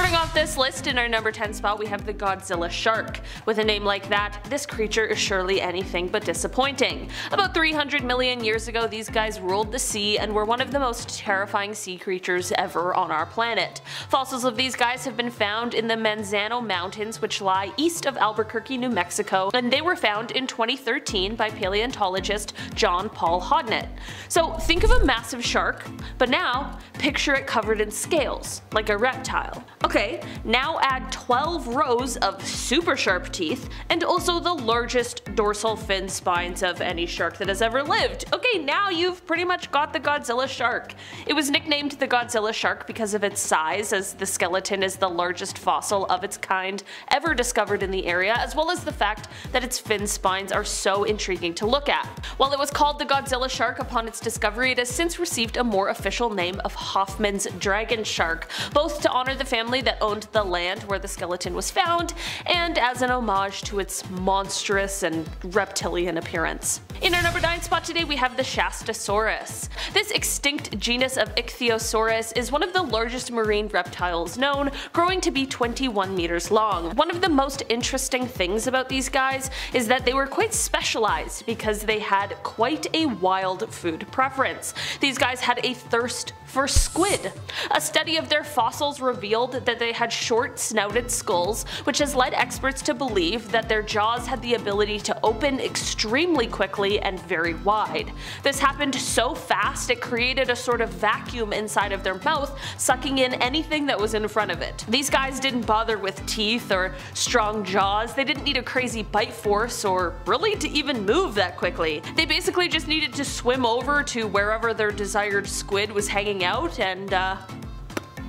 Starting off this list in our number 10 spot, we have the Godzilla shark. With a name like that, this creature is surely anything but disappointing. About 300 million years ago, these guys ruled the sea and were one of the most terrifying sea creatures ever on our planet. Fossils of these guys have been found in the Manzano Mountains, which lie east of Albuquerque, New Mexico, and they were found in 2013 by paleontologist John Paul Hodnett. So think of a massive shark, but now picture it covered in scales, like a reptile. Okay, now add 12 rows of super sharp teeth, and also the largest dorsal fin spines of any shark that has ever lived. Okay, now you've pretty much got the Godzilla shark. It was nicknamed the Godzilla shark because of its size, as the skeleton is the largest fossil of its kind ever discovered in the area, as well as the fact that its fin spines are so intriguing to look at. While it was called the Godzilla shark upon its discovery, it has since received a more official name of Hoffman's dragon shark, both to honor the family that owned the land where the skeleton was found, and as an homage to its monstrous and reptilian appearance. In our number 9 spot today, we have the Shastasaurus. This extinct genus of Ichthyosaurus is one of the largest marine reptiles known, growing to be 21 meters long. One of the most interesting things about these guys is that they were quite specialized because they had quite a wild food preference. These guys had a thirst for squid. A study of their fossils revealed that they had short, snouted skulls, which has led experts to believe that their jaws had the ability to open extremely quickly and very wide. This happened so fast it created a sort of vacuum inside of their mouth, sucking in anything that was in front of it. These guys didn't bother with teeth or strong jaws, they didn't need a crazy bite force or really to even move that quickly. They basically just needed to swim over to wherever their desired squid was hanging out and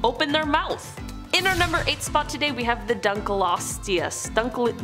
open their mouth. In our number 8 spot today, we have the Dunkleosteus.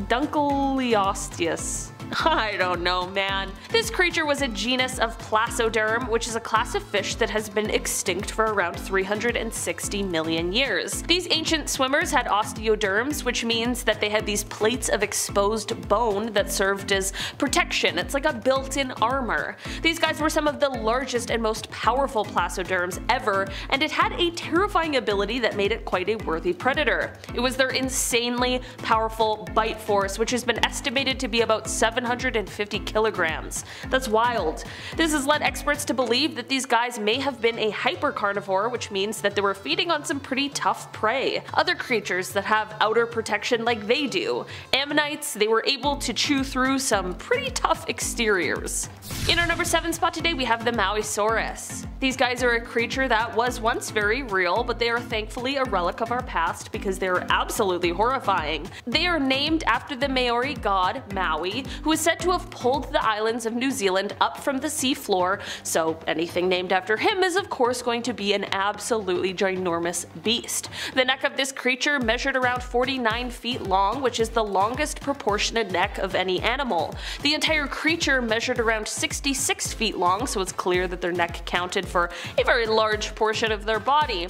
Dunkleosteus. I don't know, man. This creature was a genus of Placoderm, which is a class of fish that has been extinct for around 360 million years. These ancient swimmers had osteoderms, which means that they had these plates of exposed bone that served as protection. It's like a built-in armor. These guys were some of the largest and most powerful placoderms ever, and it had a terrifying ability that made it quite a worthy predator. It was their insanely powerful bite force, which has been estimated to be about 750 kilograms. That's wild. This has led experts to believe that these guys may have been a hypercarnivore, which means that they were feeding on some pretty tough prey. Other creatures that have outer protection like they do. Ammonites, they were able to chew through some pretty tough exteriors. In our number 7 spot today, we have the Mauisaurus. These guys are a creature that was once very real, but they are thankfully a relic of our past because they are absolutely horrifying. They are named after the Maori god Maui, who is said to have pulled the islands of New Zealand up from the sea floor, so anything named after him is of course going to be an absolutely ginormous beast. The neck of this creature measured around 49 feet long, which is the longest proportionate neck of any animal. The entire creature measured around 66 feet long, so it's clear that their neck counted for a very large portion of their body.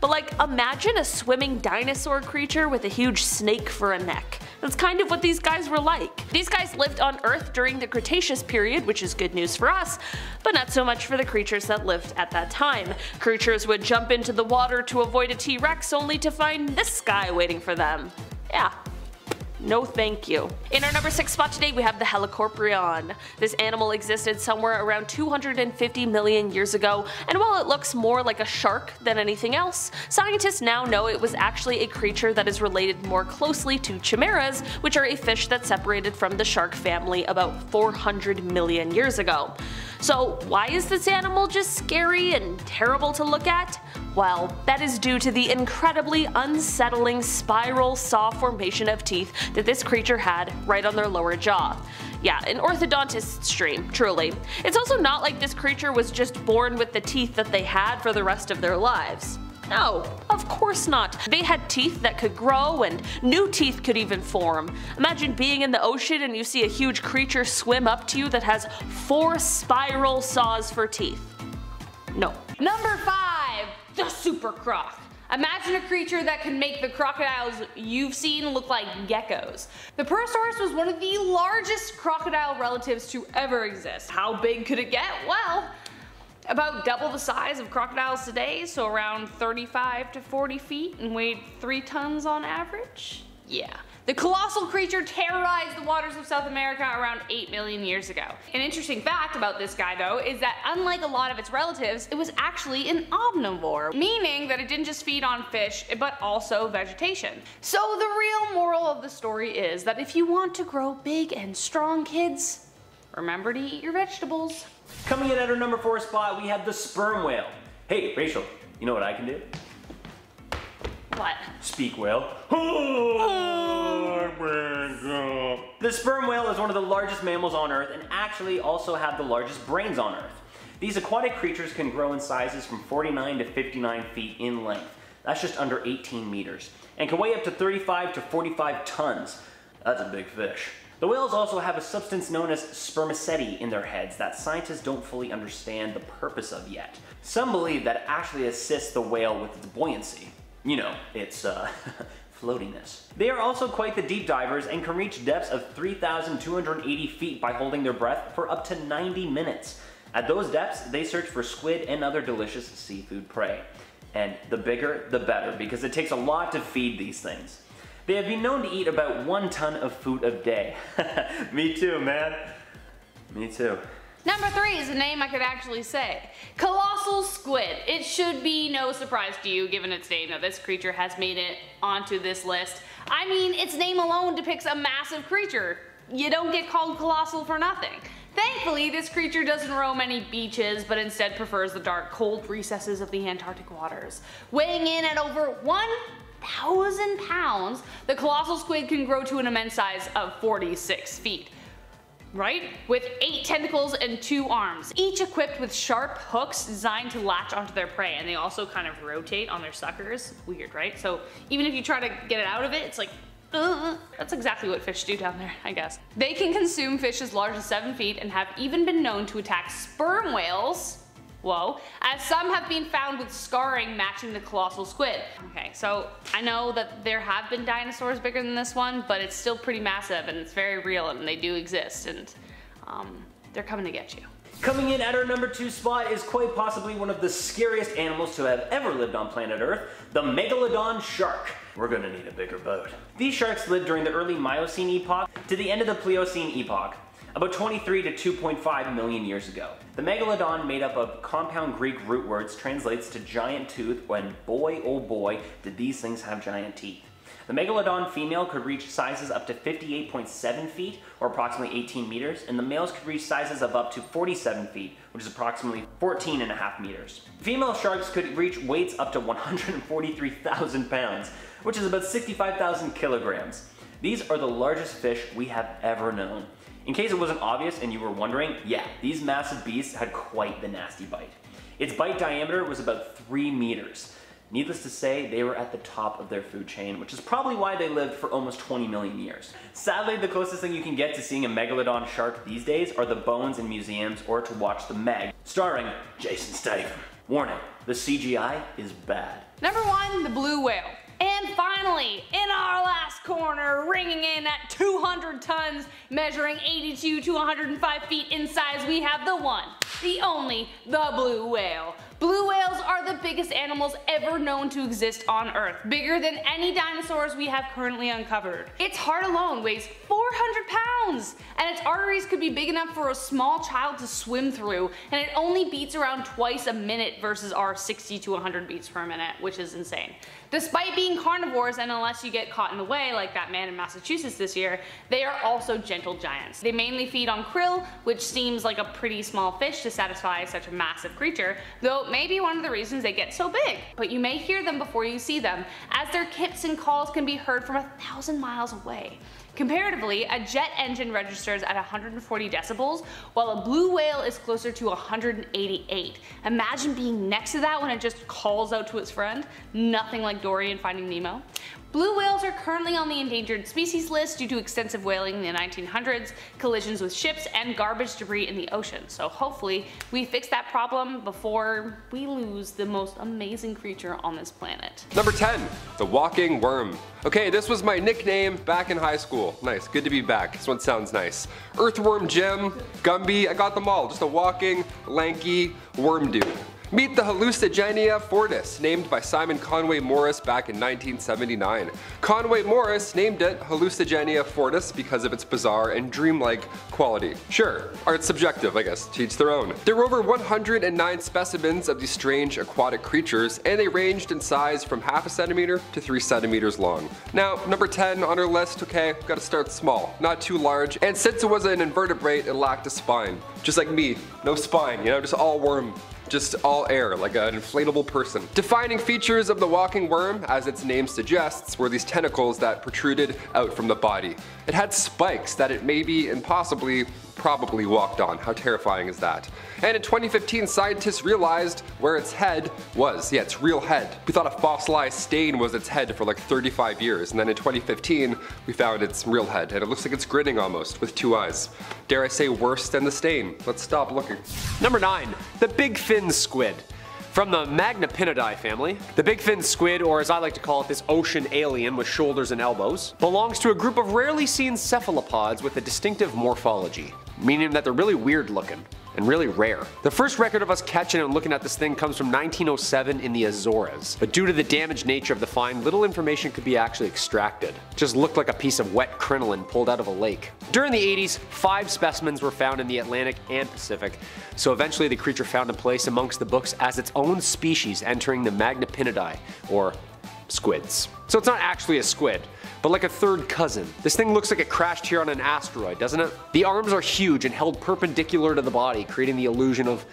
But like, imagine a swimming dinosaur creature with a huge snake for a neck. That's kind of what these guys were like. These guys lived on Earth during the Cretaceous period, which is good news for us, but not so much for the creatures that lived at that time. Creatures would jump into the water to avoid a T-Rex only to find this guy waiting for them. Yeah. No thank you. In our number 6 spot today, we have the Helicoprion. This animal existed somewhere around 250 million years ago, and while it looks more like a shark than anything else, scientists now know it was actually a creature that is related more closely to chimeras, which are a fish that separated from the shark family about 400 million years ago. So why is this animal just scary and terrible to look at? Well, that is due to the incredibly unsettling spiral saw formation of teeth that this creature had right on their lower jaw. Yeah, an orthodontist's dream, truly. It's also not like this creature was just born with the teeth that they had for the rest of their lives. No, of course not. They had teeth that could grow, and new teeth could even form. Imagine being in the ocean and you see a huge creature swim up to you that has 4 spiral saws for teeth. No. Number 5, the Super Croc. Imagine a creature that can make the crocodiles you've seen look like geckos. The Pterosaurus was one of the largest crocodile relatives to ever exist. How big could it get? Well, about double the size of crocodiles today, so around 35 to 40 feet and weighed 3 tons on average. Yeah. The colossal creature terrorized the waters of South America around 8 million years ago. An interesting fact about this guy though is that unlike a lot of its relatives, it was actually an omnivore, meaning that it didn't just feed on fish but also vegetation. So the real moral of the story is that if you want to grow big and strong, kids, remember to eat your vegetables. Coming in at our number 4 spot, we have the sperm whale. Hey, Rachel, you know what I can do? What? Speak whale. The sperm whale is one of the largest mammals on Earth and actually also had the largest brains on Earth. These aquatic creatures can grow in sizes from 49 to 59 feet in length. That's just under 18 meters. And can weigh up to 35 to 45 tons. That's a big fish. The whales also have a substance known as spermaceti in their heads that scientists don't fully understand the purpose of yet. Some believe that it actually assists the whale with its buoyancy. You know, its floatiness. They are also quite the deep divers and can reach depths of 3,280 feet by holding their breath for up to 90 minutes. At those depths, they search for squid and other delicious seafood prey. And the bigger, the better, because it takes a lot to feed these things. They have been known to eat about 1 ton of food a day. Me too, man. Me too. Number 3 is a name I could actually say. Colossal squid. It should be no surprise to you, given its name, that this creature has made it onto this list. I mean, its name alone depicts a massive creature. You don't get called colossal for nothing. Thankfully, this creature doesn't roam any beaches, but instead prefers the dark, cold recesses of the Antarctic waters. Weighing in at over 1,000 pounds, the colossal squid can grow to an immense size of 46 feet. Right? With 8 tentacles and 2 arms, each equipped with sharp hooks designed to latch onto their prey, and they also kind of rotate on their suckers. Weird, right? So even if you try to get it out of it, it's like, that's exactly what fish do down there, I guess. They can consume fish as large as 7 feet and have even been known to attack sperm whales. Whoa, as some have been found with scarring matching the colossal squid. Okay, so I know that there have been dinosaurs bigger than this one, but it's still pretty massive and it's very real and they do exist, and they're coming to get you. Coming in at our number 2 spot is quite possibly one of the scariest animals to have ever lived on planet Earth, the megalodon shark. We're gonna need a bigger boat. These sharks lived during the early Miocene epoch to the end of the Pliocene epoch, about 23 to 2.5 million years ago. The megalodon, made up of compound Greek root words, translates to giant tooth, when boy oh boy did these things have giant teeth. The megalodon female could reach sizes up to 58.7 feet, or approximately 18 meters, and the males could reach sizes of up to 47 feet, which is approximately 14.5 meters. Female sharks could reach weights up to 143,000 pounds, which is about 65,000 kilograms. These are the largest fish we have ever known. In case it wasn't obvious and you were wondering, yeah, these massive beasts had quite the nasty bite. Its bite diameter was about 3 meters. Needless to say, they were at the top of their food chain, which is probably why they lived for almost 20 million years. Sadly, the closest thing you can get to seeing a megalodon shark these days are the bones in museums or to watch The Meg, starring Jason Statham. Warning, the CGI is bad. Number 1, the blue whale. And finally, in our last corner, ringing in at 200 tons, measuring 82 to 105 feet in size, we have the one, the only, the blue whale. Blue whales are the biggest animals ever known to exist on Earth, bigger than any dinosaurs we have currently uncovered. Its heart alone weighs 400 pounds, and its arteries could be big enough for a small child to swim through, and it only beats around twice a minute versus our 60 to 100 beats per minute, which is insane. Despite being carnivores, and unless you get caught in the way like that man in Massachusetts this year, they are also gentle giants. They mainly feed on krill, which seems like a pretty small fish to satisfy such a massive creature, though maybe one of the reasons they get so big. But you may hear them before you see them, as their kips and calls can be heard from 1,000 miles away. Comparatively, a jet engine registers at 140 decibels, while a blue whale is closer to 188. Imagine being next to that when it just calls out to its friend. Nothing like Dory and Finding Nemo. Blue whales are currently on the endangered species list due to extensive whaling in the 1900s, collisions with ships, and garbage debris in the ocean. So hopefully we fix that problem before we lose the most amazing creature on this planet. Number 10, the walking worm. Okay, this was my nickname back in high school. Nice, good to be back. This one sounds nice. Earthworm Jim, Gumby, I got them all. Just a walking, lanky worm dude. Meet the Hallucigenia fortis, named by Simon Conway Morris back in 1979. Conway Morris named it Hallucigenia fortis because of its bizarre and dreamlike quality. Sure, art's subjective, I guess, to each their own. There were over 109 specimens of these strange aquatic creatures, and they ranged in size from half a centimeter to 3 centimeters long. Now, number 10 on our list, okay, gotta start small, not too large, and since it was an invertebrate, it lacked a spine. Just like me, no spine, you know, just all worm. Just all air, like an inflatable person. Defining features of the walking worm, as its name suggests, were these tentacles that protruded out from the body. It had spikes that it maybe and probably walked on. How terrifying is that? And in 2015, scientists realized where its head was. Yeah, its real head. We thought a fossilized stain was its head for like 35 years, and then in 2015, we found its real head, and it looks like it's grinning almost, with 2 eyes. Dare I say worse than the stain. Let's stop looking. Number 9, the big fin squid. From the Magnapinidae family, the big-fin squid, or as I like to call it, this ocean alien with shoulders and elbows, belongs to a group of rarely seen cephalopods with a distinctive morphology, meaning that they're really weird looking and really rare. The first record of us catching and looking at this thing comes from 1907 in the Azores, but due to the damaged nature of the find, little information could be actually extracted. It just looked like a piece of wet crinoline pulled out of a lake. During the 80s, 5 specimens were found in the Atlantic and Pacific, so eventually the creature found a place amongst the books as its own species entering the Magnapinidae, or squids. So it's not actually a squid, but like a third cousin. This thing looks like it crashed here on an asteroid, doesn't it? The arms are huge and held perpendicular to the body, creating the illusion of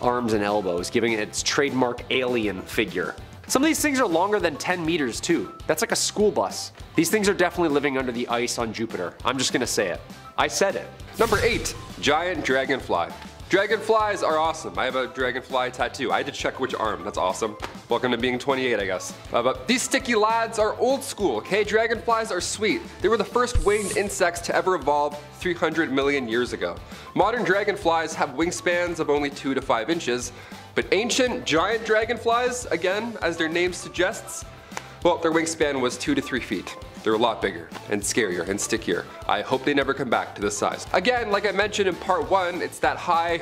arms and elbows, giving it its trademark alien figure. Some of these things are longer than 10 meters too. That's like a school bus. These things are definitely living under the ice on Jupiter. I'm just gonna say it. I said it. Number 8, giant dragonfly. Dragonflies are awesome. I have a dragonfly tattoo. I had to check which arm. That's awesome. Welcome to being 28, I guess. But these sticky lads are old school, okay? Dragonflies are sweet. They were the first winged insects to ever evolve 300 million years ago. Modern dragonflies have wingspans of only 2 to 5 inches, but ancient giant dragonflies, again, as their name suggests, well, their wingspan was 2 to 3 feet. They're a lot bigger and scarier and stickier. I hope they never come back to this size. Again, like I mentioned in part 1, it's that high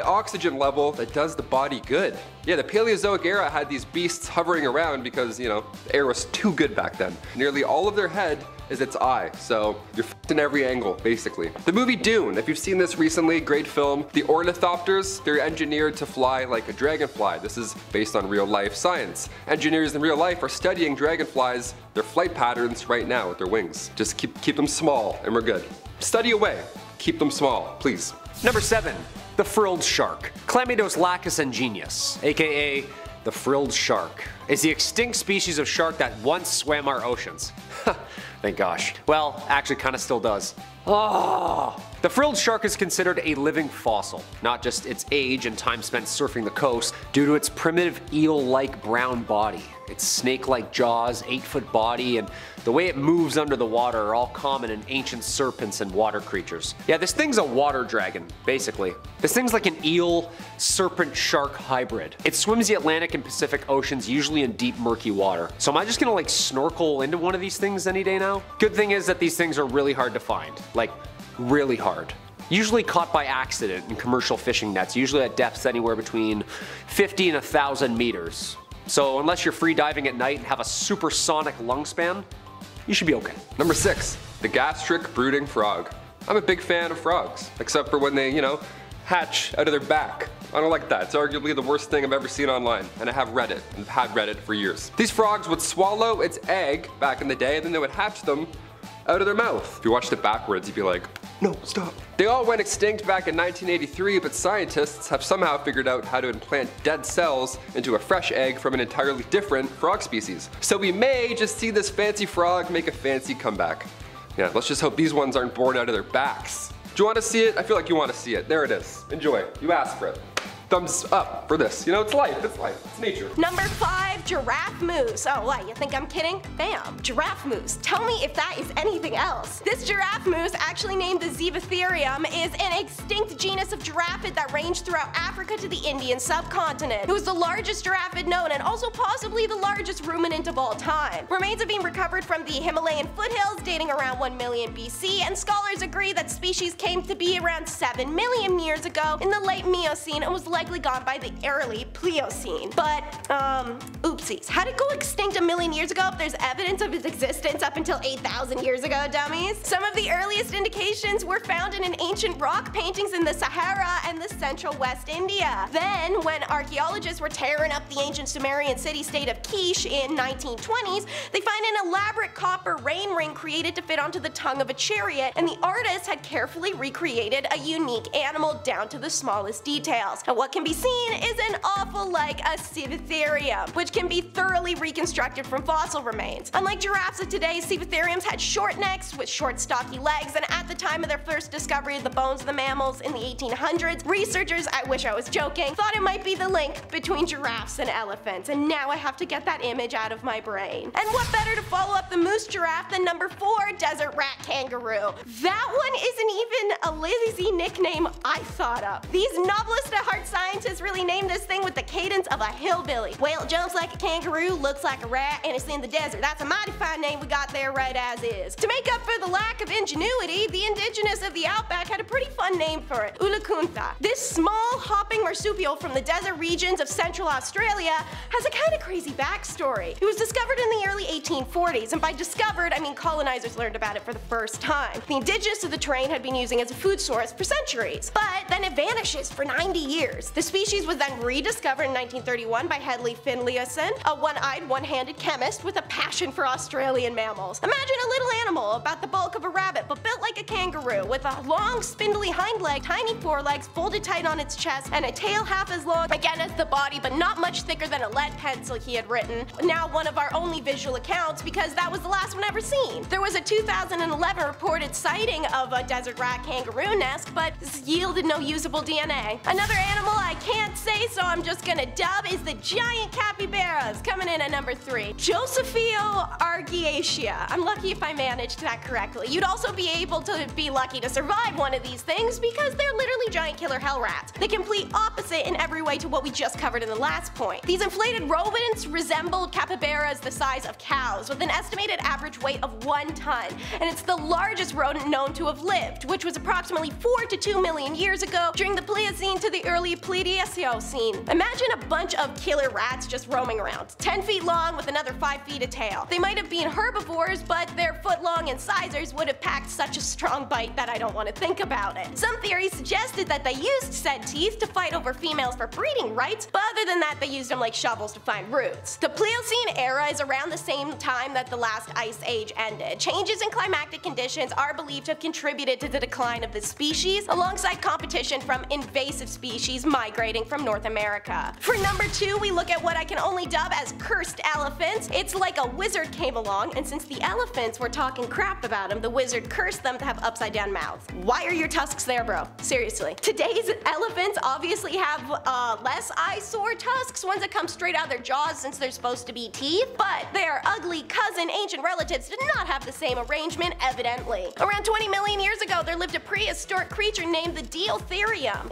oxygen level that does the body good. Yeah, the Paleozoic era had these beasts hovering around because, you know, the air was too good back then. Nearly all of their head is its eye, so you're f***ed in every angle, basically. The movie Dune, if you've seen this recently, great film. The ornithopters, they're engineered to fly like a dragonfly. This is based on real life science. Engineers in real life are studying dragonflies, their flight patterns right now with their wings. Just keep them small and we're good. Study away, keep them small, please. Number 7, the frilled shark. Chlamydos lacus ingenius, aka the frilled shark, is the extinct species of shark that once swam our oceans. Thank gosh. Well, actually kinda still does. Oh. The frilled shark is considered a living fossil, not just its age and time spent surfing the coast, due to its primitive eel-like brown body. Its snake-like jaws, 8-foot body, and the way it moves under the water are all common in ancient serpents and water creatures. Yeah, this thing's a water dragon, basically. This thing's like an eel-serpent-shark hybrid. It swims the Atlantic and Pacific oceans, usually in deep, murky water. So am I just gonna like snorkel into one of these things any day now? Good thing is that these things are really hard to find. Like, really hard. Usually caught by accident in commercial fishing nets, usually at depths anywhere between 50 and 1,000 meters. So unless you're free diving at night and have a supersonic lung span, you should be okay. Number 6, the gastric brooding frog. I'm a big fan of frogs, except for when they, you know, hatch out of their back. I don't like that. It's arguably the worst thing I've ever seen online, and I have read it, and I've had read it for years. These frogs would swallow its egg back in the day, and then they would hatch them out of their mouth. If you watched it backwards, you'd be like, no, stop. They all went extinct back in 1983, but scientists have somehow figured out how to implant dead cells into a fresh egg from an entirely different frog species. So we may just see this fancy frog make a fancy comeback. Yeah, let's just hope these ones aren't born out of their backs. Do you want to see it? I feel like you want to see it. There it is. Enjoy it. You asked for it. Thumbs up for this. You know, it's life. It's nature. Number 5, of giraffe moose. Oh, what, you think I'm kidding? Bam, giraffe moose. Tell me if that is anything else. This giraffe moose, actually named the Zebiotherium, is an extinct genus of giraffid that ranged throughout Africa to the Indian subcontinent. It was the largest giraffid known and also possibly the largest ruminant of all time. Remains have been recovered from the Himalayan foothills dating around 1 million BC, and scholars agree that species came to be around 7 million years ago in the late Miocene and was likely gone by the early Pliocene. But, oopsies. How did it go extinct 1 million years ago if there's evidence of its existence up until 8,000 years ago, dummies? Some of the earliest indications were found in an ancient rock paintings in the Sahara and the central West India. Then, when archaeologists were tearing up the ancient Sumerian city-state of Kish in 1920s, they find an elaborate copper rain ring created to fit onto the tongue of a chariot, and the artist had carefully recreated a unique animal down to the smallest details. And what can be seen is an offal like a Zebiotherium, which can be thoroughly reconstructed from fossil remains. Unlike giraffes of today, Zebiotheriums had short necks with short stocky legs, and at the time of their first discovery of the bones of the mammals in the 1800s, researchers, I wish I was joking, thought it might be the link between giraffes and elephants, and now I have to get that image out of my brain. And what better to follow up the moose giraffe than number 4, desert rat kangaroo. That one isn't even a lazy nickname I thought up. These novelist at heart scientists really named this thing with the cadence of a hillbilly. Well, it jumps like a kangaroo, looks like a rat, and it's in the desert. That's a mighty fine name we got there right as is. To make up for the lack of ingenuity, the indigenous of the outback had a pretty fun name for it, Ulukuntha. This small hopping marsupial from the desert regions of central Australia has a kind of crazy backstory. It was discovered in the early 1840s, and by discovered, I mean colonizers learned about it for the first time. The indigenous of the terrain had been using it as a food source for centuries, but then it vanishes for 90 years. The species was then rediscovered in 1931 by Hedley Finlayson, a one-eyed, one-handed chemist with a passion for Australian mammals. Imagine a little animal about the bulk of a rabbit, but built like a kangaroo, with a long, spindly hind leg, tiny forelegs folded tight on its chest, and a tail half as long, again, as the body, but not much thicker than a lead pencil, he had written. Now one of our only visual accounts, because that was the last one ever seen. There was a 2011 reported sighting of a desert rat kangaroo nest, but this yielded no usable DNA. Another animal I can't say, so I'm just gonna dub, is the giant capybaras, coming in at number 3. Josephio argiacea. I'm lucky if I managed that correctly. You'd also be able to be lucky to survive one of these things, because they're literally giant killer hell rats. The complete opposite in every way to what we just covered in the last point. These inflated rodents resembled capybaras the size of cows, with an estimated average weight of 1 ton, and it's the largest rodent known to have lived, which was approximately 4 to 2 million years ago during the Pliocene to the early Plediocene. Imagine a bunch of killer rats just roaming around, 10 feet long with another 5 feet of tail. They might have been herbivores, but their foot-long incisors would have packed such a strong bite that I don't want to think about it. Some theories suggested that they used said teeth to fight over females for breeding rights, but other than that they used them like shovels to find roots. The Pliocene era is around the same time that the last ice age ended. Changes in climatic conditions are believed to have contributed to the decline of this species, alongside competition from invasive species migrating from North America. For number 2, we look at what I can only dub as cursed elephants. It's like a wizard came along, and since the elephants were talking crap about them, the wizard cursed them to have upside down mouths. Why are your tusks there, bro? Seriously. Today's elephants obviously have less eyesore tusks, ones that come straight out of their jaws since they're supposed to be teeth, but their ugly cousin ancient relatives did not have the same arrangement, evidently. Around 20 million years ago, there lived a prehistoric creature named the Deiotherium.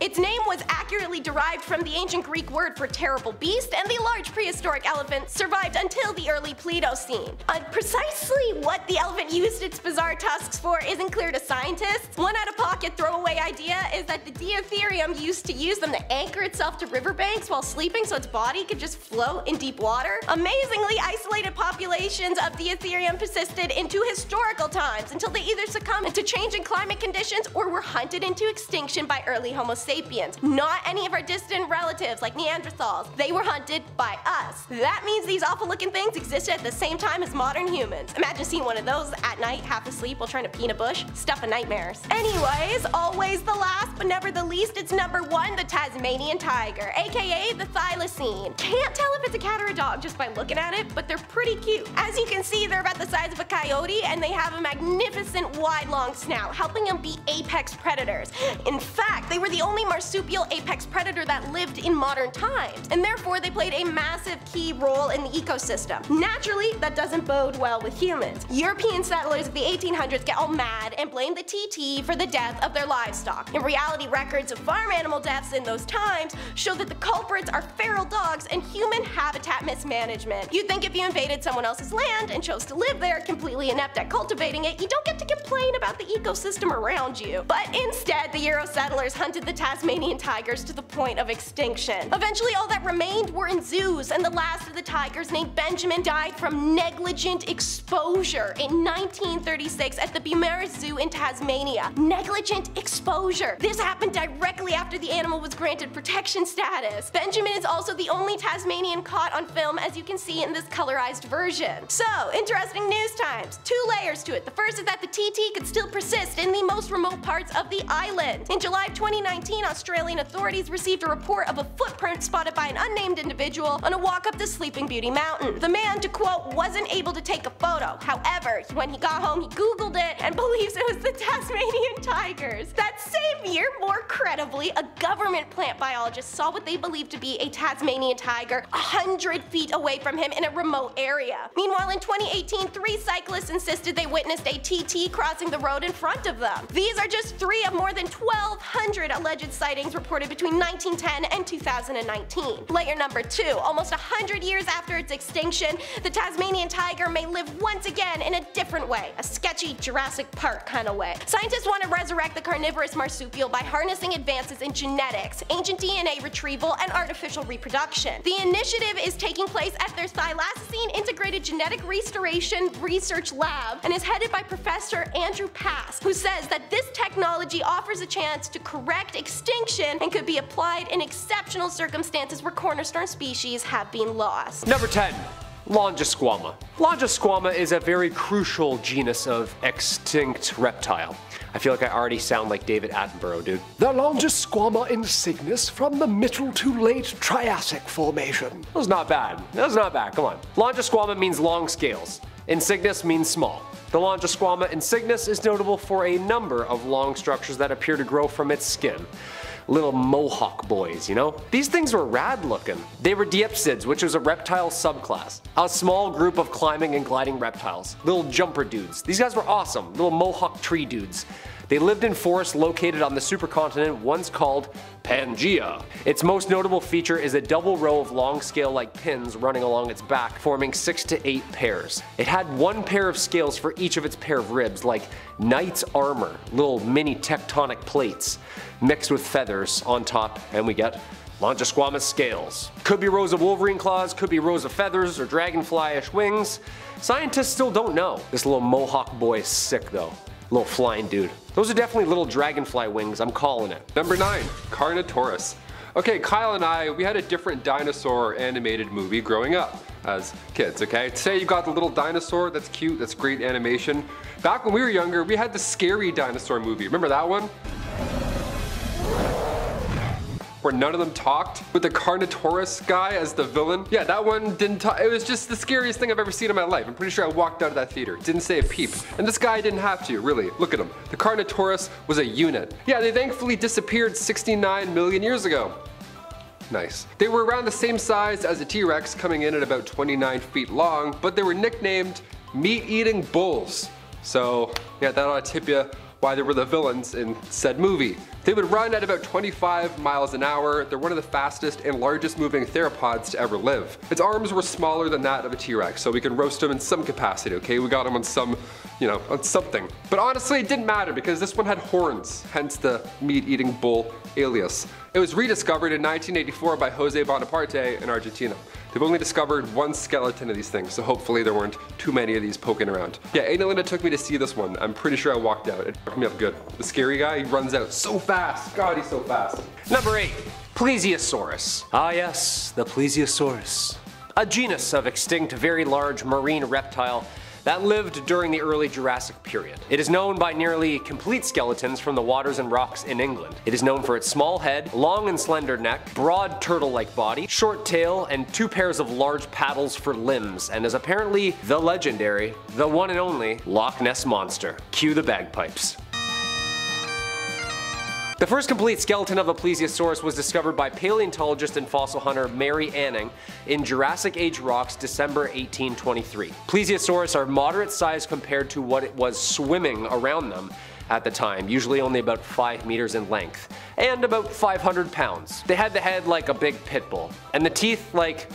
Its name was accurately derived from the ancient Greek word for terrible beast, and the large prehistoric elephant survived until the early Pleistocene. Precisely what the elephant used its bizarre tusks for isn't clear to scientists. One out-of-pocket throwaway idea is that the Deiotherium used to use them to anchor itself to riverbanks while sleeping so its body could just float in deep water. Amazingly, isolated populations of Deiotherium persisted into historical times until they either succumbed to changing climate conditions or were hunted into extinction by early Homo sapiens. Not any of our distant relatives like Neanderthals. They were hunted by us. That means these awful looking things existed at the same time as modern humans. Imagine seeing one of those at night, half asleep while trying to pee in a bush. Stuff of nightmares. Anyways, always the last but never the least, it's number 1, the Tasmanian tiger, aka the thylacine. Can't tell if it's a cat or a dog just by looking at it, but they're They're pretty cute. As you can see, they're about the size of a coyote, and they have a magnificent wide long snout, helping them be apex predators. In fact, they were the only marsupial apex predator that lived in modern times, and therefore they played a massive key role in the ecosystem. Naturally, that doesn't bode well with humans. European settlers of the 1800s get all mad and blame the TT for the death of their livestock. In reality, records of farm animal deaths in those times show that the culprits are feral dogs and human habitat mismanagement. You'd think if you invaded someone else's land and chose to live there, completely inept at cultivating it, you don't get to complain about the ecosystem around you. But instead, the Euro settlers hunted the Tasmanian tigers to the point of extinction. Eventually, all that remained were in zoos, and the last of the tigers, named Benjamin, died from negligent exposure in 1936 at the Beaumaris Zoo in Tasmania. Negligent exposure. This happened directly after the animal was granted protection status. Benjamin is also the only Tasmanian caught on film, as you can see in this colorized version. So, interesting news times. Two layers to it. The first is that the TT could still persist in the most remote parts of the island. In July 2019, Australian authorities received a report of a footprint spotted by an unnamed individual on a walk up the Sleeping Beauty Mountain. The man, to quote, wasn't able to take a photo. However, when he got home, he Googled it and believes it was the Tasmanian tigers. That same year, more credibly, a government plant biologist saw what they believed to be a Tasmanian tiger 100 feet away from him in a remote area. Meanwhile, in 2018, 3 cyclists insisted they witnessed a TT crossing the road in front of them. These are just 3 of more than 1,200 alleged sightings reported between 1910 and 2019. Layer number 2. Almost 100 years after its extinction, the Tasmanian tiger may live once again in a different way, a sketchy Jurassic Park kind of way. Scientists want to resurrect the carnivorous marsupial by harnessing advances in genetics, ancient DNA retrieval, and artificial reproduction. The initiative is taking place at their Thylacine Integrated Genetic Restoration Research Lab and is headed by Professor Andrew Pass, who says that this technology offers a chance to correct extinction and could be applied in exceptional circumstances where cornerstone species have been lost. Number 10. Longisquama. Longisquama is a very crucial genus of extinct reptile. I feel like I already sound like David Attenborough, dude. The Longisquama insignis from the middle to late Triassic formation. That's not bad. That's not bad. Come on. Longisquama means long scales. Insignis means small. The Longisquama insignis is notable for a number of long structures that appear to grow from its skin. Little mohawk boys, you know? These things were rad looking. They were diapsids, which was a reptile subclass. A small group of climbing and gliding reptiles. Little jumper dudes. These guys were awesome. Little mohawk tree dudes. They lived in forests located on the supercontinent once called Pangaea. Its most notable feature is a double row of long scale-like pins running along its back, forming 6 to 8 pairs. It had 1 pair of scales for each of its pair of ribs, like knight's armor, little mini tectonic plates, mixed with feathers on top, and we get Longisquama scales. Could be rows of wolverine claws, could be rows of feathers or dragonfly-ish wings. Scientists still don't know. This little mohawk boy is sick though. Little flying dude. Those are definitely little dragonfly wings, I'm calling it. Number 9, Carnotaurus. Okay, Kyle and I, we had a different dinosaur animated movie growing up as kids, okay? Today you got the little dinosaur, that's cute, that's great animation. Back when we were younger, we had the scary dinosaur movie, remember that one? Where none of them talked, with the Carnotaurus guy as the villain. Yeah, that one didn't talk. It was just the scariest thing I've ever seen in my life. I'm pretty sure I walked out of that theater, didn't say a peep. And this guy didn't have to, really. Look at him. The Carnotaurus was a unit. Yeah, they thankfully disappeared 69 million years ago. Nice. They were around the same size as a T-Rex, coming in at about 29 feet long, but they were nicknamed meat-eating bulls. So, yeah, that ought to tip you why they were the villains in said movie. They would run at about 25 miles an hour. They're one of the fastest and largest moving theropods to ever live. Its arms were smaller than that of a T-Rex, so we can roast them in some capacity, okay? We got them on some, you know, on something. But honestly, it didn't matter because this one had horns, hence the meat-eating bull alias. It was rediscovered in 1984 by Jose Bonaparte in Argentina. They've only discovered 1 skeleton of these things, so hopefully there weren't too many of these poking around. Yeah, Aunt Elena took me to see this one. I'm pretty sure I walked out. It fucked me up good. The scary guy, he runs out so fast. God, he's so fast. Number 8, Plesiosaurus. Ah yes, the Plesiosaurus. A genus of extinct, very large marine reptile that lived during the early Jurassic period. It is known by nearly complete skeletons from the waters and rocks in England. It is known for its small head, long and slender neck, broad turtle-like body, short tail, and two pairs of large paddles for limbs, and is apparently the legendary, the one and only Loch Ness Monster. Cue the bagpipes. The first complete skeleton of a plesiosaurus was discovered by paleontologist and fossil hunter Mary Anning in Jurassic Age rocks December 1823. Plesiosaurus are moderate sized compared to what it was swimming around them at the time, usually only about 5 meters in length, and about 500 pounds. They had the head like a big pit bull, and the teeth like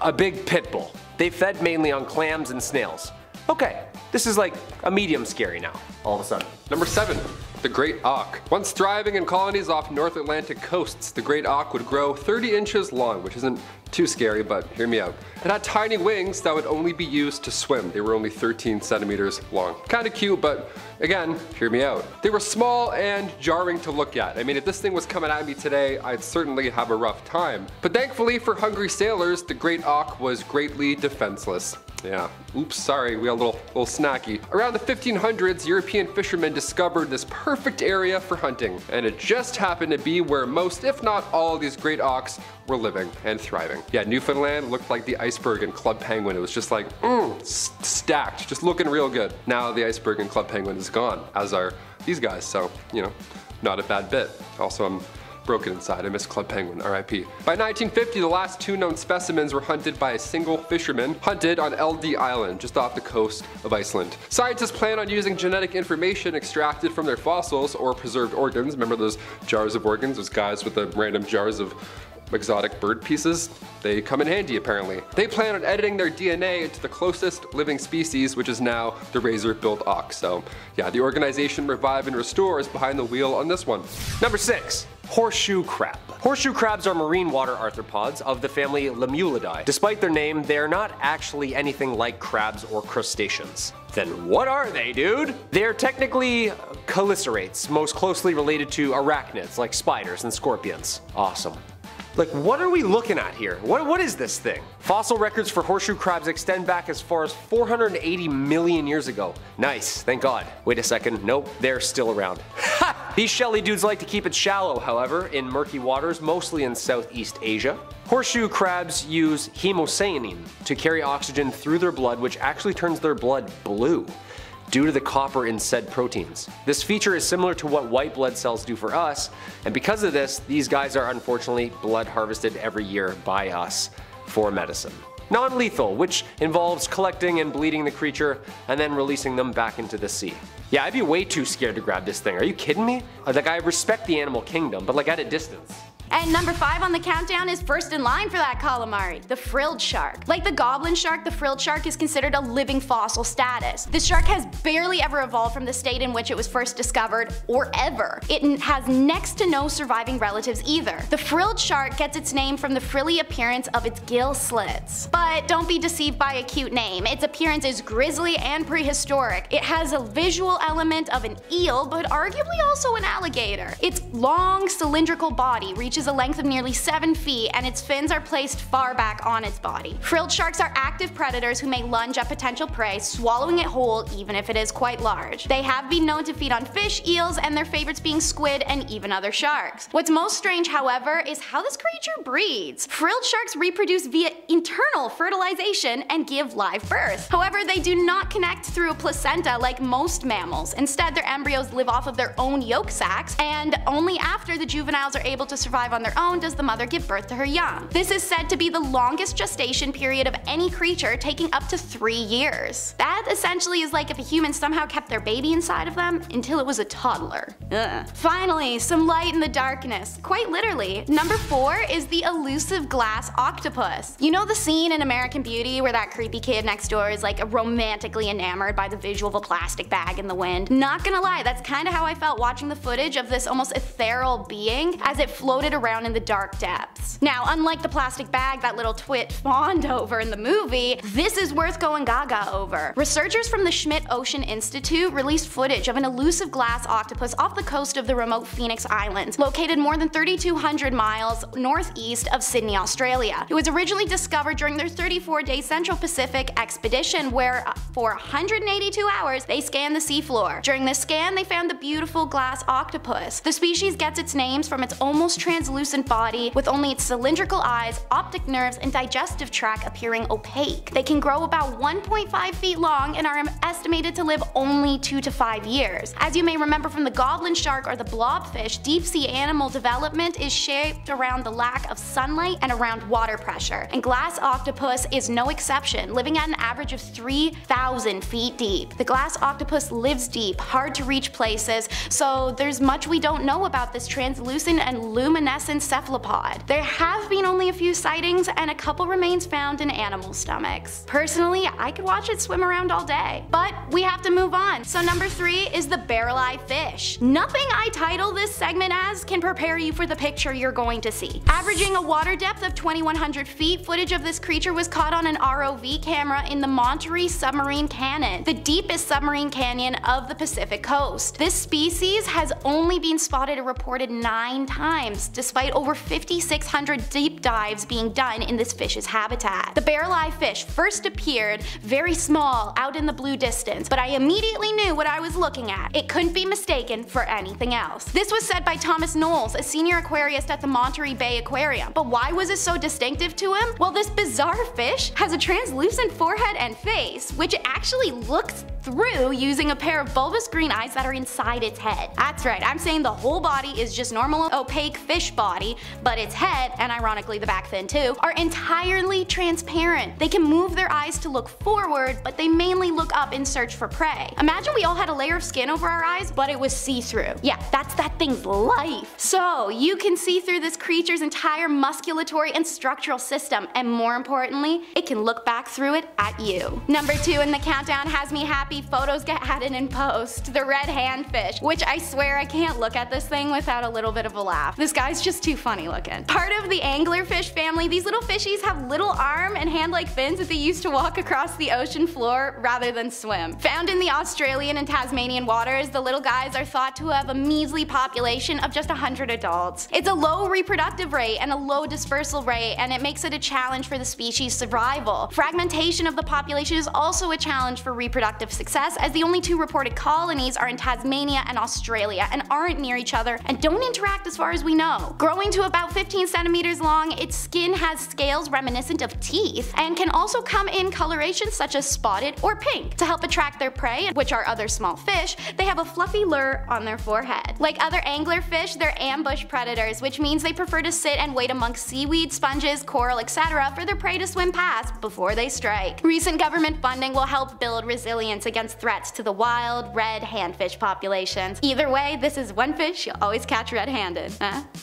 a big pit bull. They fed mainly on clams and snails. Okay, this is like a medium scary now, all of a sudden. Number 7. The great auk. Once thriving in colonies off North Atlantic coasts, the great auk would grow 30 inches long, which isn't too scary, but hear me out. It had tiny wings that would only be used to swim. They were only 13 centimeters long. Kind of cute, but again, hear me out. They were small and jarring to look at. I mean, if this thing was coming at me today, I'd certainly have a rough time. But thankfully for hungry sailors, the great auk was greatly defenseless. Yeah, oops, sorry, we got a little snacky. Around the 1500s, European fishermen discovered this perfect area for hunting, and it just happened to be where most, if not all, of these great auks were living and thriving. Yeah, Newfoundland looked like the iceberg in Club Penguin. It was just like, stacked, just looking real good. Now the iceberg in Club Penguin is gone, as are these guys, so, you know, not a bad bit. Also, I'm broken inside. I miss Club Penguin, RIP. By 1950, the last 2 known specimens were hunted by a single fisherman hunted on LD Island, just off the coast of Iceland. Scientists plan on using genetic information extracted from their fossils or preserved organs. Remember those jars of organs, those guys with the random jars of exotic bird pieces? They come in handy, apparently. They plan on editing their DNA into the closest living species, which is now the razor-billed auk. So yeah, the organization Revive and Restore is behind the wheel on this one. Number 6. Horseshoe crab. Horseshoe crabs are marine water arthropods of the family Lemulidae. Despite their name, they are not actually anything like crabs or crustaceans. Then what are they, dude? They are technically chelicerates, most closely related to arachnids like spiders and scorpions. Awesome. Like, what are we looking at here? What is this thing? Fossil records for horseshoe crabs extend back as far as 480 million years ago. Nice, thank God. Wait a second, nope, they're still around. Ha! These shelly dudes like to keep it shallow, however, in murky waters, mostly in Southeast Asia. Horseshoe crabs use hemocyanin to carry oxygen through their blood, which actually turns their blood blue due to the copper in said proteins. This feature is similar to what white blood cells do for us, and because of this, these guys are unfortunately blood harvested every year by us for medicine. Non-lethal, which involves collecting and bleeding the creature and then releasing them back into the sea. Yeah, I'd be way too scared to grab this thing. Are you kidding me? Like, I respect the animal kingdom, but like at a distance. And number 5 on the countdown is first in line for that calamari, the frilled shark. Like the goblin shark, the frilled shark is considered a living fossil status. This shark has barely ever evolved from the state in which it was first discovered, or ever. It has next to no surviving relatives either. The frilled shark gets its name from the frilly appearance of its gill slits. But don't be deceived by a cute name. Its appearance is grisly and prehistoric. It has a visual element of an eel, but arguably also an alligator. Its long cylindrical body reaches a length of nearly 7 feet, and its fins are placed far back on its body. Frilled sharks are active predators who may lunge at potential prey, swallowing it whole even if it is quite large. They have been known to feed on fish, eels, and their favorites being squid and even other sharks. What's most strange, however, is how this creature breeds. Frilled sharks reproduce via internal fertilization and give live birth. However, they do not connect through a placenta like most mammals. Instead, their embryos live off of their own yolk sacs, and only after the juveniles are able to survive on their own does the mother give birth to her young. This is said to be the longest gestation period of any creature, taking up to 3 years. That essentially is like if a human somehow kept their baby inside of them until it was a toddler. Ugh. Finally, some light in the darkness, quite literally. Number 4 is the elusive glass octopus. You know the scene in American Beauty where that creepy kid next door is like romantically enamored by the visual of a plastic bag in the wind? Not gonna lie, that's kinda how I felt watching the footage of this almost ethereal being as it floated around around in the dark depths. Now, unlike the plastic bag that little twit fawned over in the movie, this is worth going gaga over. Researchers from the Schmidt Ocean Institute released footage of an elusive glass octopus off the coast of the remote Phoenix Islands, located more than 3,200 miles northeast of Sydney, Australia. It was originally discovered during their 34-day Central Pacific expedition, where for 182 hours they scanned the seafloor. During this scan, they found the beautiful glass octopus. The species gets its names from its almost translucent body, with only its cylindrical eyes, optic nerves, and digestive tract appearing opaque. They can grow about 1.5 feet long and are estimated to live only 2 to 5 years. As you may remember from the goblin shark or the blobfish, deep sea animal development is shaped around the lack of sunlight and around water pressure, and glass octopus is no exception, living at an average of 3,000 feet deep. The glass octopus lives deep, hard to reach places, so there's much we don't know about this translucent and luminescent cephalopod. There have been only a few sightings, and a couple remains found in animal stomachs. Personally, I could watch it swim around all day, but we have to move on. So number 3 is the barrel-eye fish. Nothing I title this segment as can prepare you for the picture you're going to see. Averaging a water depth of 2,100 feet, footage of this creature was caught on an ROV camera in the Monterey Submarine Canyon, the deepest submarine canyon of the Pacific coast. This species has only been spotted and reported 9 times, despite over 5,600 deep dives being done in this fish's habitat. The barrel-eye fish first appeared very small out in the blue distance, but I immediately knew what I was looking at. It couldn't be mistaken for anything else. This was said by Thomas Knowles, a senior aquarist at the Monterey Bay Aquarium. But why was it so distinctive to him? Well, this bizarre fish has a translucent forehead and face, which actually looks through using a pair of bulbous green eyes that are inside its head. That's right, I'm saying the whole body is just normal opaque fish body, but its head, and ironically the back fin too, are entirely transparent. They can move their eyes to look forward, but they mainly look up in search for prey. Imagine we all had a layer of skin over our eyes, but it was see-through. Yeah, that's that thing's life. So you can see through this creature's entire musculatory and structural system, and more importantly, it can look back through it at you. Number 2 in the countdown has me happy. Photos get added in post. The red handfish, which I swear I can't look at this thing without a little bit of a laugh. This guy's just too funny looking. Part of the anglerfish family, these little fishies have little arm and hand-like fins that they use to walk across the ocean floor rather than swim. Found in the Australian and Tasmanian waters, the little guys are thought to have a measly population of just 100 adults. It's a low reproductive rate and a low dispersal rate, and it makes it a challenge for the species' survival. Fragmentation of the population is also a challenge for reproductive success, as the only 2 reported colonies are in Tasmania and Australia and aren't near each other and don't interact as far as we know. Growing to about 15 centimeters long, its skin has scales reminiscent of teeth and can also come in colorations such as spotted or pink. To help attract their prey, which are other small fish, they have a fluffy lure on their forehead. Like other anglerfish, they're ambush predators, which means they prefer to sit and wait amongst seaweed, sponges, coral, etc. for their prey to swim past before they strike. Recent government funding will help build resilience against threats to the wild red handfish populations. Either way, this is one fish you'll always catch red-handed.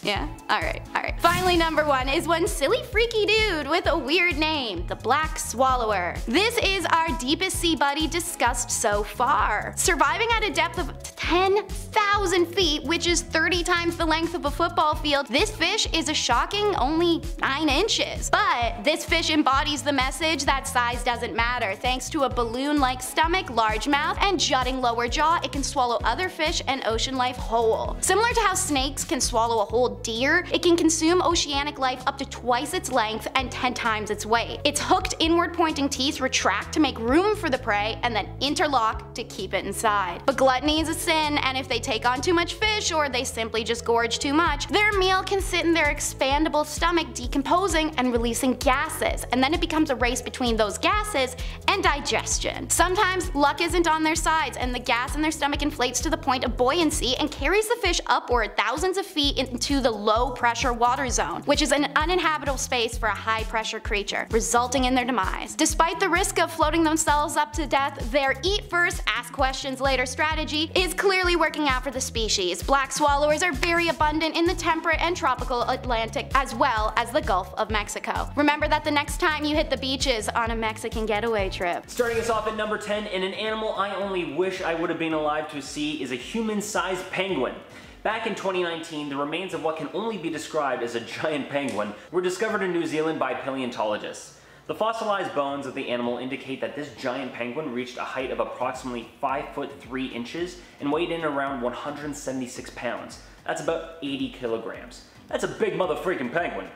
Yeah? Alright. Finally, number 1 is one silly freaky dude with a weird name, the black swallower. This is our deepest sea buddy discussed so far. Surviving at a depth of 10,000 feet, which is 30 times the length of a football field, this fish is a shocking only 9 inches. But this fish embodies the message that size doesn't matter. Thanks to a balloon-like stomach, large mouth, and jutting lower jaw, it can swallow other fish and ocean life whole. Similar to how snakes can swallow a whole deer, it can consume oceanic life up to twice its length and 10 times its weight. Its hooked inward-pointing teeth retract to make room for the prey and then interlock to keep it inside. But gluttony is a sin, and if they take on too much fish or they simply just gorge too much, their meal can sit in their expandable stomach decomposing and releasing gases, and then it becomes a race between those gases and digestion. Sometimes luck isn't on their sides, and the gas in their stomach inflates to the point of buoyancy and carries the fish upward thousands of feet into the low-pressure water zone, which is an uninhabitable space for a high-pressure creature, resulting in their demise. Despite the risk of floating themselves up to death, their eat-first, ask-questions-later strategy is clearly working out for the species. Black swallowers are very abundant in the temperate and tropical Atlantic, as well as the Gulf of Mexico. Remember that the next time you hit the beaches on a Mexican getaway trip. Starting us off at number 10 in an animal I only wish I would have been alive to see is a human-sized penguin. Back in 2019, the remains of what can only be described as a giant penguin were discovered in New Zealand by paleontologists. The fossilized bones of the animal indicate that this giant penguin reached a height of approximately 5'3" and weighed in around 176 pounds. That's about 80 kilograms. That's a big motherfreaking penguin.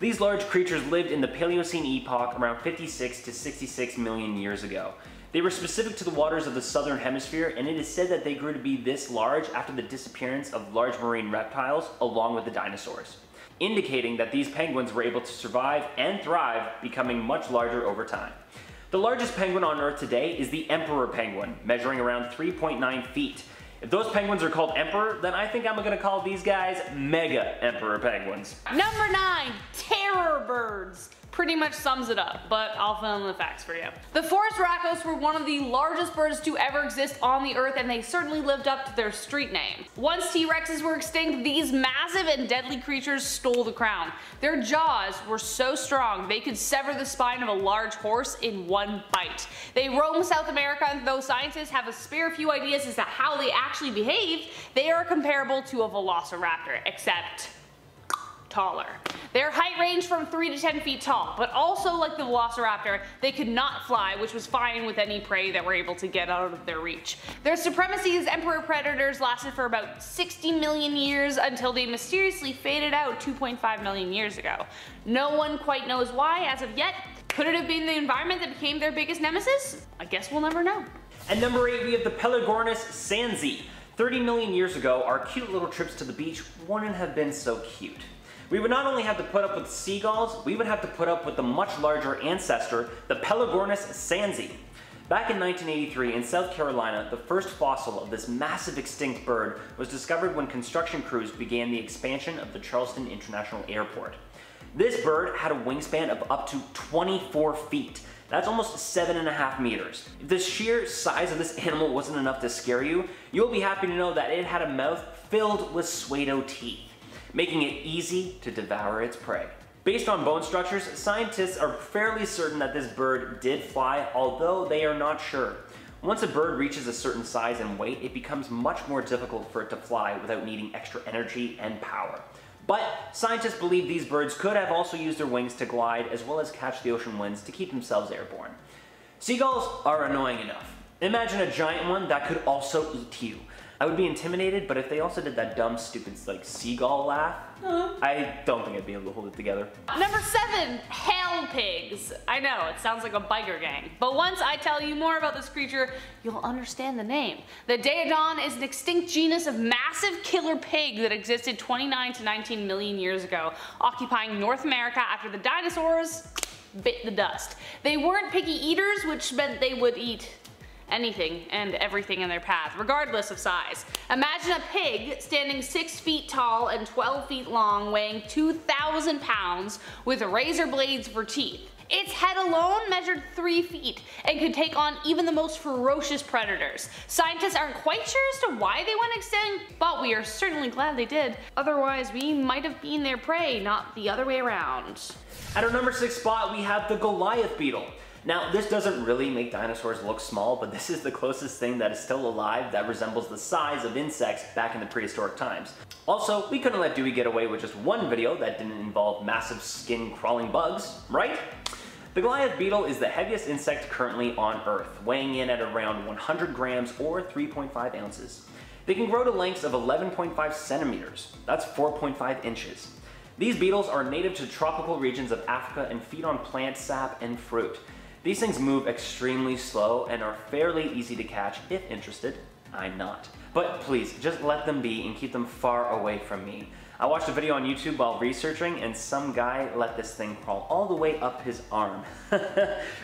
These large creatures lived in the Paleocene epoch around 56 to 66 million years ago. They were specific to the waters of the southern hemisphere, and it is said that they grew to be this large after the disappearance of large marine reptiles along with the dinosaurs, indicating that these penguins were able to survive and thrive, becoming much larger over time. The largest penguin on Earth today is the emperor penguin, measuring around 3.9 feet. If those penguins are called emperor, then I think I'm gonna call these guys mega emperor penguins. Number 9, terror birds. Pretty much sums it up, but I'll fill in the facts for you. The forest racos were one of the largest birds to ever exist on the earth, and they certainly lived up to their street name. Once T-Rexes were extinct, these massive and deadly creatures stole the crown. Their jaws were so strong, they could sever the spine of a large horse in one bite. They roam South America, and though scientists have a spare few ideas as to how they actually behaved, they are comparable to a velociraptor, except taller. Their height ranged from 3 to 10 feet tall, but also like the velociraptor, they could not fly, which was fine with any prey that were able to get out of their reach. Their supremacy as emperor predators lasted for about 60 million years until they mysteriously faded out 2.5 million years ago. No one quite knows why as of yet. Could it have been the environment that became their biggest nemesis? I guess we'll never know. At number 8, we have the Pelagornis sanzi. 30 million years ago, our cute little trips to the beach wouldn't have been so cute. We would not only have to put up with seagulls, we would have to put up with the much larger ancestor, the Pelagornis sanzi. Back in 1983 in South Carolina, the first fossil of this massive extinct bird was discovered when construction crews began the expansion of the Charleston International Airport. This bird had a wingspan of up to 24 feet. That's almost 7.5 meters. If the sheer size of this animal wasn't enough to scare you, you'll be happy to know that it had a mouth filled with Cluedo teeth, making it easy to devour its prey. Based on bone structures, scientists are fairly certain that this bird did fly, although they are not sure. Once a bird reaches a certain size and weight, it becomes much more difficult for it to fly without needing extra energy and power. But scientists believe these birds could have also used their wings to glide as well as catch the ocean winds to keep themselves airborne. Seagulls are annoying enough. Imagine a giant one that could also eat you. I would be intimidated, but if they also did that dumb, stupid, like, seagull laugh, I don't think I'd be able to hold it together. Number 7, hell pigs. I know, it sounds like a biker gang, but once I tell you more about this creature, you'll understand the name. The Deodon is an extinct genus of massive killer pig that existed 29 to 19 million years ago, occupying North America after the dinosaurs bit the dust. They weren't picky eaters, which meant they would eat anything and everything in their path, regardless of size. Imagine a pig standing 6 feet tall and 12 feet long, weighing 2,000 pounds with razor blades for teeth. Its head alone measured 3 feet and could take on even the most ferocious predators. Scientists aren't quite sure as to why they went extinct, but we are certainly glad they did. Otherwise, we might have been their prey, not the other way around. At our number 6 spot, we have the Goliath beetle. Now, this doesn't really make dinosaurs look small, but this is the closest thing that is still alive that resembles the size of insects back in the prehistoric times. Also, we couldn't let Dewey get away with just one video that didn't involve massive skin-crawling bugs, right? The Goliath beetle is the heaviest insect currently on Earth, weighing in at around 100 grams or 3.5 ounces. They can grow to lengths of 11.5 centimeters. That's 4.5 inches. These beetles are native to tropical regions of Africa and feed on plant sap and fruit. These things move extremely slow and are fairly easy to catch if interested. I'm not. But please, just let them be and keep them far away from me. I watched a video on YouTube while researching and some guy let this thing crawl all the way up his arm.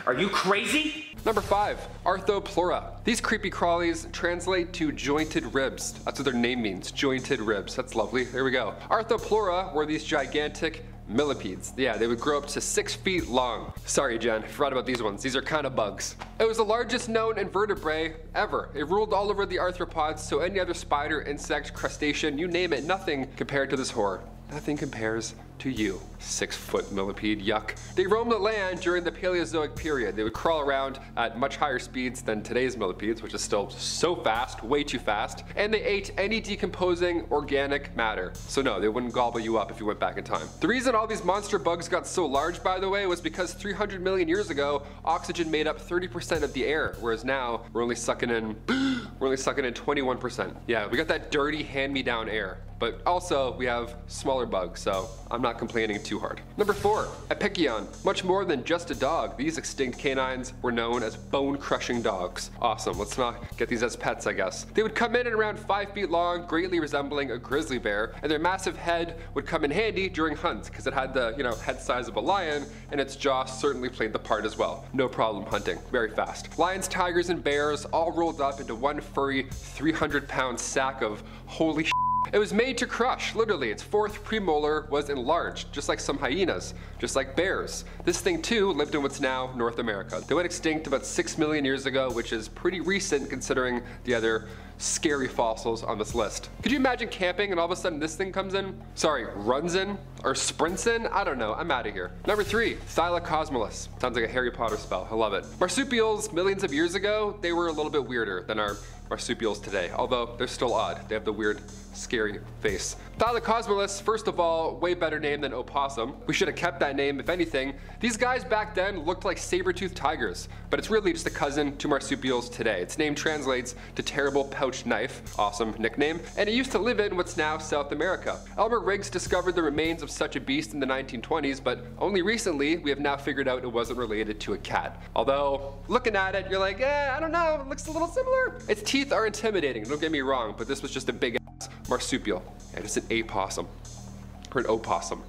Are you crazy? Number 5, Arthropleura. These creepy crawlies translate to jointed ribs. That's what their name means, jointed ribs. That's lovely, there we go. Arthropleura were these gigantic millipedes. Yeah, they would grow up to 6 feet long. Sorry, Jen, forgot about these ones. These are kind of bugs. It was the largest known invertebrae ever. It ruled all over the arthropods, so any other spider, insect, crustacean, you name it, nothing compared to this horror. Nothing compares to you. 6-foot millipede, yuck. They roamed the land during the Paleozoic period. They would crawl around at much higher speeds than today's millipedes, which is still so fast, way too fast, and they ate any decomposing organic matter. So no, they wouldn't gobble you up if you went back in time. The reason all these monster bugs got so large, by the way, was because 300 million years ago, oxygen made up 30% of the air, whereas now we're only sucking in 21%. Yeah, we got that dirty hand-me-down air. But also, we have smaller bugs, so I'm not complaining too hard. Number 4, Epikeon. Much more than just a dog, these extinct canines were known as bone-crushing dogs. Awesome, let's not get these as pets, I guess. They would come in at around 5 feet long, greatly resembling a grizzly bear, and their massive head would come in handy during hunts, because it had the, head size of a lion, and its jaw certainly played the part as well. No problem hunting, very fast. Lions, tigers, and bears all rolled up into one furry 300-pound sack of holy shit. It was made to crush, literally. Its fourth premolar was enlarged, just like some hyenas, just like bears. This thing too lived in what's now North America. They went extinct about 6 million years ago, which is pretty recent considering the other scary fossils on this list. Could you imagine camping and all of a sudden this thing comes in? Sorry, runs in? Or sprints in? I don't know, I'm out of here. Number 3, Thylacosmilus. Sounds like a Harry Potter spell, I love it. Marsupials millions of years ago, they were a little bit weirder than our marsupials today, although they're still odd. They have the weird, scary face. Thylacosmilus, first of all, way better name than opossum. We should have kept that name, if anything. These guys back then looked like saber-toothed tigers, but it's really just a cousin to marsupials today. Its name translates to terrible pouch knife, awesome nickname, and it used to live in what's now South America. Elmer Riggs discovered the remains of such a beast in the 1920s, but only recently we have now figured out it wasn't related to a cat. Although, looking at it, you're like, I don't know, it looks a little similar. Its teeth are intimidating, don't get me wrong, but this was just a big ass marsupial, and it's an opossum, or an opossum,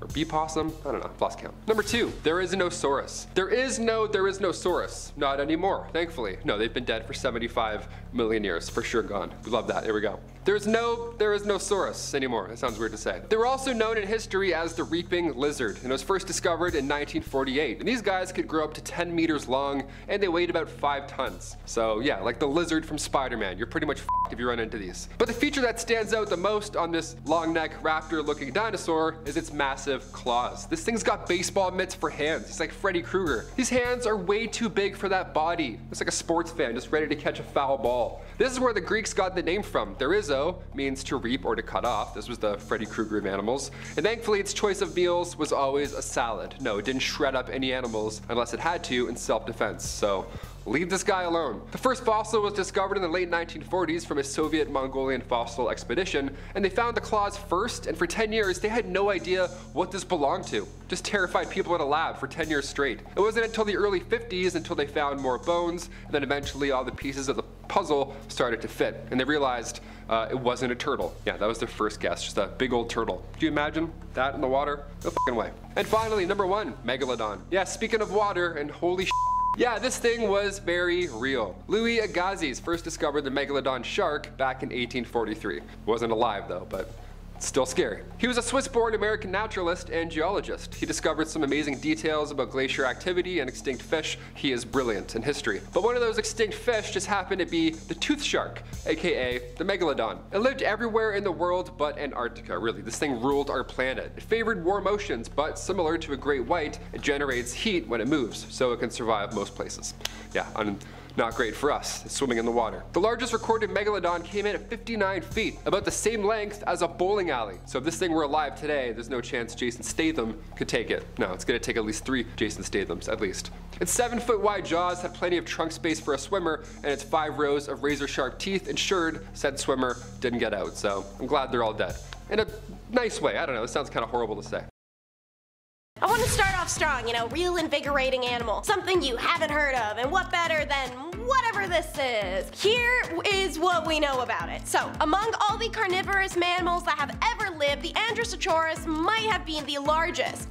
or opossum, I don't know, I've lost count. Number 2, there is an Osaurus. There is no Saurus, not anymore, thankfully. No, they've been dead for 75 million years, for sure gone. We love that, here we go. There is no Saurus anymore, that sounds weird to say. They were also known in history as the reaping lizard, and it was first discovered in 1948. And these guys could grow up to 10 meters long, and they weighed about 5 tons. So yeah, like the lizard from Spider-Man, you're pretty much f***ed if you run into these. But the feature that stands out the most on this long-neck raptor-looking dinosaur is its massive claws. This thing's got baseball mitts for hands. It's like Freddy Krueger. These hands are way too big for that body. It's like a sports fan just ready to catch a foul ball. This is where the Greeks got the name from. Therizo means to reap or to cut off. This was the Freddy Krueger of animals. And thankfully, its choice of meals was always a salad. No, it didn't shred up any animals unless it had to in self-defense. So leave this guy alone. The first fossil was discovered in the late 1940s from a Soviet Mongolian fossil expedition, and they found the claws first, and for 10 years they had no idea what this belonged to. Just terrified people in a lab for 10 years straight. It wasn't until the early 50s until they found more bones, and then eventually all the pieces of the puzzle started to fit, and they realized it wasn't a turtle. Yeah, that was their first guess, just a big old turtle. Could you imagine that in the water? No fucking way. And finally, number 1, Megalodon. Yeah, speaking of water, and holy shit, yeah, this thing was very real. Louis Agassiz first discovered the Megalodon shark back in 1843. Wasn't alive though, but still scary. He was a Swiss-born American naturalist and geologist. He discovered some amazing details about glacier activity and extinct fish. He is brilliant in history. But one of those extinct fish just happened to be the tooth shark, aka the Megalodon. It lived everywhere in the world but Antarctica, really. This thing ruled our planet. It favored warm oceans, but similar to a great white, it generates heat when it moves, so it can survive most places. Yeah, not great for us, it's swimming in the water. The largest recorded Megalodon came in at 59 feet, about the same length as a bowling alley. So if this thing were alive today, there's no chance Jason Statham could take it. No, it's gonna take at least 3 Jason Stathams, at least. Its 7-foot wide jaws had plenty of trunk space for a swimmer, and its 5 rows of razor sharp teeth ensured said swimmer didn't get out. So I'm glad they're all dead. In a nice way, I don't know, it sounds kind of horrible to say. I want to start off strong, real invigorating animal, something you haven't heard of, and what better than whatever this is. Here is what we know about it. So, among all the carnivorous mammals that have ever lived, the Androsaurus might have been the largest.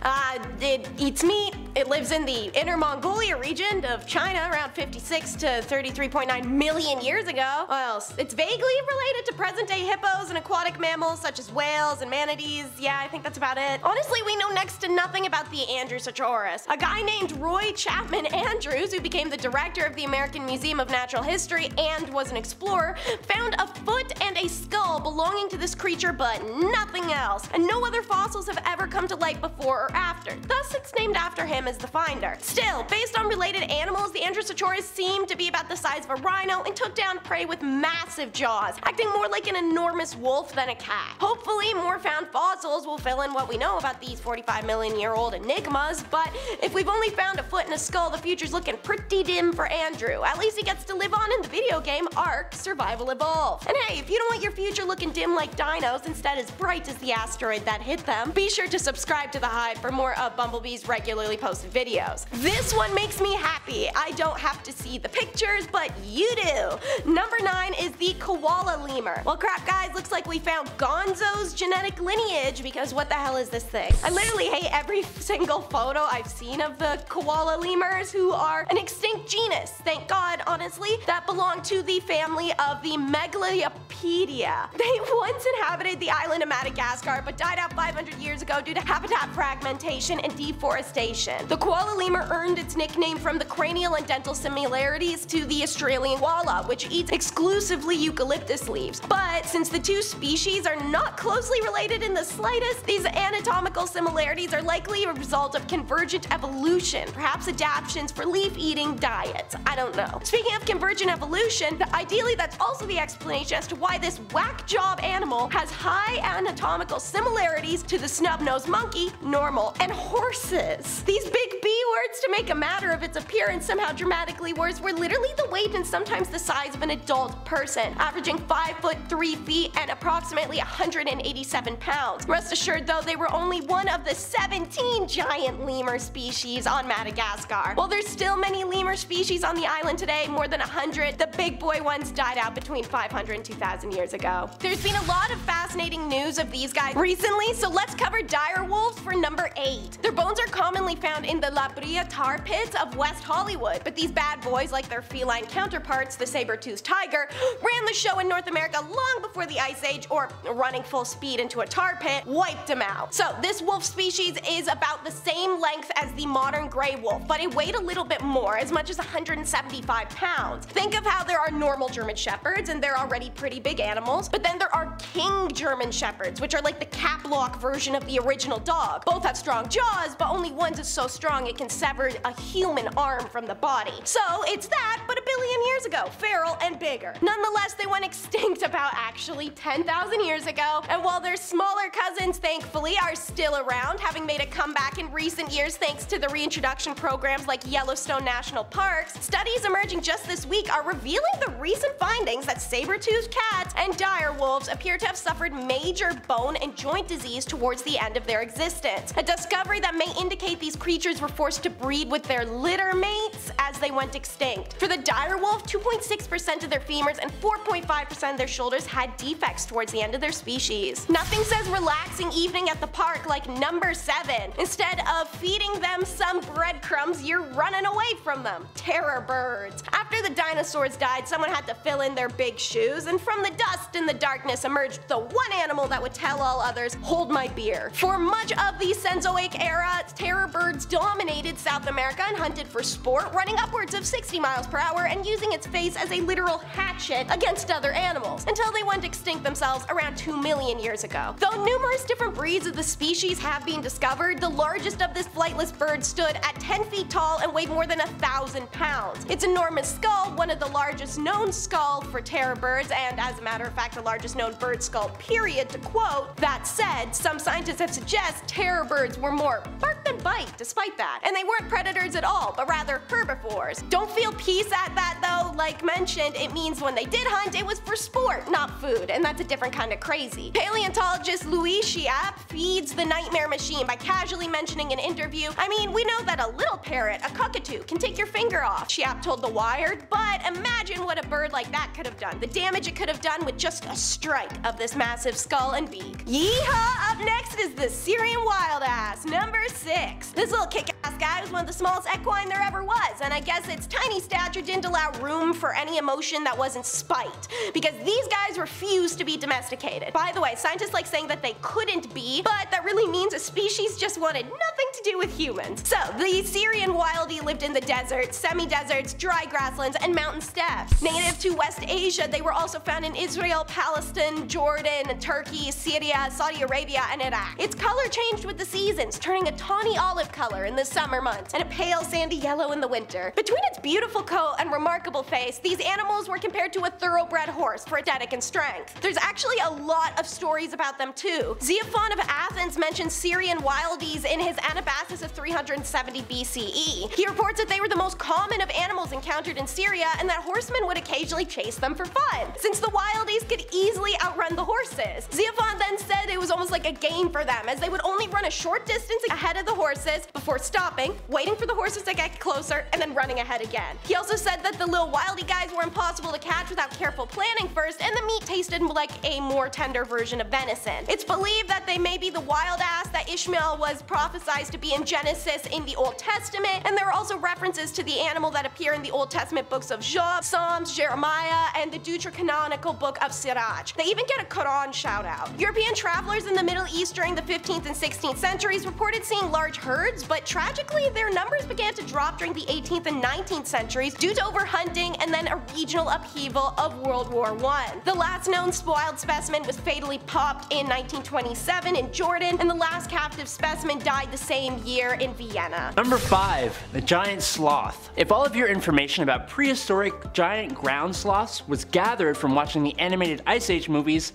It eats meat, It lives in the Inner Mongolia region of China around 56 to 33.9 million years ago. What else? It's vaguely related to present-day hippos and aquatic mammals such as whales and manatees. Yeah, I think that's about it. Honestly, we know next to nothing about the Andrewsaurus. A guy named Roy Chapman Andrews, who became the director of the American Museum of Natural History and was an explorer, found a foot and a skull belonging to this creature but nothing else, and no other fossils have ever come to light before or after. Thus, it's named after him as the finder. Still, based on related animals, the Andrewsaurus seemed to be about the size of a rhino and took down prey with massive jaws, acting more like an enormous wolf than a cat. Hopefully, more found fossils will fill in what we know about these 45-million-year-old enigmas, but if we've only found a foot and a skull, the future's looking pretty dim for Andrew. At least he gets to live on in the video game Ark Survival Evolved. And hey, if you don't want your future looking dim like dinos, instead as bright as the asteroid that hit them, be sure to subscribe to The Hive for more of Bumblebee's regularly posted videos. This one makes me happy. I don't have to see the pictures, but you do. Number 9 is the koala lemur. Well, crap guys, looks like we found Gonzo's genetic lineage, because what the hell is this thing? I literally hate every single photo I've seen of the koala lemurs, who are an extinct genus, thank God, honestly, that belong to the family of the Megalopedia. They once inhabited the island of Madagascar, but died out 500 years ago due to habitat fragmentation and deforestation. The koala lemur earned its nickname from the cranial and dental similarities to the Australian koala, which eats exclusively eucalyptus leaves. But since the two species are not closely related in the slightest, these anatomical similarities are likely a result of convergent evolution, perhaps adaptions for leaf-eating diets. I don't know. Speaking of convergent evolution, ideally that's also the explanation as to why this whack job animal has high anatomical similarities to the snub-nosed monkey, normal, and horses. These big B words to make a matter of its appearance somehow dramatically worse were literally the weight and sometimes the size of an adult person, averaging 5 foot 3 feet and approximately 187 pounds. Rest assured though, they were only one of the 17 giant lemur species on Madagascar. While there's still many lemur species on the island today, more than 100, the big boy ones died out between 500 and 2,000 years ago. There's been a lot of fascinating news of these guys recently, so let's cover dire wolves for number 8. Their bones are commonly found in the La Brea tar pits of West Hollywood, but these bad boys, like their feline counterparts, the saber-toothed tiger, ran the show in North America long before the Ice Age, or running full speed into a tar pit wiped them out. So this wolf species is about the same length as the modern gray wolf, but it weighed a little bit more, as much as 175 pounds. Think of how there are normal German shepherds, and they're already pretty big animals, but then there are king German shepherds, which are like the Kaplan version of the original dog. Both have strong jaws, but only one's is so strong it can sever a human arm from the body. So it's that, but a billion years ago, feral and bigger. Nonetheless, they went extinct about actually 10,000 years ago, and while their smaller cousins, thankfully, are still around, having made a comeback in recent years thanks to the reintroduction programs like Yellowstone National Parks, studies emerging just this week are revealing the recent findings that saber-toothed cats and dire wolves appear to have suffered major bone and joint disease towards the end of their existence, a discovery that may indicate these creatures were forced to breed with their litter mates as they went extinct. For the dire wolf, 2.6% of their femurs and 4.5% of their shoulders had defects towards the end of their species. Nothing says relaxing evening at the park like number 7. Instead of feeding them some breadcrumbs, you're running away from them. Terror birds. After the dinosaurs died, someone had to fill in their big shoes, and from the dust in the darkness emerged the one animal that would tell all others, "Hold my beer." For much of the Cenozoic era, terror birds dominated South America and hunted for sport, running upwards of 60 miles per hour and using its face as a literal hatchet against other animals, until they went extinct themselves around 2 million years ago. Though numerous different breeds of the species have been discovered, the largest of this flightless bird stood at 10 feet tall and weighed more than 1,000 pounds. Its enormous skull, one of the largest known skull for terror birds, and as a matter of fact the largest known bird skull period, to quote. That said, some scientists have suggested terror birds were more bark than bite despite that, and they weren't predators at all, but rather herbivores. Don't feel peace at that though, like mentioned, it means when they did hunt it was for sport, not food, and that's a different kind of crazy. Paleontologist Louis Chiappe feeds the nightmare machine by casually mentioning in an interview, I mean, we know that a little parrot, a cockatoo, can take your finger off, Chiappe told The Wired, but imagine what a bird like that could have done, the damage it could have done with just a strike of this massive skull and beak. Yeehaw! Up next is the Syrian wild ass, number 6. This little kick-ass this guy was one of the smallest equine there ever was, and I guess its tiny stature didn't allow room for any emotion that wasn't spite, because these guys refused to be domesticated. By the way, scientists like saying that they couldn't be, but that really means a species just wanted nothing to do with humans. So the Syrian wildie lived in the desert, semi-deserts, dry grasslands, and mountain steppes. Native to West Asia, they were also found in Israel, Palestine, Jordan, Turkey, Syria, Saudi Arabia, and Iraq. Its color changed with the seasons, turning a tawny olive color in the summer months and a pale sandy yellow in the winter. Between its beautiful coat and remarkable face, these animals were compared to a thoroughbred horse for its aesthetic and strength. There's actually a lot of stories about them too. Xenophon of Athens mentions Syrian wildees in his Anabasis of 370 BCE. He reports that they were the most common of animals encountered in Syria, and that horsemen would occasionally chase them for fun, since the wildees could easily outrun the horses. Xenophon then said it was almost like a game for them, as they would only run a short distance ahead of the horses before stopping, waiting for the horses to get closer, and then running ahead again. He also said that the little wildie guys were impossible to catch without careful planning first, and the meat tasted like a more tender version of venison. It's believed that they may be the wild ass that Ishmael was prophesied to be in Genesis in the Old Testament, and there are also references to the animal that appear in the Old Testament books of Job, Psalms, Jeremiah, and the deuterocanonical book of Sirach. They even get a Quran shout out. European travelers in the Middle East during the 15th and 16th centuries reported seeing large herds, but tragically their numbers began to drop during the 18th and 19th centuries due to overhunting and then a regional upheaval of World War I. The last known wild specimen was fatally popped in 1927 in Jordan, and the last captive specimen died the same year in Vienna. Number 5. The giant sloth. If all of your information about prehistoric giant ground sloths was gathered from watching the animated Ice Age movies,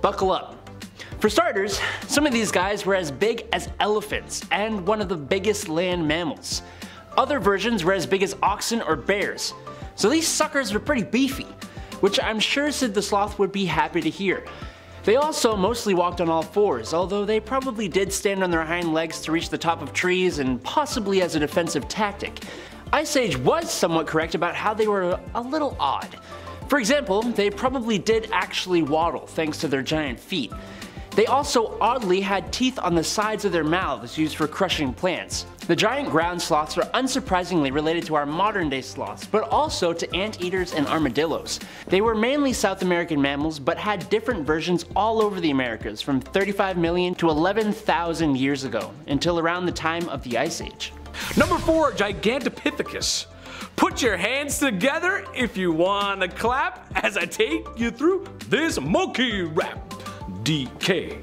buckle up. For starters, some of these guys were as big as elephants and one of the biggest land mammals. Other versions were as big as oxen or bears, so these suckers were pretty beefy, which I'm sure Sid the Sloth would be happy to hear. They also mostly walked on all fours, although they probably did stand on their hind legs to reach the top of trees, and possibly as a defensive tactic. Ice Age was somewhat correct about how they were a little odd. For example, they probably did actually waddle thanks to their giant feet. They also oddly had teeth on the sides of their mouths used for crushing plants. The giant ground sloths are unsurprisingly related to our modern day sloths, but also to anteaters and armadillos. They were mainly South American mammals, but had different versions all over the Americas from 35 million to 11,000 years ago, until around the time of the Ice Age. Number 4, Gigantopithecus. Put your hands together if you wanna clap as I take you through this monkey rap. DK.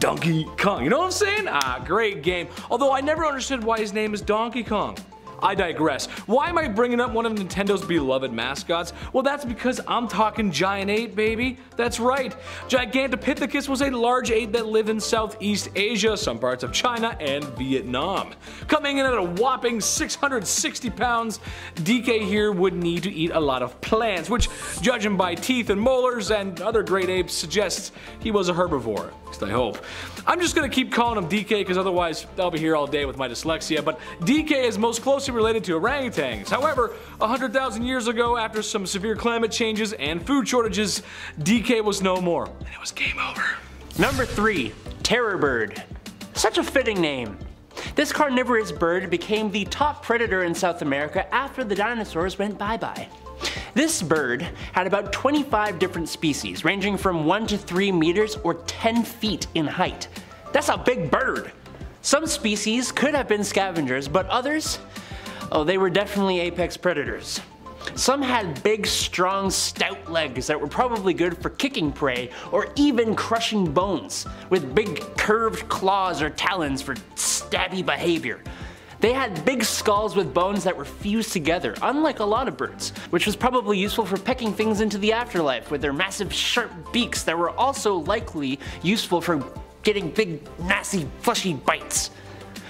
Donkey Kong. You know what I'm saying? Ah, great game. Although I never understood why his name is Donkey Kong. I digress. Why am I bringing up one of Nintendo's beloved mascots? Well, that's because I'm talking Giant Ape, baby. That's right. Gigantopithecus was a large ape that lived in Southeast Asia, some parts of China, and Vietnam. Coming in at a whopping 660 pounds, DK here would need to eat a lot of plants, which, judging by teeth and molars and other great apes, suggests he was a herbivore. At least I hope. I'm just gonna keep calling him DK because otherwise I'll be here all day with my dyslexia, but DK is most closely related to orangutans. However, 100,000 years ago, after some severe climate changes and food shortages, DK was no more, and it was game over. Number 3, Terror Bird. Such a fitting name. This carnivorous bird became the top predator in South America after the dinosaurs went bye-bye. This bird had about 25 different species, ranging from 1 to 3 meters or 10 feet in height. That's a big bird. Some species could have been scavengers, but others, oh, they were definitely apex predators. Some had big, strong, stout legs that were probably good for kicking prey or even crushing bones, with big curved claws or talons for stabby behavior. They had big skulls with bones that were fused together, unlike a lot of birds, which was probably useful for pecking things into the afterlife with their massive sharp beaks that were also likely useful for getting big, nasty, fleshy bites.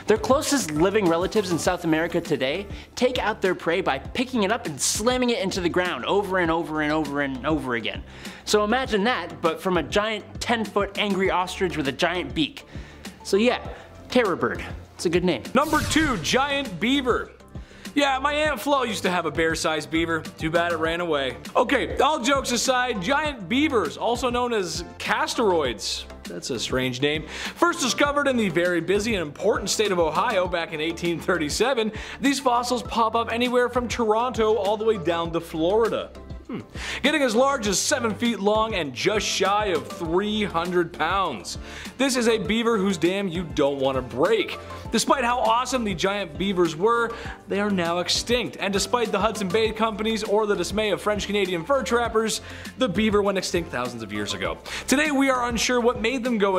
Their closest living relatives in South America today take out their prey by picking it up and slamming it into the ground over and over and over and over again. So imagine that, but from a giant 10-foot angry ostrich with a giant beak. So yeah, Terror Bird. It's a good name. Number 2, Giant Beaver. Yeah, my Aunt Flo used to have a bear-sized beaver. Too bad it ran away. Okay, all jokes aside, giant beavers, also known as castoroids, That's a strange name. First discovered in the very busy and important state of Ohio back in 1837, these fossils pop up anywhere from Toronto all the way down to Florida. Getting as large as 7 feet long and just shy of 300 pounds. This is a beaver whose dam you don't want to break. Despite how awesome the giant beavers were, they are now extinct, and despite the Hudson Bay Company's or the dismay of French-Canadian fur trappers, the beaver went extinct thousands of years ago. Today we are unsure what made them go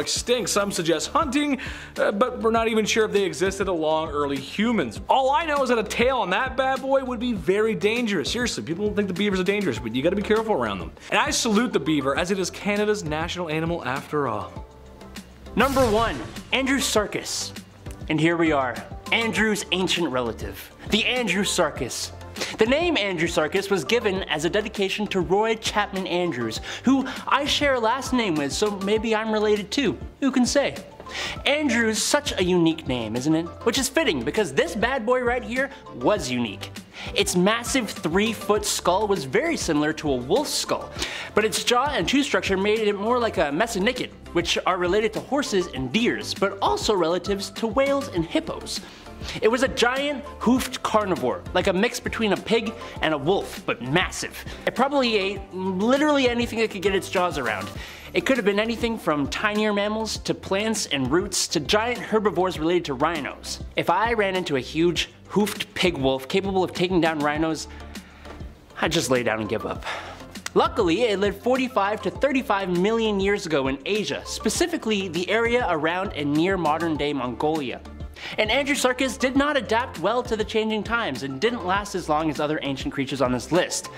extinct. Some suggest hunting, but we're not even sure if they existed along early humans. All I know is that a tail on that bad boy would be very dangerous. Seriously, people don't think the beavers are dangerous, but you gotta be careful around them. And I salute the beaver, as it is Canada's national animal after all. Number 1, Andrews Sarkis. And here we are, Andrew's ancient relative, the Andrews Sarkis. The name Andrews Sarkis was given as a dedication to Roy Chapman Andrews, who I share a last name with, so maybe I'm related too. Who can say? Andrews, such a unique name, isn't it? Which is fitting, because this bad boy right here was unique. Its massive 3-foot skull was very similar to a wolf's skull, but its jaw and tooth structure made it more like a mesonychid, which are related to horses and deers, but also relatives to whales and hippos. It was a giant hoofed carnivore, like a mix between a pig and a wolf, but massive. It probably ate literally anything it could get its jaws around. It could have been anything from tinier mammals to plants and roots to giant herbivores related to rhinos. If I ran into a huge hoofed pig wolf capable of taking down rhinos, I'd just lay down and give up. Luckily, it lived 45 to 35 million years ago in Asia, specifically the area around and near modern day Mongolia. And Andrews Sarkis did not adapt well to the changing times and didn't last as long as other ancient creatures on this list.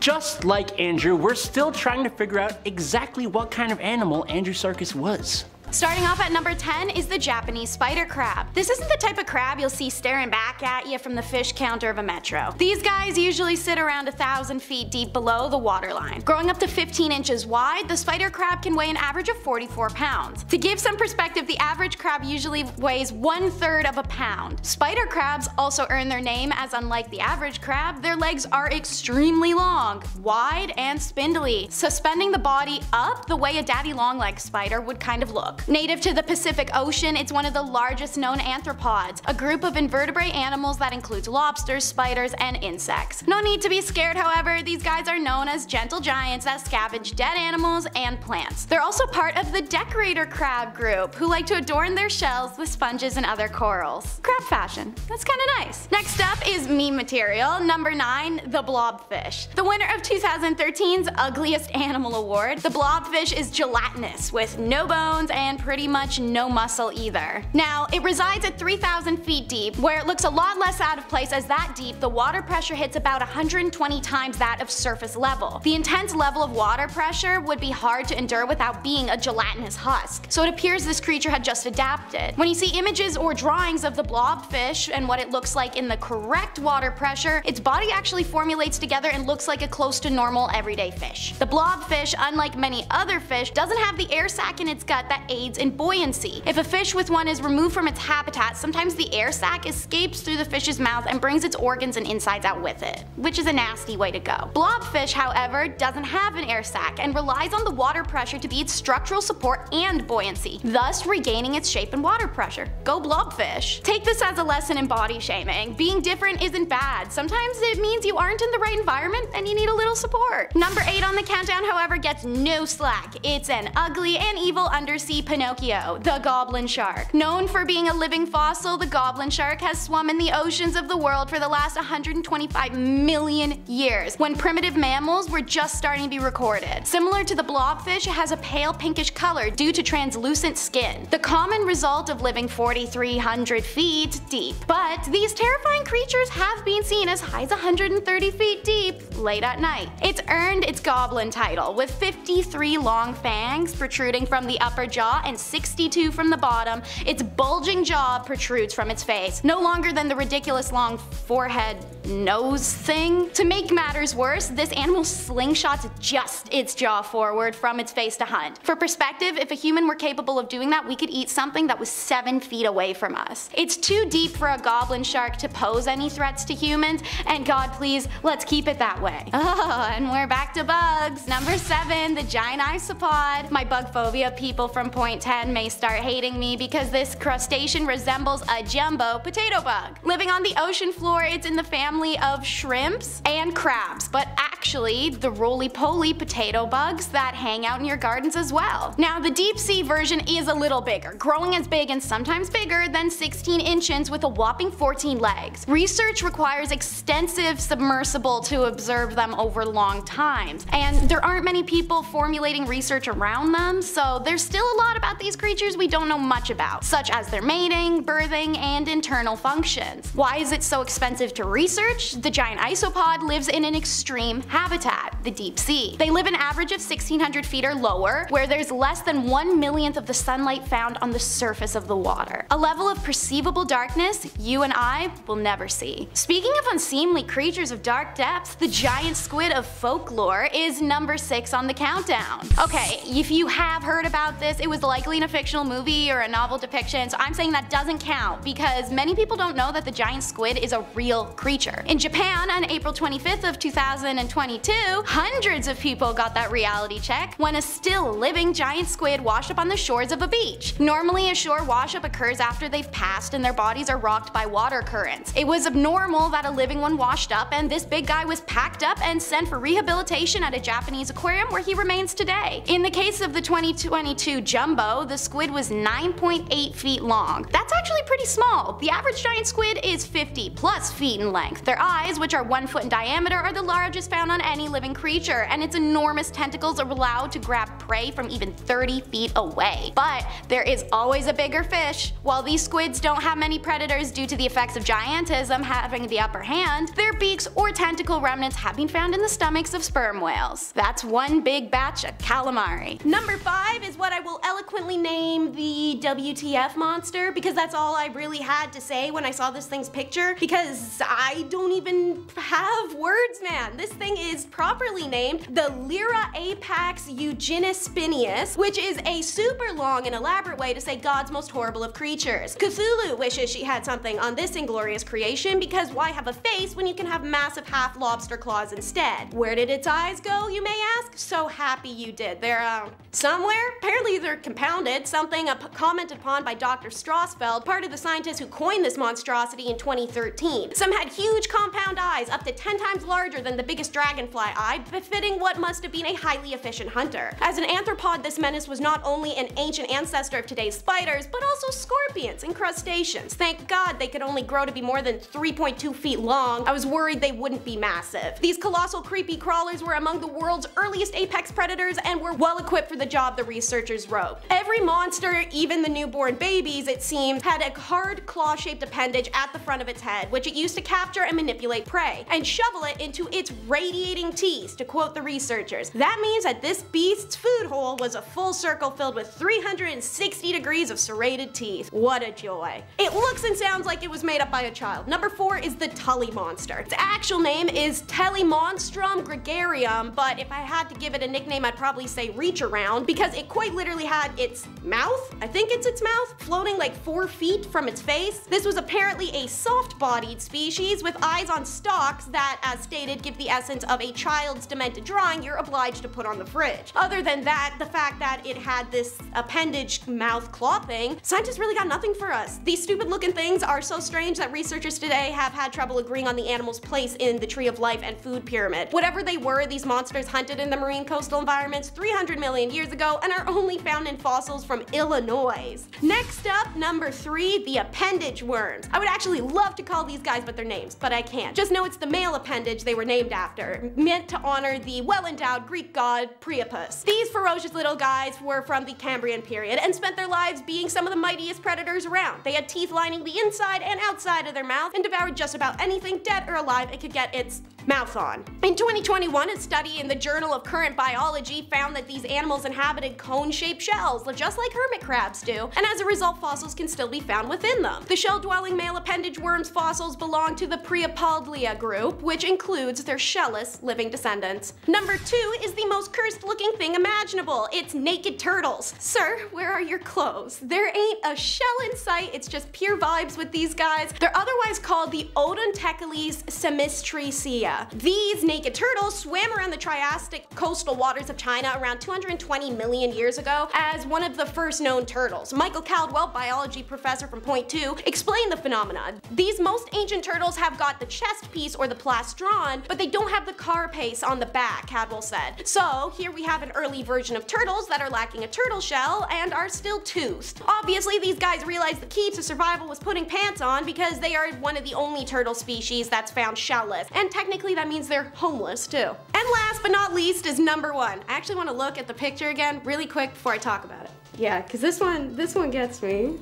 Just like Andrew, we're still trying to figure out exactly what kind of animal Andrews Sarkis was. Starting off at number 10 is the Japanese spider crab. This isn't the type of crab you'll see staring back at you from the fish counter of a metro. These guys usually sit around 1,000 feet deep below the waterline. Growing up to 15 inches wide, the spider crab can weigh an average of 44 pounds. To give some perspective, the average crab usually weighs 1/3 of a pound. Spider crabs also earn their name as, unlike the average crab, their legs are extremely long, wide, and spindly, suspending the body up the way a daddy long-legged spider would kind of look. Native to the Pacific Ocean, it's one of the largest known arthropods, a group of invertebrate animals that includes lobsters, spiders, and insects. No need to be scared, however, these guys are known as gentle giants that scavenge dead animals and plants. They're also part of the decorator crab group, who like to adorn their shells with sponges and other corals. Crab fashion, that's kinda nice. Next up is meme material. Number 9, the blobfish. The winner of 2013's Ugliest Animal Award, the blobfish is gelatinous, with no bones and pretty much no muscle either. Now, it resides at 3,000 feet deep, where it looks a lot less out of place, as that deep, the water pressure hits about 120 times that of surface level. The intense level of water pressure would be hard to endure without being a gelatinous husk, so it appears this creature had just adapted. When you see images or drawings of the blobfish and what it looks like in the correct water pressure, its body actually formulates together and looks like a close to normal everyday fish. The blobfish, unlike many other fish, doesn't have the air sac in its gut that aids in buoyancy. If a fish with one is removed from its habitat, sometimes the air sac escapes through the fish's mouth and brings its organs and insides out with it, which is a nasty way to go. Blobfish, however, doesn't have an air sac and relies on the water pressure to be its structural support and buoyancy, thus regaining its shape and water pressure. Go blobfish! Take this as a lesson in body shaming. Being different isn't bad. Sometimes it means you aren't in the right environment and you need a little support. Number 8 on the countdown, however, gets no slack. It's an ugly and evil undersea Pinocchio, the goblin shark. Known for being a living fossil, the goblin shark has swum in the oceans of the world for the last 125 million years, when primitive mammals were just starting to be recorded. Similar to the blobfish, it has a pale pinkish color due to translucent skin, the common result of living 4,300 feet deep. But these terrifying creatures have been seen as high as 130 feet deep late at night. It's earned its goblin title, with 53 long fangs protruding from the upper jaw jaw and 62 from the bottom. Its bulging jaw protrudes from its face, no longer than the ridiculous long forehead nose thing. To make matters worse, this animal slingshots just its jaw forward from its face to hunt. For perspective, if a human were capable of doing that, we could eat something that was 7 feet away from us. It's too deep for a goblin shark to pose any threats to humans, and God please, let's keep it that way. Oh, and we're back to bugs. Number 7, the giant isopod. My bug phobia people from point 10 may start hating me because this crustacean resembles a jumbo potato bug. Living on the ocean floor, it's in the family of shrimps and crabs, but actually the roly-poly potato bugs that hang out in your gardens as well. Now the deep sea version is a little bigger, growing as big and sometimes bigger than 16 inches with a whopping 14 legs. Research requires extensive submersible to observe them over long times, and there aren't many people formulating research around them, so there's still a lot about these creatures we don't know much about, such as their mating, birthing, and internal functions. Why is it so expensive to research? The giant isopod lives in an extreme habitat, the deep sea. They live an average of 1,600 feet or lower, where there's less than 1/1,000,000th of the sunlight found on the surface of the water. A level of perceivable darkness you and I will never see. Speaking of unseemly creatures of dark depths, the giant squid of folklore is number 6 on the countdown. Okay, if you have heard about this, it was likely in a fictional movie or a novel depiction, so I'm saying that doesn't count because many people don't know that the giant squid is a real creature. In Japan, on April 25th of 2022, hundreds of people got that reality check when a still living giant squid washed up on the shores of a beach. Normally, a shore washup occurs after they've passed and their bodies are rocked by water currents. It was abnormal that a living one washed up, and this big guy was packed up and sent for rehabilitation at a Japanese aquarium where he remains today. In the case of the 2022 jumbo, the squid was 9.8 feet long. That's actually pretty small. The average giant squid is 50 plus feet in length. Their eyes, which are 1 foot in diameter, are the largest found on any living creature, and its enormous tentacles are allowed to grab prey from even 30 feet away. But there is always a bigger fish. While these squids don't have many predators due to the effects of giantism having the upper hand, their beaks or tentacle remnants have been found in the stomachs of sperm whales. That's one big batch of calamari. Number 5 is what I will eloquently name the WTF monster, because that's all I really had to say when I saw this thing's picture, because I don't even have words, man. This thing is properly named the Lyra apax eugenispinius, which is a super long and elaborate way to say God's most horrible of creatures. Cthulhu wishes she had something on this inglorious creation, because why have a face when you can have massive half lobster claws instead? Where did its eyes go, you may ask? So happy you did. They're somewhere? Apparently they're compounded, something commented upon by Dr. Strassfeld, part of the scientist who coined this monstrosity in 2013. Some had huge compound eyes, up to 10 times larger than the biggest dragonfly eye, befitting what must have been a highly efficient hunter. As an anthropod, this menace was not only an ancient ancestor of today's spiders, but also scorpions and crustaceans. Thank God they could only grow to be more than 3.2 feet long. I was worried they wouldn't be massive. These colossal creepy crawlers were among the world's earliest apex predators and were well equipped for the job the researchers wrote. Every monster, even the newborn babies it seems, had a hard claw-shaped appendage at the front of its head, which it used to capture and manipulate prey, and shovel it into its radiating teeth, to quote the researchers. That means that this beast's food hole was a full circle filled with 360 degrees of serrated teeth. What a joy. It looks and sounds like it was made up by a child. Number 4 is the Tully monster. Its actual name is Telemonstrum gregarium, but if I had to give it a nickname, I'd probably say Reach Around, because it quite literally had its mouth, I think it's its mouth, floating like 4 feet from its face. This was apparently a soft-bodied species with eyes on stalks that, as stated, give the essence of a child's demented drawing you're obliged to put on the fridge. Other than that, the fact that it had this appendage mouth claw thing, scientists really got nothing for us. These stupid looking things are so strange that researchers today have had trouble agreeing on the animal's place in the tree of life and food pyramid. Whatever they were, these monsters hunted in the marine coastal environments 300 million years ago and are only found in fossils from Illinois. Next up, number 3, the appendage worms. I would actually love to call these guys by their names, but I can't. Just know it's the male appendage they were named after, meant to honor the well-endowed Greek god Priapus. These ferocious little guys were from the Cambrian period and spent their lives being some of the mightiest predators around. They had teeth lining the inside and outside of their mouth and devoured just about anything dead or alive it could get its Mouse on. In 2021, a study in the Journal of Current Biology found that these animals inhabited cone-shaped shells, just like hermit crabs do, and as a result, fossils can still be found within them. The shell-dwelling male appendage worm's fossils belong to the Priapaldlia group, which includes their shell-less living descendants. Number 2 is the most cursed-looking thing imaginable. It's naked turtles. Sir, where are your clothes? There ain't a shell in sight, it's just pure vibes with these guys. They're otherwise called the Odontecales semistricea. These naked turtles swam around the Triassic coastal waters of China around 220 million years ago as one of the first known turtles. Michael Caldwell, biology professor from Point 2, explained the phenomena. These most ancient turtles have got the chest piece or the plastron, but they don't have the carapace on the back, Caldwell said. So here we have an early version of turtles that are lacking a turtle shell and are still toothed. Obviously, these guys realized the key to survival was putting pants on because they are one of the only turtle species that's found shellless, and technically that means they're homeless too. And last but not least is number 1. I actually want to look at the picture again really quick before I talk about it. Yeah, because this one gets me.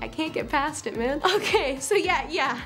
I can't get past it, man. Okay, so yeah.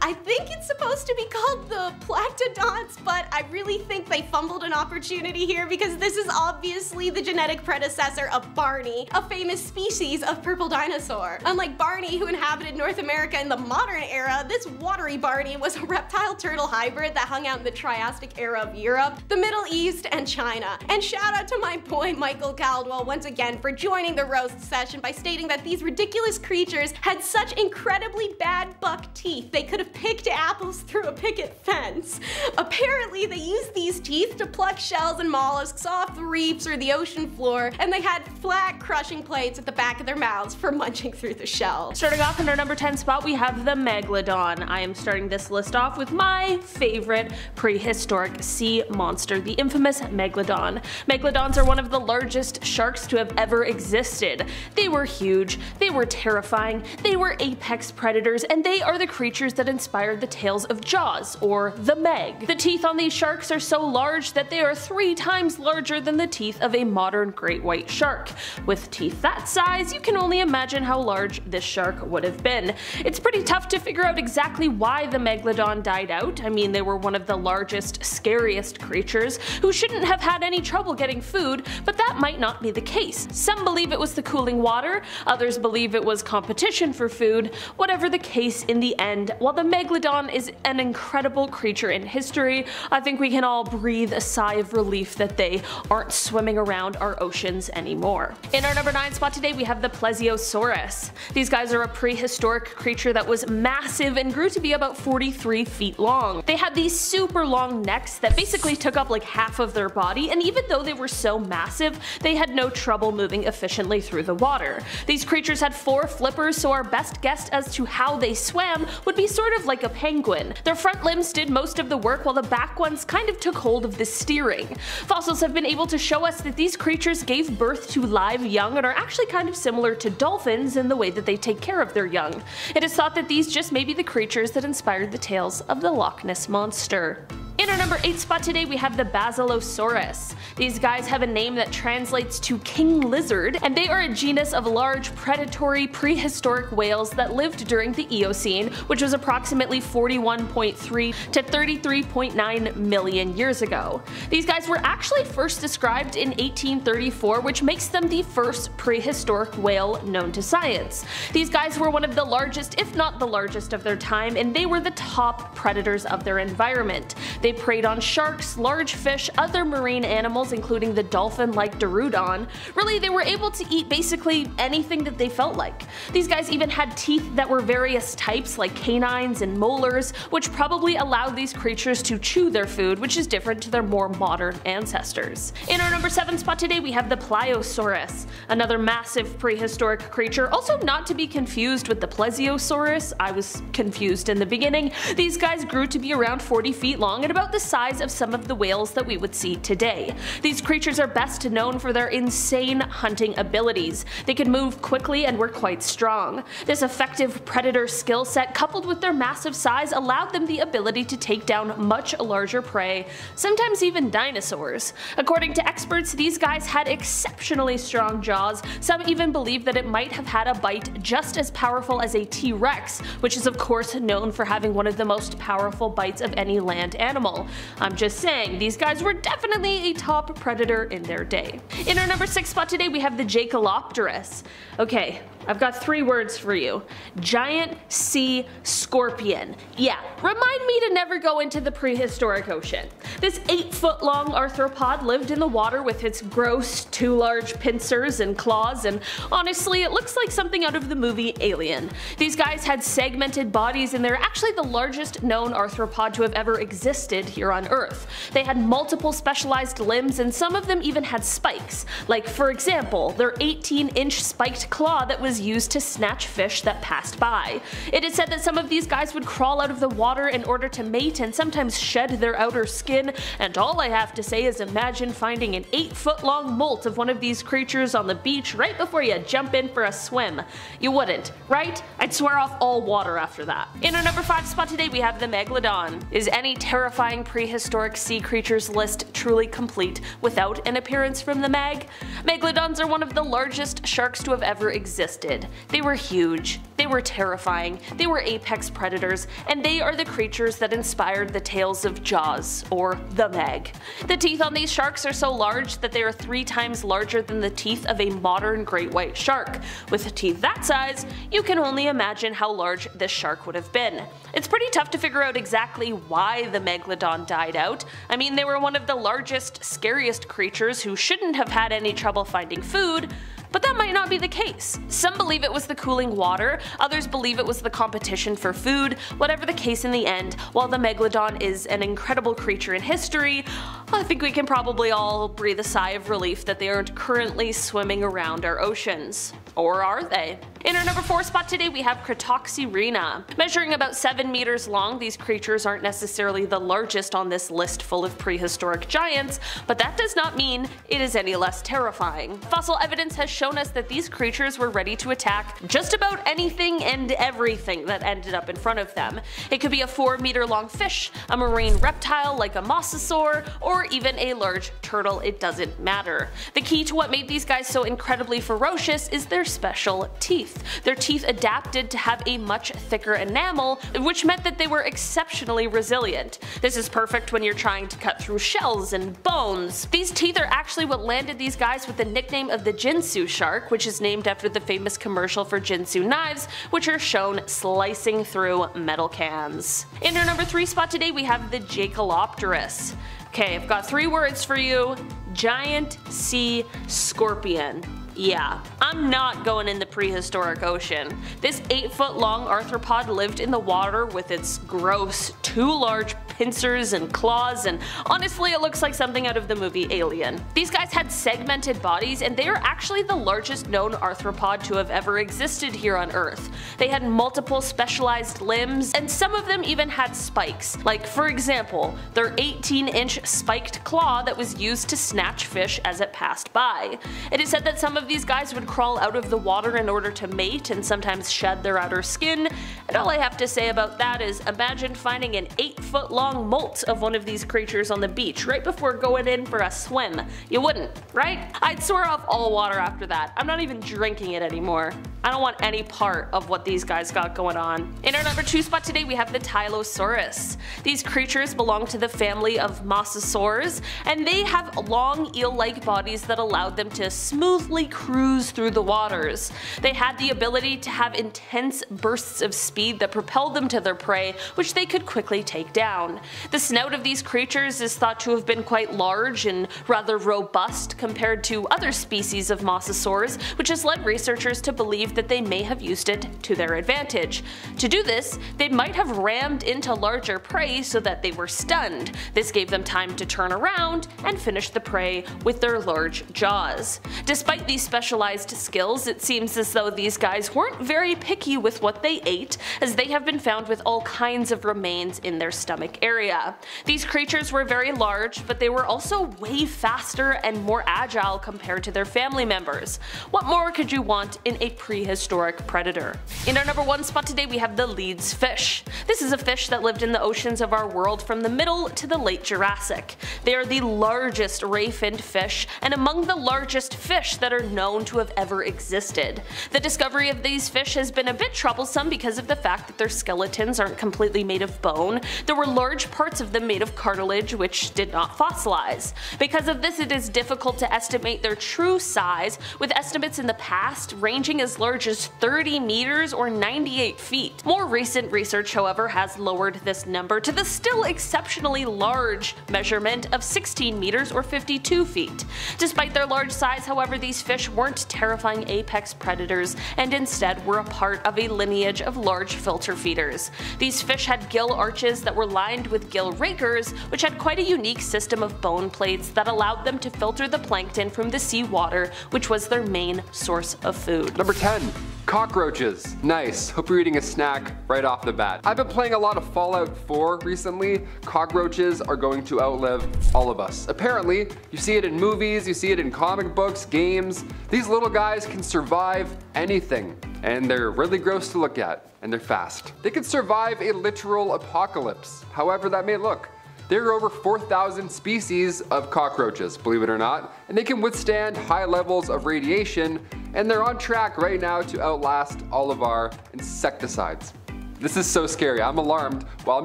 I think it's supposed to be called the Plactodonts, but I really think they fumbled an opportunity here because this is obviously the genetic predecessor of Barney, a famous species of purple dinosaur. Unlike Barney, who inhabited North America in the modern era, this watery Barney was a reptile-turtle hybrid that hung out in the Triassic era of Europe, the Middle East, and China. And shout out to my boy Michael Caldwell once again for joining the roast session by stating that these ridiculous creatures had such incredibly bad buck teeth, they could have picked apples through a picket fence. Apparently, they used these teeth to pluck shells and mollusks off the reefs or the ocean floor, and they had flat crushing plates at the back of their mouths for munching through the shell. Starting off in our number 10 spot, we have the Megalodon. I am starting this list off with my favorite prehistoric sea monster, the infamous Megalodon. Megalodons are one of the largest sharks to have ever existed. They were huge, they were terrifying, they were apex predators, and they are the creatures that inspired the tales of Jaws, or the Meg. The teeth on these sharks are so large that they are 3 times larger than the teeth of a modern great white shark. With teeth that size, you can only imagine how large this shark would have been. It's pretty tough to figure out exactly why the Megalodon died out. I mean, they were one of the largest, scariest creatures who shouldn't have had any trouble getting food, but that might not be the case. Some believe it was the cooling water, others believe it was competition for food. Whatever the case, in the end, while the Megalodon is an incredible creature in history, I think we can all breathe a sigh of relief that they aren't swimming around our oceans anymore. In our number 9 spot today, we have the Plesiosaurus. These guys are a prehistoric creature that was massive and grew to be about 43 feet long. They had these super long necks that basically took up like half of their body, and even though they were so massive, they had no trouble moving efficiently through the water. These creatures had 4 flippers, so our best guess as to how they swam would be sort of like a penguin. Their front limbs did most of the work while the back ones kind of took hold of the steering. Fossils have been able to show us that these creatures gave birth to live young and are actually kind of similar to dolphins in the way that they take care of their young. It is thought that these just may be the creatures that inspired the tales of the Loch Ness Monster. In our number 8 spot today, we have the Basilosaurus. These guys have a name that translates to king lizard, and they are a genus of large predatory prehistoric whales that lived during the Eocene, which was approximately 41.3 to 33.9 million years ago. These guys were actually first described in 1834, which makes them the first prehistoric whale known to science. These guys were one of the largest, if not the largest, of their time, and they were the top predators of their environment. They preyed on sharks, large fish, other marine animals including the dolphin-like Derudon. Really, they were able to eat basically anything that they felt like. These guys even had teeth that were various types like canines and molars, which probably allowed these creatures to chew their food, which is different to their more modern ancestors. In our number 7 spot today, we have the Pliosaurus, another massive prehistoric creature, also not to be confused with the Plesiosaurus. I was confused in the beginning. These guys grew to be around 40 feet long and about about the size of some of the whales that we would see today. These creatures are best known for their insane hunting abilities. They could move quickly and were quite strong. This effective predator skill set, coupled with their massive size, allowed them the ability to take down much larger prey, sometimes even dinosaurs. According to experts, these guys had exceptionally strong jaws. Some even believe that it might have had a bite just as powerful as a T-Rex, which is of course known for having one of the most powerful bites of any land animal. I'm just saying, these guys were definitely a top predator in their day. In our number 6 spot today, we have the Jacalopterus. Okay, I've got 3 words for you. Giant sea scorpion. Yeah, remind me to never go into the prehistoric ocean. This 8-foot long arthropod lived in the water with its gross, too large pincers and claws, and honestly, it looks like something out of the movie Alien. These guys had segmented bodies, and they're actually the largest known arthropod to have ever existed here on Earth. They had multiple specialized limbs, and some of them even had spikes. Like, for example, their 18-inch spiked claw that was used to snatch fish that passed by. It is said that some of these guys would crawl out of the water in order to mate and sometimes shed their outer skin, and all I have to say is imagine finding an 8-foot long molt of one of these creatures on the beach right before you jump in for a swim. You wouldn't, right? I'd swear off all water after that. In our number 5 spot today, we have the Megalodon. Is any terrifying prehistoric sea creatures list truly complete without an appearance from the Meg? Megalodons are one of the largest sharks to have ever existed. They were huge, they were terrifying, they were apex predators, and they are the creatures that inspired the tales of Jaws, or the Meg. The teeth on these sharks are so large that they are 3 times larger than the teeth of a modern great white shark. With a teeth that size, you can only imagine how large this shark would have been. It's pretty tough to figure out exactly why the Megalodon died out. I mean, they were one of the largest, scariest creatures who shouldn't have had any trouble finding food, but that might not be the case. Some believe it was the cooling water, others believe it was the competition for food. Whatever the case, in the end, while the Megalodon is an incredible creature in history, I think we can probably all breathe a sigh of relief that they aren't currently swimming around our oceans. Or are they? In our number 4 spot today, we have Cretoxyrina. Measuring about 7 meters long, these creatures aren't necessarily the largest on this list full of prehistoric giants, but that does not mean it is any less terrifying. Fossil evidence has shown us that these creatures were ready to attack just about anything and everything that ended up in front of them. It could be a 4-meter long fish, a marine reptile like a mosasaur, or even a large turtle. It doesn't matter. The key to what made these guys so incredibly ferocious is their special teeth. Their teeth adapted to have a much thicker enamel, which meant that they were exceptionally resilient. This is perfect when you're trying to cut through shells and bones. These teeth are actually what landed these guys with the nickname of the Ginsu shark, which is named after the famous commercial for Ginsu knives, which are shown slicing through metal cans. In our number 3 spot today, we have the Jacalopterus. Okay, I've got 3 words for you. Giant sea scorpion. Yeah, I'm not going in the prehistoric ocean. This 8-foot long arthropod lived in the water with its gross, too large pincers and claws, and honestly, it looks like something out of the movie Alien. These guys had segmented bodies, and they are actually the largest known arthropod to have ever existed here on Earth. They had multiple specialized limbs, and some of them even had spikes. Like, for example, their 18-inch spiked claw that was used to snatch fish as it passed by. It is said that some of these guys would crawl out of the water in order to mate and sometimes shed their outer skin, and all I have to say about that is imagine finding an 8-foot long molt of one of these creatures on the beach right before going in for a swim. You wouldn't, right? I'd swear off all water after that. I'm not even drinking it anymore. I don't want any part of what these guys got going on. In our number 2 spot today, we have the Tylosaurus. These creatures belong to the family of mosasaurs, and they have long eel-like bodies that allowed them to smoothly cruise through the waters. They had the ability to have intense bursts of speed that propelled them to their prey, which they could quickly take down. The snout of these creatures is thought to have been quite large and rather robust compared to other species of mosasaurs, which has led researchers to believe that they may have used it to their advantage. To do this, they might have rammed into larger prey so that they were stunned. This gave them time to turn around and finish the prey with their large jaws. Despite these specialized skills, it seems as though these guys weren't very picky with what they ate, as they have been found with all kinds of remains in their stomach area. These creatures were very large, but they were also way faster and more agile compared to their family members. What more could you want in a prehistoric predator? In our number one spot today, we have the Leeds fish. This is a fish that lived in the oceans of our world from the middle to the late Jurassic. They are the largest ray-finned fish and among the largest fish that are known to have ever existed. The discovery of these fish has been a bit troublesome because of the fact that their skeletons aren't completely made of bone. There were large parts of them made of cartilage, which did not fossilize. Because of this, it is difficult to estimate their true size, with estimates in the past ranging as large as 30 meters or 98 feet. More recent research, however, has lowered this number to the still exceptionally large measurement of 16 meters or 52 feet. Despite their large size, however, these fish weren't terrifying apex predators and instead were a part of a lineage of large filter feeders. These fish had gill arches that were lined with gill rakers, which had quite a unique system of bone plates that allowed them to filter the plankton from the sea water, which was their main source of food. Number 10. Cockroaches. Nice. Hope you're eating a snack right off the bat. I've been playing a lot of Fallout 4 recently. Cockroaches are going to outlive all of us. Apparently, you see it in movies, you see it in comic books, games. These little guys can survive anything, and they're really gross to look at, and they're fast. They could survive a literal apocalypse, however that may look. There are over 4,000 species of cockroaches, believe it or not, and they can withstand high levels of radiation, and they're on track right now to outlast all of our insecticides. This is so scary, I'm alarmed while I'm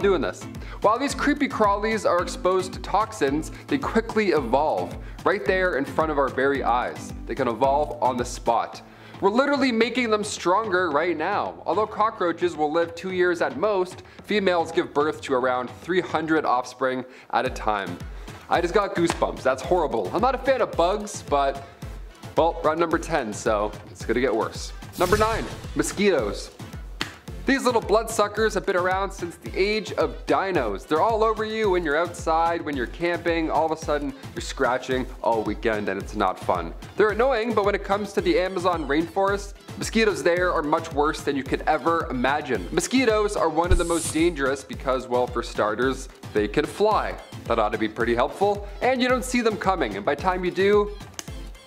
doing this. While these creepy crawlies are exposed to toxins, they quickly evolve, right there in front of our very eyes. They can evolve on the spot. We're literally making them stronger right now. Although cockroaches will live 2 years at most, females give birth to around 300 offspring at a time. I just got goosebumps, that's horrible. I'm not a fan of bugs, but well, we're at number 10, so it's gonna get worse. Number 9, mosquitoes. These little bloodsuckers have been around since the age of dinos. They're all over you when you're outside, when you're camping, all of a sudden you're scratching all weekend and it's not fun. They're annoying, but when it comes to the Amazon rainforest, mosquitoes there are much worse than you could ever imagine. Mosquitoes are one of the most dangerous because, well, for starters, they can fly. That ought to be pretty helpful. And you don't see them coming, and by the time you do,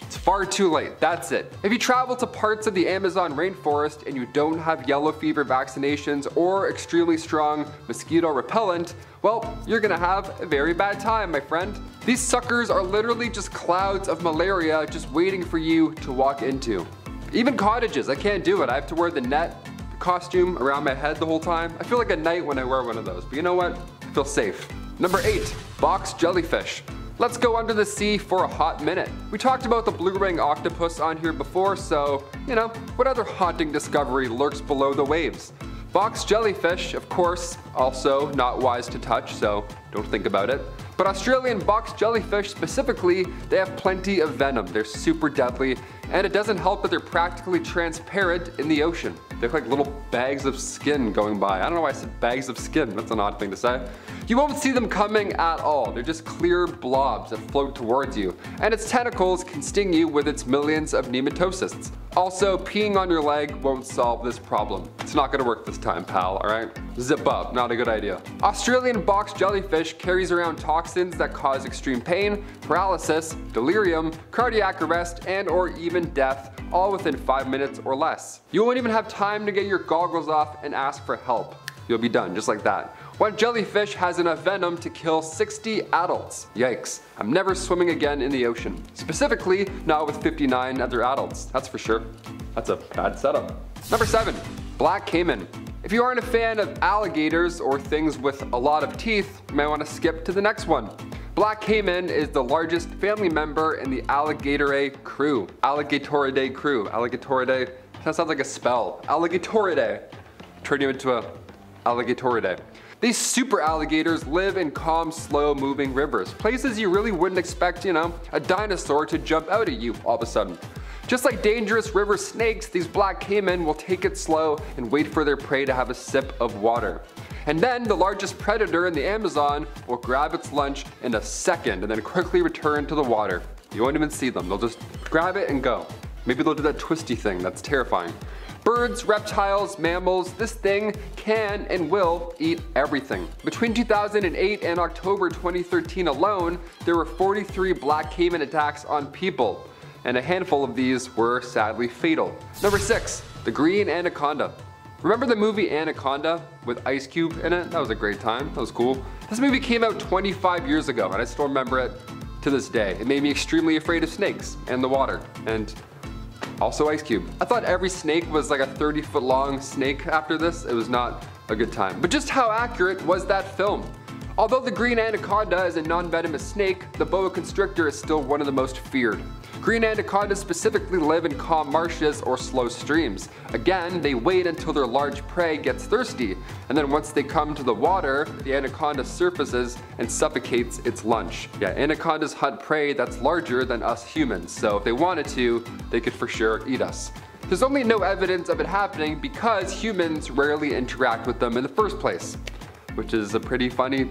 it's far too late, that's it. If you travel to parts of the Amazon rainforest and you don't have yellow fever vaccinations or extremely strong mosquito repellent, well, you're gonna have a very bad time, my friend. These suckers are literally just clouds of malaria just waiting for you to walk into. Even cottages, I can't do it. I have to wear the net costume around my head the whole time. I feel like a knight when I wear one of those, but you know what? I feel safe. Number 8, box jellyfish. Let's go under the sea for a hot minute. We talked about the blue-ring octopus on here before, so, you know, what other haunting discovery lurks below the waves? Box jellyfish, of course, also not wise to touch, so don't think about it. But Australian box jellyfish specifically, they have plenty of venom. They're super deadly, and it doesn't help that they're practically transparent in the ocean. They look like little bags of skin going by. I don't know why I said bags of skin, that's an odd thing to say. You won't see them coming at all. They're just clear blobs that float towards you, and its tentacles can sting you with its millions of nematocysts. Also, peeing on your leg won't solve this problem. It's not gonna work this time, pal, all right? Zip up, not a good idea. Australian box jellyfish carries around toxins that cause extreme pain, paralysis, delirium, cardiac arrest, and or even death, all within 5 minutes or less. You won't even have time to get your goggles off and ask for help. You'll be done, just like that. One jellyfish has enough venom to kill 60 adults. Yikes, I'm never swimming again in the ocean. Specifically, not with 59 other adults, that's for sure. That's a bad setup. Number 7, black caiman. If you aren't a fan of alligators or things with a lot of teeth, you might want to skip to the next one. Black caiman is the largest family member in the Alligatoridae crew. Alligatoridae crew. Alligatoridae. That sounds like a spell. Alligatoridae. Turn you into a Alligatoridae. These super alligators live in calm, slow-moving rivers, places you really wouldn't expect, you know, a dinosaur to jump out at you all of a sudden. Just like dangerous river snakes, these black caiman will take it slow and wait for their prey to have a sip of water. And then the largest predator in the Amazon will grab its lunch in a second and then quickly return to the water. You won't even see them, they'll just grab it and go. Maybe they'll do that twisty thing, that's terrifying. Birds, reptiles, mammals, this thing can and will eat everything. Between 2008 and October 2013 alone, there were 43 black caiman attacks on people, and a handful of these were sadly fatal. Number 6. The Green Anaconda. Remember the movie Anaconda with Ice Cube in it? That was a great time, that was cool. This movie came out 25 years ago and I still remember it to this day. It made me extremely afraid of snakes and the water, and also Ice Cube. I thought every snake was like a 30-foot long snake after this. It was not a good time. But just how accurate was that film? Although the green anaconda is a non-venomous snake, the boa constrictor is still one of the most feared. Green anacondas specifically live in calm marshes or slow streams. Again, they wait until their large prey gets thirsty, and then once they come to the water, the anaconda surfaces and suffocates its lunch. Yeah, anacondas hunt prey that's larger than us humans, so if they wanted to, they could for sure eat us. There's only no evidence of it happening because humans rarely interact with them in the first place, which is a pretty funny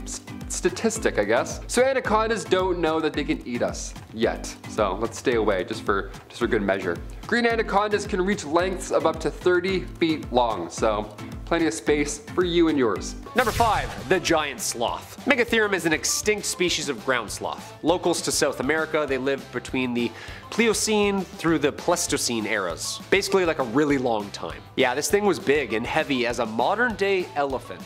statistic, I guess. So anacondas don't know that they can eat us yet. So let's stay away just for good measure. Green anacondas can reach lengths of up to 30 feet long, so plenty of space for you and yours. Number 5, the giant sloth. Megatherium is an extinct species of ground sloth. Locals to South America, they lived between the Pliocene through the Pleistocene eras. Basically like a really long time. Yeah, this thing was big and heavy as a modern day elephant,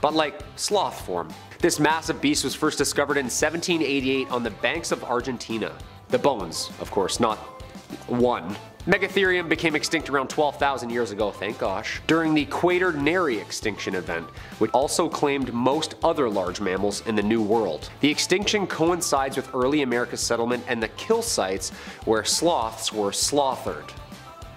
but like sloth form. This massive beast was first discovered in 1788 on the banks of Argentina. The bones, of course, not one. Megatherium became extinct around 12,000 years ago, thank gosh, during the Quaternary extinction event, which also claimed most other large mammals in the New World. The extinction coincides with early America's settlement and the kill sites where sloths were slaughtered.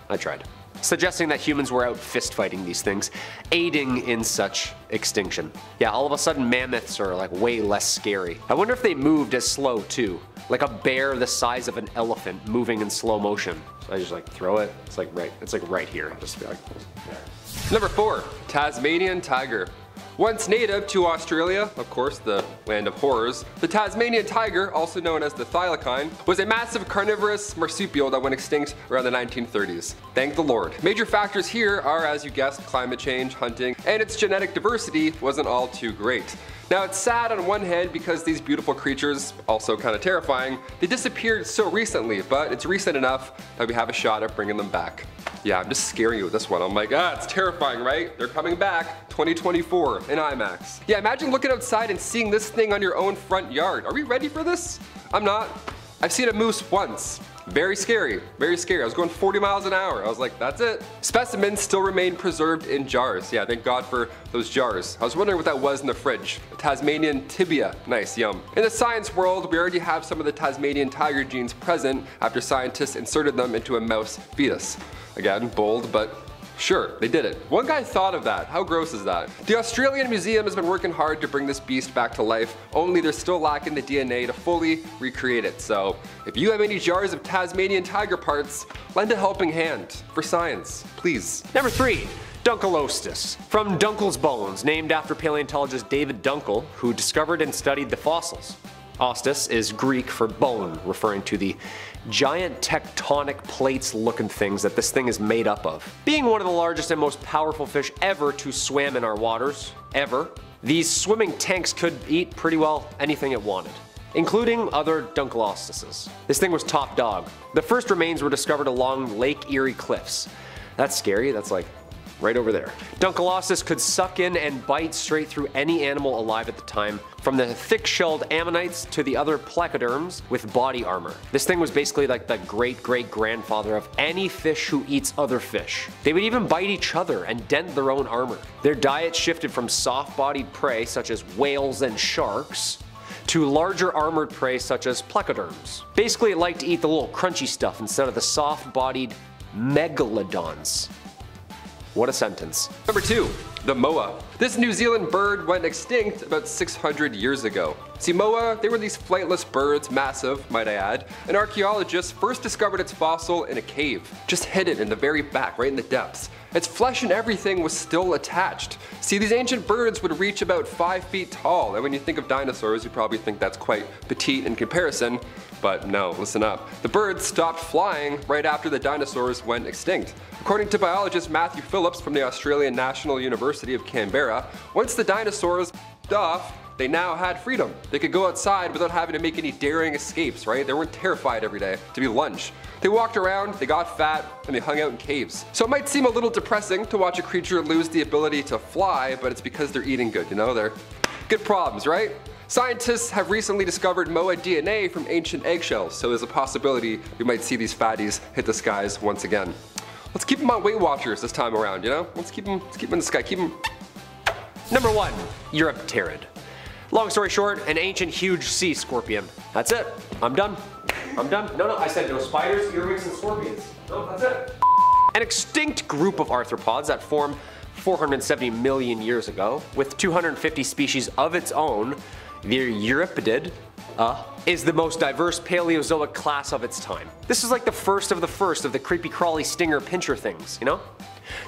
I tried. Suggesting that humans were out fist fighting these things, aiding in such extinction. Yeah, all of a sudden mammoths are like way less scary. I wonder if they moved as slow too, like a bear the size of an elephant moving in slow motion. So I just like throw it, it's like right here. I'll just be like, yeah. Number 4, Tasmanian tiger. Once native to Australia, of course, the land of horrors, the Tasmanian tiger, also known as the thylacine, was a massive carnivorous marsupial that went extinct around the 1930s. Thank the Lord. Major factors here are, as you guessed, climate change, hunting, and its genetic diversity wasn't all too great. Now it's sad on one hand because these beautiful creatures, also kind of terrifying, they disappeared so recently, but it's recent enough that we have a shot at bringing them back. Yeah, I'm just scaring you with this one. I'm like, ah, it's terrifying, right? They're coming back 2024 in IMAX. Yeah, imagine looking outside and seeing this thing on your own front yard. Are we ready for this? I'm not. I've seen a moose once. Very scary, very scary. I was going 40 miles an hour. I was like, that's it. Specimens still remain preserved in jars. Yeah, thank God for those jars. I was wondering what that was in the fridge. A Tasmanian tibia, nice, yum. In the science world, we already have some of the Tasmanian tiger genes present after scientists inserted them into a mouse fetus. Again, bold, but sure, they did it. One guy thought of that. How gross is that? The Australian Museum has been working hard to bring this beast back to life, only they're still lacking the DNA to fully recreate it. So if you have any jars of Tasmanian tiger parts, lend a helping hand for science, please. Number 3. Dunkelostis, from Dunkel's bones, named after paleontologist David Dunkel, who discovered and studied the fossils. Ostis is Greek for bone, referring to the giant tectonic plates looking things that this thing is made up of. Being one of the largest and most powerful fish ever to swim in our waters, ever, these swimming tanks could eat pretty well anything it wanted, including other Dunkelostises. This thing was top dog. The first remains were discovered along Lake Erie cliffs. That's scary, that's like right over there. Dunkelostis could suck in and bite straight through any animal alive at the time, from the thick-shelled ammonites to the other placoderms with body armor. This thing was basically like the great-great-grandfather of any fish who eats other fish. They would even bite each other and dent their own armor. Their diet shifted from soft-bodied prey such as whales and sharks to larger armored prey such as placoderms. Basically it liked to eat the little crunchy stuff instead of the soft-bodied megalodons. What a sentence. Number 2, the moa. This New Zealand bird went extinct about 600 years ago. See, moa, they were these flightless birds, massive, might I add. An archaeologist first discovered its fossil in a cave, just hidden in the very back, right in the depths. Its flesh and everything was still attached. See, these ancient birds would reach about 5 feet tall, and when you think of dinosaurs, you probably think that's quite petite in comparison. But no, listen up. The birds stopped flying right after the dinosaurs went extinct. According to biologist Matthew Phillips from the Australian National University of Canberra, once the dinosaurs f***ed off, they now had freedom. They could go outside without having to make any daring escapes, right? They weren't terrified every day to be lunch. They walked around, they got fat, and they hung out in caves. So it might seem a little depressing to watch a creature lose the ability to fly, but it's because they're eating good, you know? They're good problems, right? Scientists have recently discovered MOA DNA from ancient eggshells, so there's a possibility we might see these fatties hit the skies once again. Let's keep them on Weight Watchers this time around, you know? Let's keep them in the sky, keep them. Number 1, Eurypterid. Long story short, an ancient huge sea scorpion. That's it. I'm done. No, I said no spiders, earwigs, and scorpions. No, that's it. An extinct group of arthropods that formed 470 million years ago, with 250 species of its own, the Eurypterid, is the most diverse Paleozoic class of its time. This is like the first of the creepy crawly stinger pincher things, you know?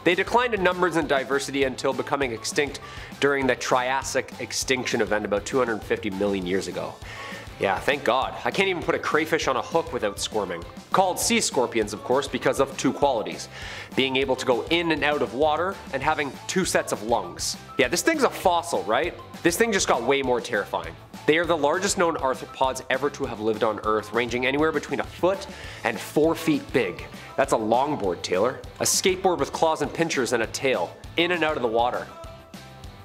They declined in numbers and diversity until becoming extinct during the Triassic extinction event about 250 million years ago. Yeah, thank God. I can't even put a crayfish on a hook without squirming. Called sea scorpions, of course, because of two qualities. Being able to go in and out of water, and having two sets of lungs. Yeah, this thing's a fossil, right? This thing just got way more terrifying. They are the largest known arthropods ever to have lived on Earth, ranging anywhere between a foot and 4 feet big. That's a longboard, Taylor. A skateboard with claws and pinchers and a tail. In and out of the water.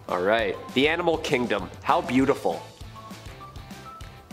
Alright, the animal kingdom. How beautiful.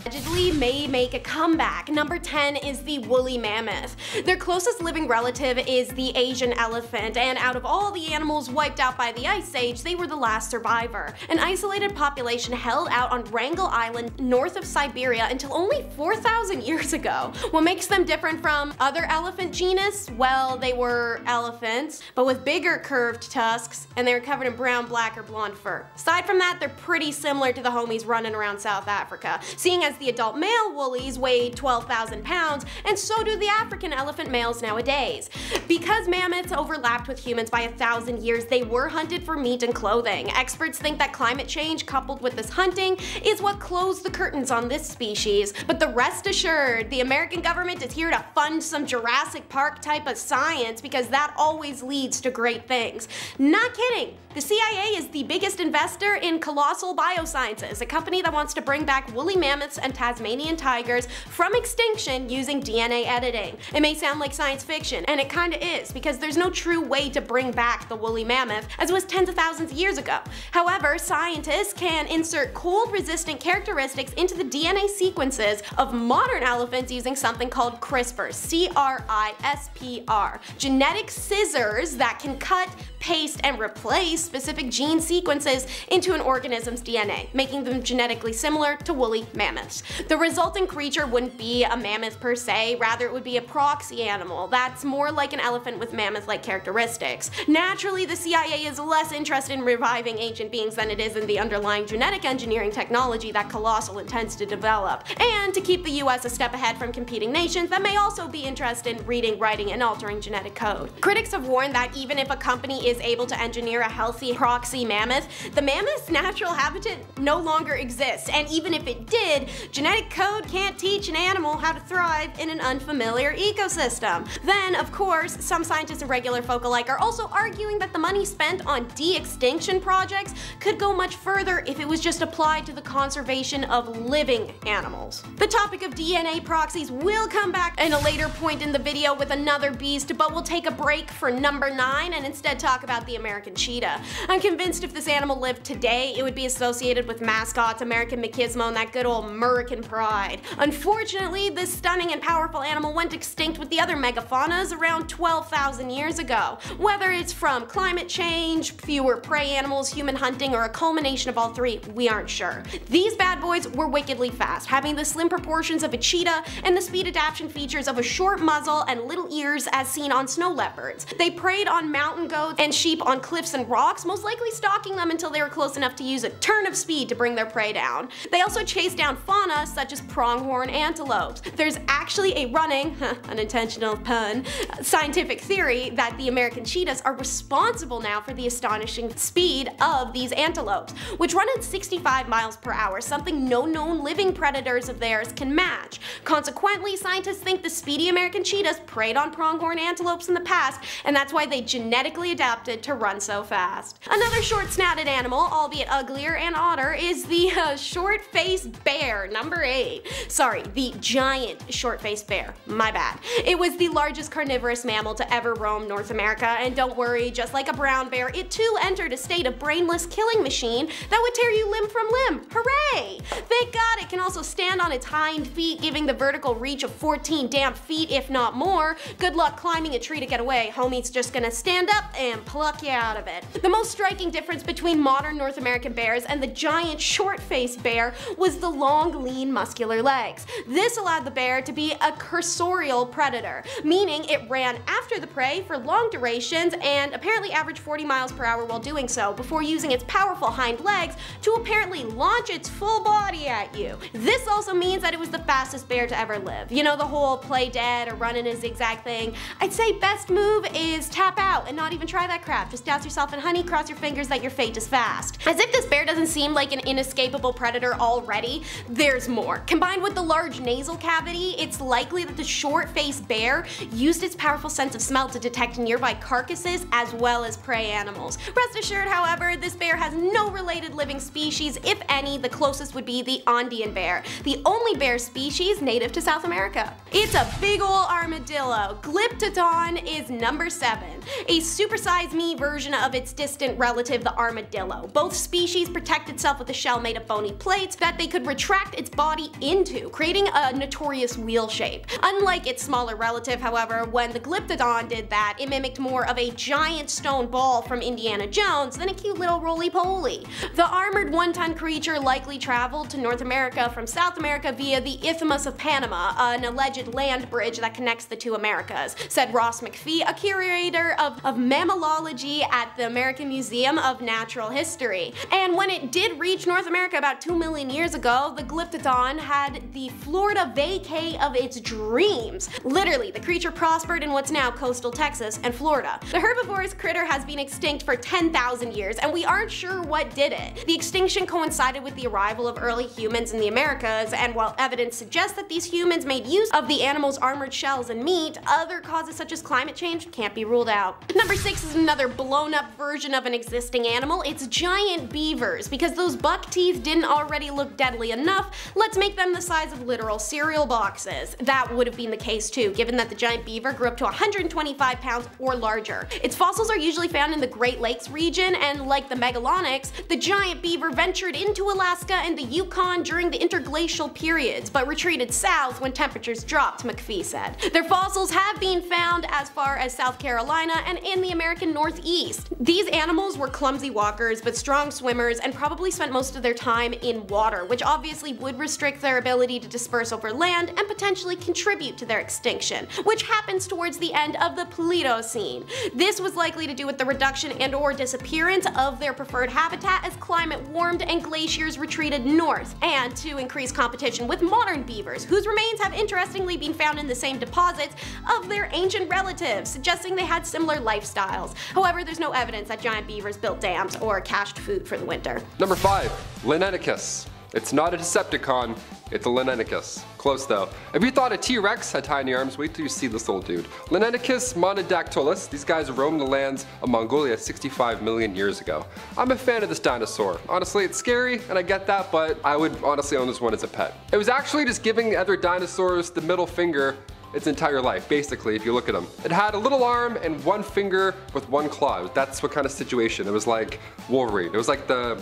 Allegedly may make a comeback. Number 10 is the woolly mammoth. Their closest living relative is the Asian elephant, and out of all the animals wiped out by the Ice Age, they were the last survivor. An isolated population held out on Wrangel Island north of Siberia until only 4,000 years ago. What makes them different from other elephant genus? Well, they were elephants, but with bigger curved tusks, and they were covered in brown, black, or blonde fur. Aside from that, they're pretty similar to the homies running around South Africa, seeing as the adult male woolies weigh 12,000 pounds, and so do the African elephant males nowadays. Because mammoths overlapped with humans by 1,000 years, they were hunted for meat and clothing. Experts think that climate change coupled with this hunting is what closed the curtains on this species. But the rest assured, the American government is here to fund some Jurassic Park type of science, because that always leads to great things. Not kidding! The CIA is the biggest investor in Colossal Biosciences, a company that wants to bring back woolly mammoths and Tasmanian tigers from extinction using DNA editing. It may sound like science fiction, and it kinda is, because there's no true way to bring back the woolly mammoth, as it was tens of thousands of years ago. However, scientists can insert cold-resistant characteristics into the DNA sequences of modern elephants using something called CRISPR, C-R-I-S-P-R, genetic scissors that can cut, paste, and replace specific gene sequences into an organism's DNA, making them genetically similar to woolly mammoths. The resulting creature wouldn't be a mammoth per se, rather it would be a proxy animal that's more like an elephant with mammoth-like characteristics. Naturally, the CIA is less interested in reviving ancient beings than it is in the underlying genetic engineering technology that Colossal intends to develop, and to keep the US a step ahead from competing nations that may also be interested in reading, writing, and altering genetic code. Critics have warned that even if a company is able to engineer a healthy proxy mammoth, the mammoth's natural habitat no longer exists, and even if it did, genetic code can't teach an animal how to thrive in an unfamiliar ecosystem. Then, of course, some scientists and regular folk alike are also arguing that the money spent on de-extinction projects could go much further if it was just applied to the conservation of living animals. The topic of DNA proxies will come back in a later point in the video with another beast, but we'll take a break for number 9 and instead talk about the American cheetah. I'm convinced if this animal lived today, it would be associated with mascots, American machismo, and that good old American pride. Unfortunately, this stunning and powerful animal went extinct with the other megafaunas around 12,000 years ago. Whether it's from climate change, fewer prey animals, human hunting, or a culmination of all three, we aren't sure. These bad boys were wickedly fast, having the slim proportions of a cheetah and the speed adaptation features of a short muzzle and little ears as seen on snow leopards. They preyed on mountain goats and sheep on cliffs and rocks, most likely stalking them until they were close enough to use a turn of speed to bring their prey down. They also chased down fawns fauna such as pronghorn antelopes. There's actually a running, unintentional pun, scientific theory that the American cheetahs are responsible now for the astonishing speed of these antelopes, which run at 65 miles per hour, something no known living predators of theirs can match. Consequently, scientists think the speedy American cheetahs preyed on pronghorn antelopes in the past, and that's why they genetically adapted to run so fast. Another short-snouted animal, albeit uglier and odder, is the short-faced bear, number 8. Sorry, the giant short-faced bear, my bad. It was the largest carnivorous mammal to ever roam North America, and don't worry, just like a brown bear, it too entered a state of brainless killing machine that would tear you limb from limb. Hooray! Thank God it can also stand on its hind feet, giving the vertical reach of 14 damn feet, if not more. Good luck climbing a tree to get away, homie's just gonna stand up and pluck you out of it. The most striking difference between modern North American bears and the giant short-faced bear was the long, lean, muscular legs. This allowed the bear to be a cursorial predator, meaning it ran after the prey for long durations and apparently averaged 40 miles per hour while doing so, before using its powerful hind legs to apparently launch its full body at you. This also means that it was the fastest bear to ever live. You know, the whole play dead or run in a zigzag thing. I'd say best move is tap out and not even try that crap. Just douse yourself in honey, cross your fingers that your fate is fast. As if this bear doesn't seem like an inescapable predator already, there's more. Combined with the large nasal cavity, it's likely that the short-faced bear used its powerful sense of smell to detect nearby carcasses as well as prey animals. Rest assured, however, this bear has no related living species. If any, the closest would be the Andean bear, the only bear species native to South America. It's a big ol' armadillo. Glyptodon is number 7, a supersized me version of its distant relative, the armadillo. Both species protect itself with a shell made of bony plates that they could retract its body into, creating a notorious wheel shape. Unlike its smaller relative, however, when the Glyptodon did that, it mimicked more of a giant stone ball from Indiana Jones than a cute little roly-poly. The armored one-ton creature likely traveled to North America from South America via the Isthmus of Panama, an alleged land bridge that connects the two Americas, said Ross McPhee, a curator of mammalology at the American Museum of Natural History. And when it did reach North America about 2 million years ago, the Glyptodon had the Florida vacay of its dreams. Literally, the creature prospered in what's now coastal Texas and Florida. The herbivorous critter has been extinct for 10,000 years, and we aren't sure what did it. The extinction coincided with the arrival of early humans in the Americas, and while evidence suggests that these humans made use of the animal's armored shells and meat, other causes such as climate change can't be ruled out. Number 6 is another blown-up version of an existing animal. It's giant beavers. Because those buck teeth didn't already look deadly enough, let's make them the size of literal cereal boxes. That would have been the case too, given that the giant beaver grew up to 125 pounds or larger. Its fossils are usually found in the Great Lakes region, and like the megalonyx, the giant beaver ventured into Alaska and the Yukon during the interglacial periods, but retreated south when temperatures dropped, McPhee said. Their fossils have been found as far as South Carolina and in the American Northeast. These animals were clumsy walkers, but strong swimmers, and probably spent most of their time in water, which obviously would restrict their ability to disperse over land and potentially contribute to their extinction, which happens towards the end of the Pleistocene. This was likely to do with the reduction and/or disappearance of their preferred habitat as climate warmed and glaciers retreated north, and to increase competition with modern beavers, whose remains have interestingly been found in the same deposits of their ancient relatives, suggesting they had similar lifestyles. However, there's no evidence that giant beavers built dams or cached food for the winter. Number 5, Linneticus. It's not a Decepticon, it's a Linneticus. Close though. If you thought a T-Rex had tiny arms, wait till you see this little dude. Linneticus monodactylus, these guys roamed the lands of Mongolia 65 million years ago. I'm a fan of this dinosaur. Honestly, it's scary, and I get that, but I would honestly own this one as a pet. It was actually just giving the other dinosaurs the middle finger its entire life, basically, if you look at them. It had a little arm and one finger with one claw. That's what kind of situation. It was like Wolverine. It was like the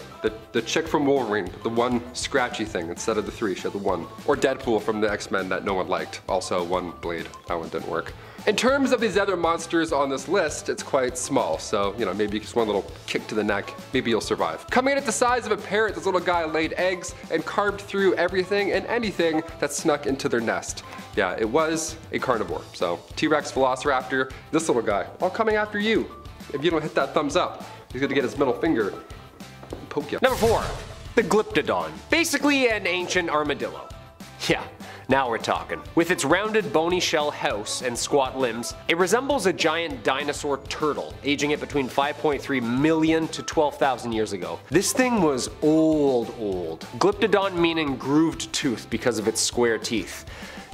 chick from Wolverine, the one scratchy thing. Instead of the 3, she had the one. Or Deadpool from the X-Men that no one liked. Also, one blade. That one didn't work. In terms of these other monsters on this list, it's quite small, so, you know, maybe just one little kick to the neck, maybe you'll survive. Coming in at the size of a parrot, this little guy laid eggs and carved through everything and anything that snuck into their nest. Yeah, it was a carnivore, so T-Rex, Velociraptor, this little guy, all coming after you. If you don't hit that thumbs up, he's gonna get his middle finger and poke you. Number 4. the Glyptodon, basically an ancient armadillo. Yeah, now we're talking. With its rounded bony shell house and squat limbs, it resembles a giant dinosaur turtle, aging at between 5.3 million to 12,000 years ago. This thing was old. Glyptodon meaning grooved tooth because of its square teeth.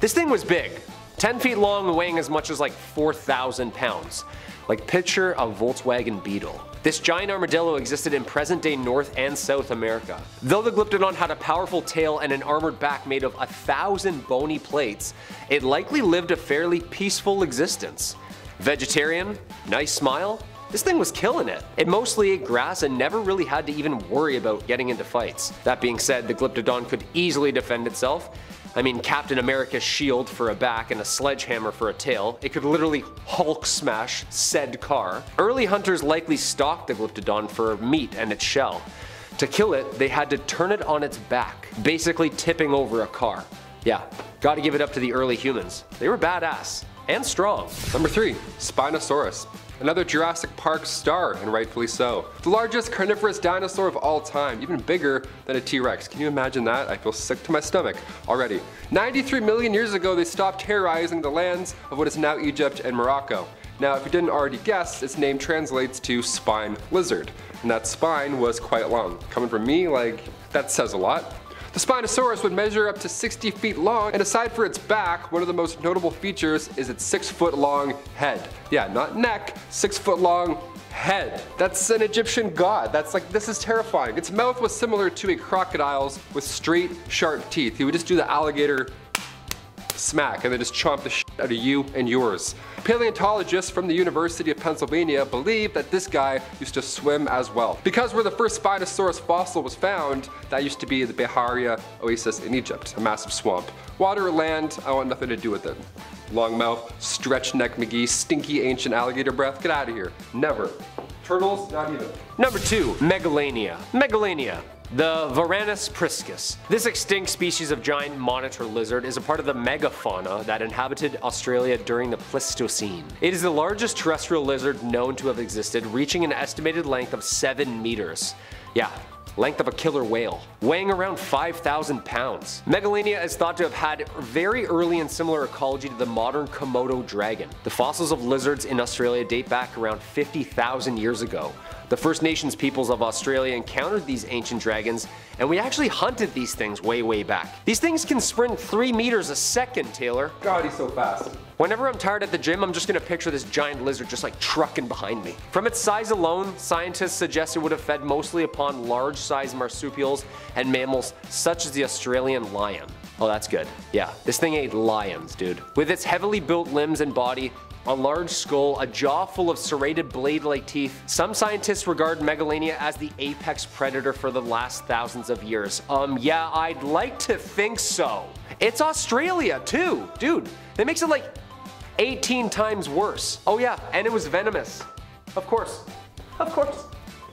This thing was big, 10 feet long, weighing as much as like 4,000 pounds. Like picture a Volkswagen Beetle. This giant armadillo existed in present-day North and South America. Though the Glyptodon had a powerful tail and an armored back made of 1,000 bony plates, it likely lived a fairly peaceful existence. Vegetarian, nice smile, this thing was killing it. It mostly ate grass and never really had to even worry about getting into fights. That being said, the Glyptodon could easily defend itself. I mean, Captain America's shield for a back and a sledgehammer for a tail. It could literally Hulk smash said car. Early hunters likely stalked the Glyptodon for meat and its shell. To kill it, they had to turn it on its back, basically tipping over a car. Yeah, gotta give it up to the early humans. They were badass and strong. Number 3, Spinosaurus. Another Jurassic Park star, and rightfully so. The largest carnivorous dinosaur of all time, even bigger than a T-Rex. Can you imagine that? I feel sick to my stomach already. 93 million years ago, they stopped terrorizing the lands of what is now Egypt and Morocco. Now, if you didn't already guess, its name translates to spine lizard, and that spine was quite long. Coming from me, like, that says a lot. The Spinosaurus would measure up to 60 feet long, and aside for its back, one of the most notable features is its 6-foot-long head. Yeah, not neck, 6-foot-long head. That's an Egyptian god. That's like, this is terrifying. Its mouth was similar to a crocodile's with straight, sharp teeth. He would just do the alligator smack and then just chomp the shit out of you and yours. Paleontologists from the University of Pennsylvania believe that this guy used to swim as well. Because where the first Spinosaurus fossil was found, that used to be the Beharia Oasis in Egypt, a massive swamp. Water or land, I want nothing to do with it. Long mouth, stretch neck McGee, stinky ancient alligator breath, get out of here. Never. Turtles, not even. Number 2, Megalania. The Varanus priscus. This extinct species of giant monitor lizard is a part of the megafauna that inhabited Australia during the Pleistocene. It is the largest terrestrial lizard known to have existed, reaching an estimated length of 7 meters. Yeah, length of a killer whale, weighing around 5,000 pounds. Megalania is thought to have had very early and similar ecology to the modern Komodo dragon. The fossils of lizards in Australia date back around 50,000 years ago. The First Nations peoples of Australia encountered these ancient dragons, and we actually hunted these things way back. These things can sprint 3 meters a second, Taylor. God, he's so fast. Whenever I'm tired at the gym, I'm just gonna picture this giant lizard just like trucking behind me. From its size alone, scientists suggest it would have fed mostly upon large-sized marsupials and mammals such as the Australian lion. Oh, that's good. Yeah, this thing ate lions, dude. With its heavily built limbs and body, a large skull, a jaw full of serrated blade-like teeth. Some scientists regard Megalania as the apex predator for the last thousands of years. Yeah, I'd like to think so. It's Australia too, dude. That makes it like 18 times worse. Oh yeah, and it was venomous. Of course, of course.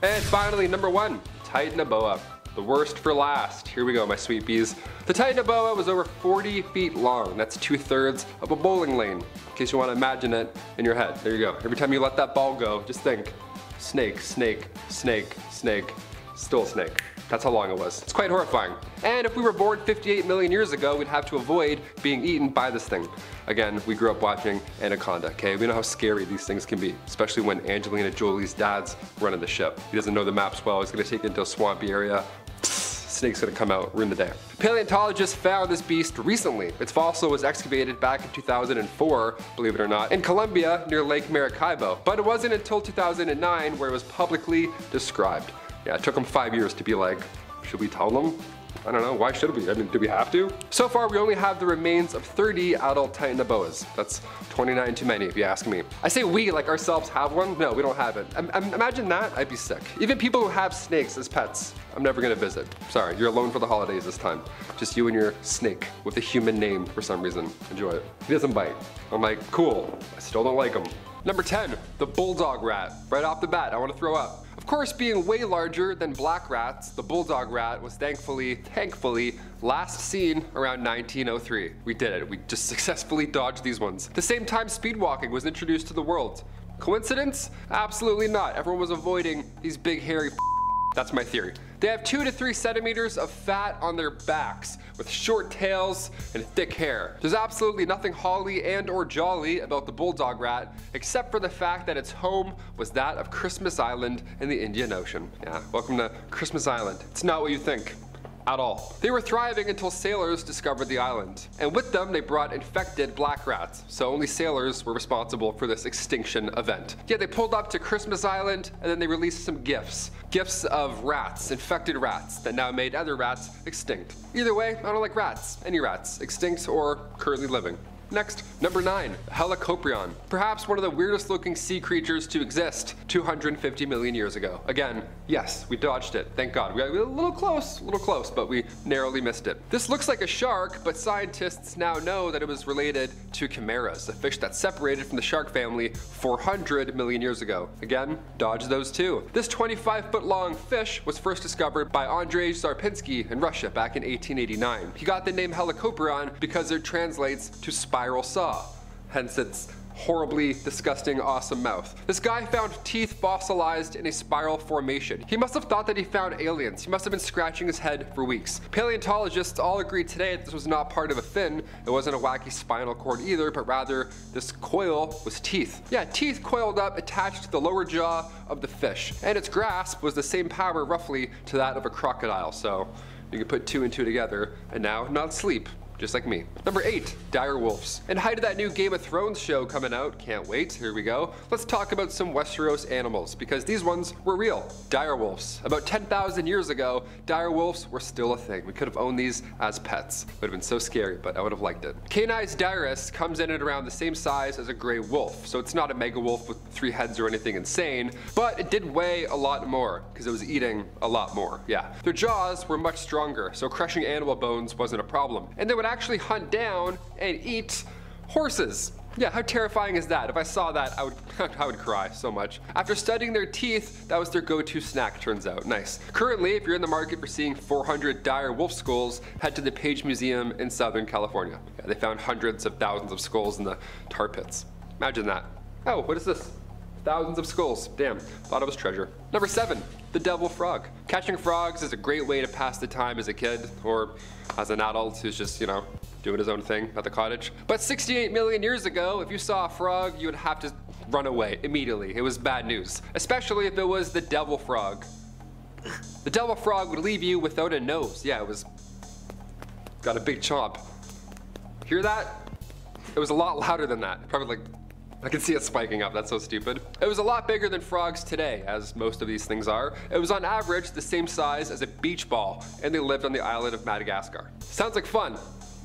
And finally, number 1, Titanoboa. The worst for last. Here we go, my sweet peas. The Titanoboa was over 40 feet long. That's 2/3 of a bowling lane, in case you want to imagine it in your head. There you go. Every time you let that ball go, just think, snake, snake, snake, snake, still snake. That's how long it was. It's quite horrifying. And if we were born 58 million years ago, we'd have to avoid being eaten by this thing. Again, we grew up watching Anaconda, okay? We know how scary these things can be, especially when Angelina Jolie's dad's running the ship. He doesn't know the maps well. He's gonna take it into a swampy area. Snake's gonna come out, ruin the day. Paleontologists found this beast recently. Its fossil was excavated back in 2004, believe it or not, in Colombia near Lake Maracaibo. But it wasn't until 2009 where it was publicly described. Yeah, it took them 5 years to be like, should we tell them? I don't know, why should we? I mean, do we have to? So far, we only have the remains of 30 adult Titanoboas. That's 29 too many, if you ask me. I say we, like ourselves have one. No, we don't have it. Imagine that, I'd be sick. Even people who have snakes as pets, I'm never gonna visit. Sorry, you're alone for the holidays this time. Just you and your snake with a human name for some reason. Enjoy it. He doesn't bite. I'm like, cool. I still don't like him. Number 10, the bulldog rat. Right off the bat, I wanna throw up. Of course, being way larger than black rats, the bulldog rat was thankfully, last seen around 1903. We did it. We just successfully dodged these ones. The same time speed walking was introduced to the world. Coincidence? Absolutely not. Everyone was avoiding these big hairy. That's my theory. They have 2 to 3 centimeters of fat on their backs, with short tails and thick hair. There's absolutely nothing holly and or jolly about the bulldog rat, except for the fact that its home was that of Christmas Island in the Indian Ocean. Yeah, welcome to Christmas Island. It's not what you think. At all. They were thriving until sailors discovered the island, and with them they brought infected black rats, so only sailors were responsible for this extinction event. Yeah, they pulled up to Christmas Island and then they released some gifts. Gifts of rats, infected rats, that now made other rats extinct. Either way, I don't like rats. Any rats, extinct or currently living. Next, number 9, Helicoprion. Perhaps one of the weirdest looking sea creatures to exist 250 million years ago. Again, yes, we dodged it, thank God. We got a little close, but we narrowly missed it. This looks like a shark, but scientists now know that it was related to chimeras, a fish that separated from the shark family 400 million years ago. Again, dodge those too. This 25-foot-long fish was first discovered by Andrei Zarpinsky in Russia back in 1889. He got the name Helicoprion because it translates to spiral saw, hence its horribly disgusting awesome mouth. This guy found teeth fossilized in a spiral formation. He must have thought that he found aliens. He must have been scratching his head for weeks. Paleontologists all agree today that this was not part of a fin. It wasn't a wacky spinal cord either, but rather this coil was teeth. Yeah, teeth coiled up attached to the lower jaw of the fish, and its grasp was the same power roughly to that of a crocodile, so you can put 2 and 2 together and now not sleep. Just like me. Number 8, dire wolves. In height of that new Game of Thrones show coming out, can't wait, here we go. Let's talk about some Westeros animals, because these ones were real. Dire wolves. About 10,000 years ago, dire wolves were still a thing. We could have owned these as pets. Would have been so scary, but I would have liked it. Canis dirus comes in at around the same size as a gray wolf, so it's not a mega wolf with 3 heads or anything insane, but it did weigh a lot more, because it was eating a lot more, yeah. Their jaws were much stronger, so crushing animal bones wasn't a problem. And they would actually hunt down and eat horses. Yeah, how terrifying is that? If I saw that, I would cry so much. After studying their teeth, that was their go-to snack, turns out. Nice. Currently, if you're in the market for seeing 400 dire wolf skulls, head to the Page Museum in Southern California. Yeah, they found hundreds of thousands of skulls in the tar pits. Imagine that. Oh, what is this? Thousands of skulls. Damn, thought it was treasure. Number 7, the devil frog. Catching frogs is a great way to pass the time as a kid or as an adult who's just, you know, doing his own thing at the cottage. But 68 million years ago, if you saw a frog, you would have to run away immediately. It was bad news, especially if it was the devil frog. The devil frog would leave you without a nose. Yeah, it was, got a big chomp. Hear that? It was a lot louder than that, probably like, I can see it spiking up, that's so stupid. It was a lot bigger than frogs today, as most of these things are. It was on average the same size as a beach ball, and they lived on the island of Madagascar. Sounds like fun,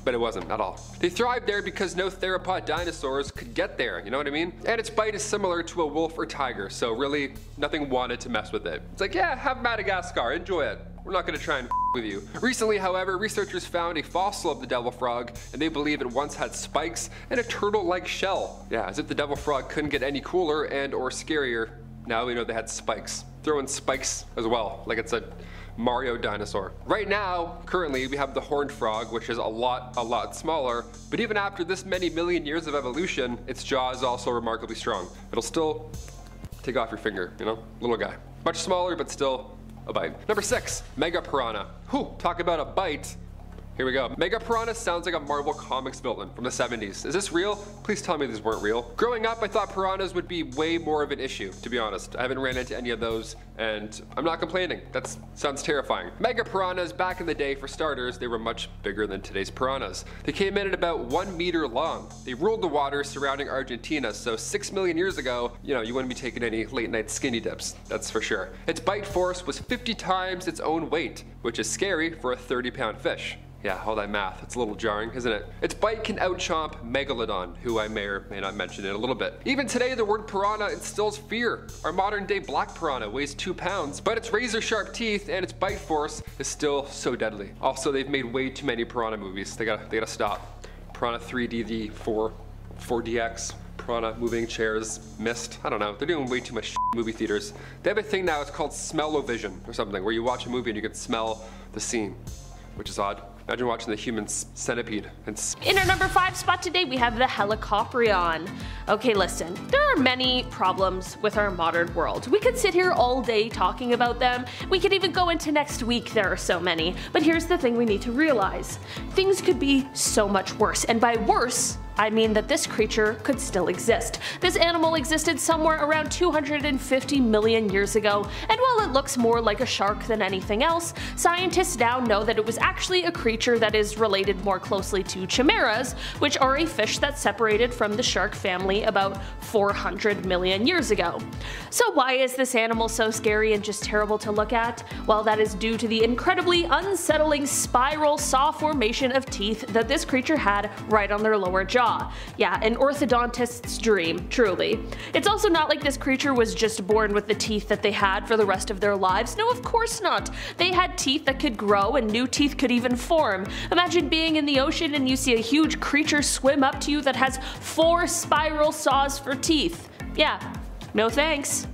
but it wasn't at all. They thrived there because no theropod dinosaurs could get there, you know what I mean? And its bite is similar to a wolf or tiger, so really nothing wanted to mess with it. It's like, yeah, have Madagascar, enjoy it. We're not gonna try and f with you. Recently, however, researchers found a fossil of the devil frog, and they believe it once had spikes and a turtle-like shell. Yeah, as if the devil frog couldn't get any cooler and or scarier. Now we know they had spikes. Throwing spikes as well, like it's a Mario dinosaur. Right now, currently, we have the horned frog, which is a lot smaller, but even after this many million years of evolution, its jaw is also remarkably strong. It'll still take off your finger, you know? Little guy. Much smaller, but still a bite. Number 6, mega piranha. Whew, talk about a bite. Here we go. Mega piranha sounds like a Marvel Comics villain from the 70s. Is this real? Please tell me these weren't real. Growing up, I thought piranhas would be way more of an issue, to be honest. I haven't ran into any of those, and I'm not complaining. That sounds terrifying. Mega piranhas, back in the day, for starters, they were much bigger than today's piranhas. They came in at about 1 meter long. They ruled the waters surrounding Argentina, so 6 million years ago, you know, you wouldn't be taking any late night skinny dips, that's for sure. Its bite force was 50 times its own weight, which is scary for a 30-pound fish. Yeah, all that math, it's a little jarring, isn't it? Its bite can out-chomp Megalodon, who I may or may not mention in a little bit. Even today, the word piranha instills fear. Our modern-day black piranha weighs 2 pounds, but its razor-sharp teeth and its bite force is still so deadly. Also, they've made way too many piranha movies. They gotta stop. Piranha 3D, 4, 4DX, piranha moving chairs, Mist. I don't know, they're doing way too much shit in movie theaters. They have a thing now, it's called smell-o-vision or something, where you watch a movie and you can smell the scene, which is odd. Imagine watching the human centipede. In our number 5 spot today, we have the Helicoprion. Okay, listen, there are many problems with our modern world. We could sit here all day talking about them. We could even go into next week, there are so many. But here's the thing we need to realize. Things could be so much worse, and by worse, I mean that this creature could still exist. This animal existed somewhere around 250 million years ago, and while it looks more like a shark than anything else, scientists now know that it was actually a creature that is related more closely to chimeras, which are a fish that separated from the shark family about 400 million years ago. So why is this animal so scary and just terrible to look at? Well, that is due to the incredibly unsettling spiral saw formation of teeth that this creature had right on their lower jaw. Yeah, an orthodontist's dream, truly. It's also not like this creature was just born with the teeth that they had for the rest of their lives. No, of course not. They had teeth that could grow, and new teeth could even form. Imagine being in the ocean and you see a huge creature swim up to you that has 4 spiral saws for teeth. Yeah, no thanks.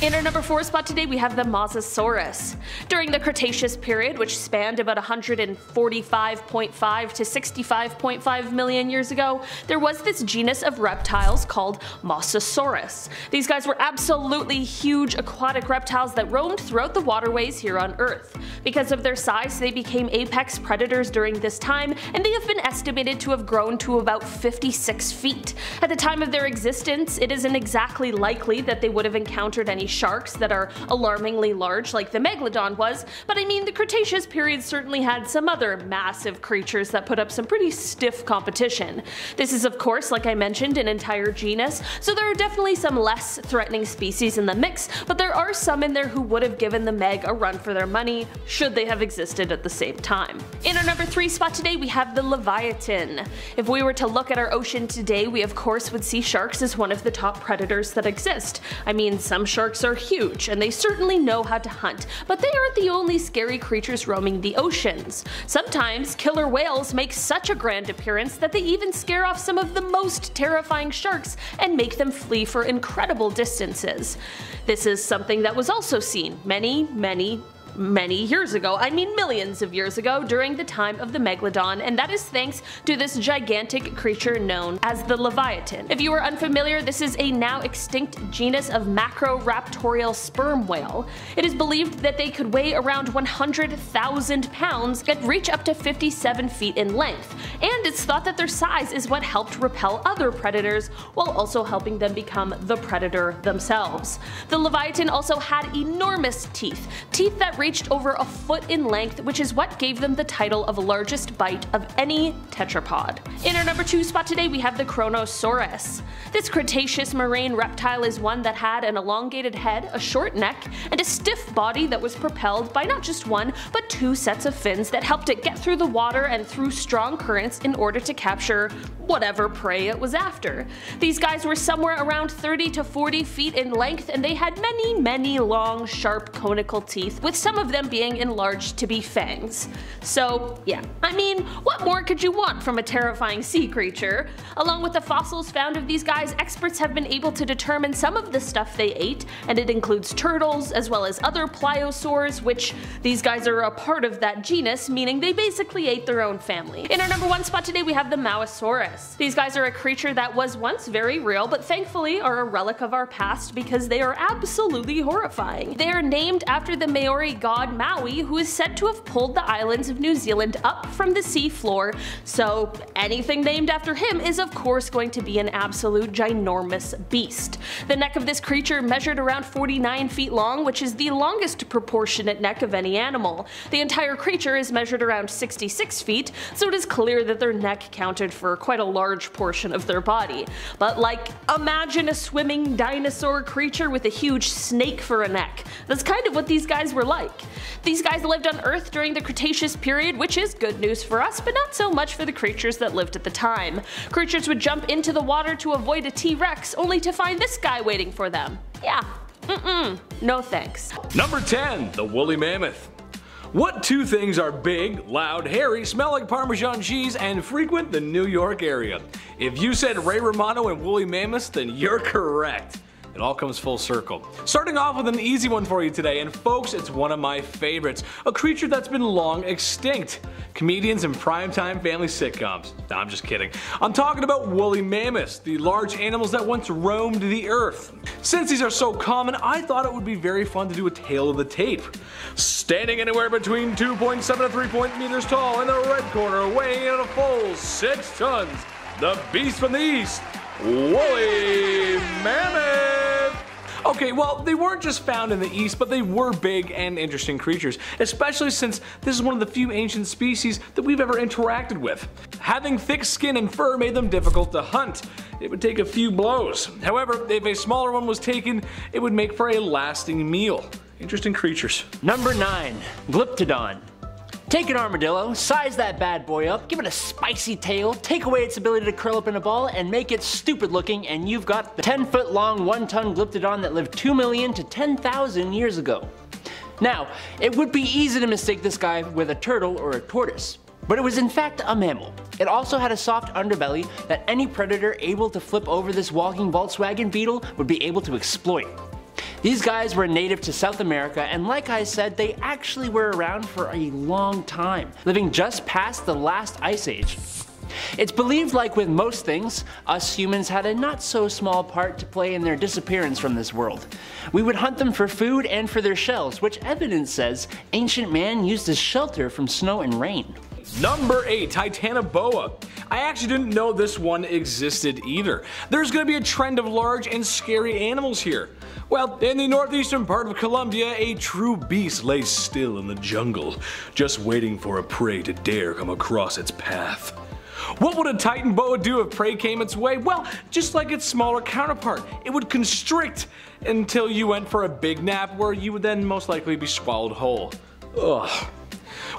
In our number 4 spot today, we have the Mosasaurus. During the Cretaceous period, which spanned about 145.5 to 65.5 million years ago, there was this genus of reptiles called Mosasaurus. These guys were absolutely huge aquatic reptiles that roamed throughout the waterways here on Earth. Because of their size, they became apex predators during this time, and they have been estimated to have grown to about 56 feet. At the time of their existence, it isn't exactly likely that they would have encountered any sharks that are alarmingly large like the Megalodon was, but I mean the Cretaceous period certainly had some other massive creatures that put up some pretty stiff competition. This is of course, like I mentioned, an entire genus, so there are definitely some less threatening species in the mix, but there are some in there who would have given the Meg a run for their money should they have existed at the same time. In our number 3 spot today, we have the Leviathan. If we were to look at our ocean today, we of course would see sharks as one of the top predators that exist. I mean, some sharks are huge, and they certainly know how to hunt, but they aren't the only scary creatures roaming the oceans. Sometimes killer whales make such a grand appearance that they even scare off some of the most terrifying sharks and make them flee for incredible distances. This is something that was also seen many years ago, I mean millions of years ago, during the time of the Megalodon, and that is thanks to this gigantic creature known as the Leviathan. If you are unfamiliar, this is a now extinct genus of Macroraptorial sperm whale. It is believed that they could weigh around 100,000 pounds and reach up to 57 feet in length, and it's thought that their size is what helped repel other predators while also helping them become the predator themselves. The Leviathan also had enormous teeth that reached over a foot in length, which is what gave them the title of largest bite of any tetrapod. In our number 2 spot today, we have the Chronosaurus. This Cretaceous marine reptile is one that had an elongated head, a short neck, and a stiff body that was propelled by not just one, but 2 sets of fins that helped it get through the water and through strong currents in order to capture whatever prey it was after. These guys were somewhere around 30 to 40 feet in length, and they had many long, sharp, conical teeth, with some of them being enlarged to be fangs. So yeah, I mean, what more could you want from a terrifying sea creature? Along with the fossils found of these guys, experts have been able to determine some of the stuff they ate, and it includes turtles as well as other pliosaurs, which these guys are a part of that genus, meaning they basically ate their own family. In our number 1 spot today, we have the Mosasaurus. These guys are a creature that was once very real, but thankfully are a relic of our past because they are absolutely horrifying. They are named after the Maori god Maui, who is said to have pulled the islands of New Zealand up from the sea floor, so anything named after him is of course going to be an absolute ginormous beast. The neck of this creature measured around 49 feet long, which is the longest proportionate neck of any animal. The entire creature is measured around 66 feet, so it is clear that their neck counted for quite a large portion of their body. But like, imagine a swimming dinosaur creature with a huge snake for a neck. That's kind of what these guys were like. These guys lived on Earth during the Cretaceous period, which is good news for us, but not so much for the creatures that lived at the time. Creatures would jump into the water to avoid a T-Rex, only to find this guy waiting for them. Yeah, no thanks. Number 10, the woolly mammoth. What 2 things are big, loud, hairy, smell like Parmesan cheese, and frequent the New York area? If you said Ray Romano and woolly mammoths, then you're correct. It all comes full circle. Starting off with an easy one for you today, and folks, it's one of my favorites. A creature that's been long extinct. Comedians in primetime family sitcoms. No, I'm just kidding. I'm talking about woolly mammoths, the large animals that once roamed the earth. Since these are so common, I thought it would be very fun to do a tale of the tape. Standing anywhere between 2.7 to 3 meters tall, in the red corner, weighing in a full 6 tons, the beast from the east, woolly mammoth! Okay, well, they weren't just found in the east, but they were big and interesting creatures, especially since this is one of the few ancient species that we've ever interacted with. Having thick skin and fur made them difficult to hunt. It would take a few blows. However, if a smaller one was taken, it would make for a lasting meal. Interesting creatures. Number 9, Glyptodon. Take an armadillo, size that bad boy up, give it a spicy tail, take away its ability to curl up in a ball, and make it stupid looking, and you've got the 10-foot-long, 1-ton Glyptodon that lived 2 million to 10,000 years ago. Now, it would be easy to mistake this guy with a turtle or a tortoise, but it was in fact a mammal. It also had a soft underbelly that any predator able to flip over this walking Volkswagen Beetle would be able to exploit. These guys were native to South America, and like I said, they actually were around for a long time, living just past the last ice age. It's believed, like with most things, us humans had a not so small part to play in their disappearance from this world. We would hunt them for food and for their shells, which evidence says ancient man used as shelter from snow and rain. Number 8, Titanoboa. I actually didn't know this one existed either. There's gonna be a trend of large and scary animals here. Well, in the northeastern part of Colombia, a true beast lays still in the jungle, just waiting for a prey to dare come across its path. What would a Titan boa do if prey came its way? Well, just like its smaller counterpart, it would constrict until you went for a big nap, where you would then most likely be swallowed whole. Ugh.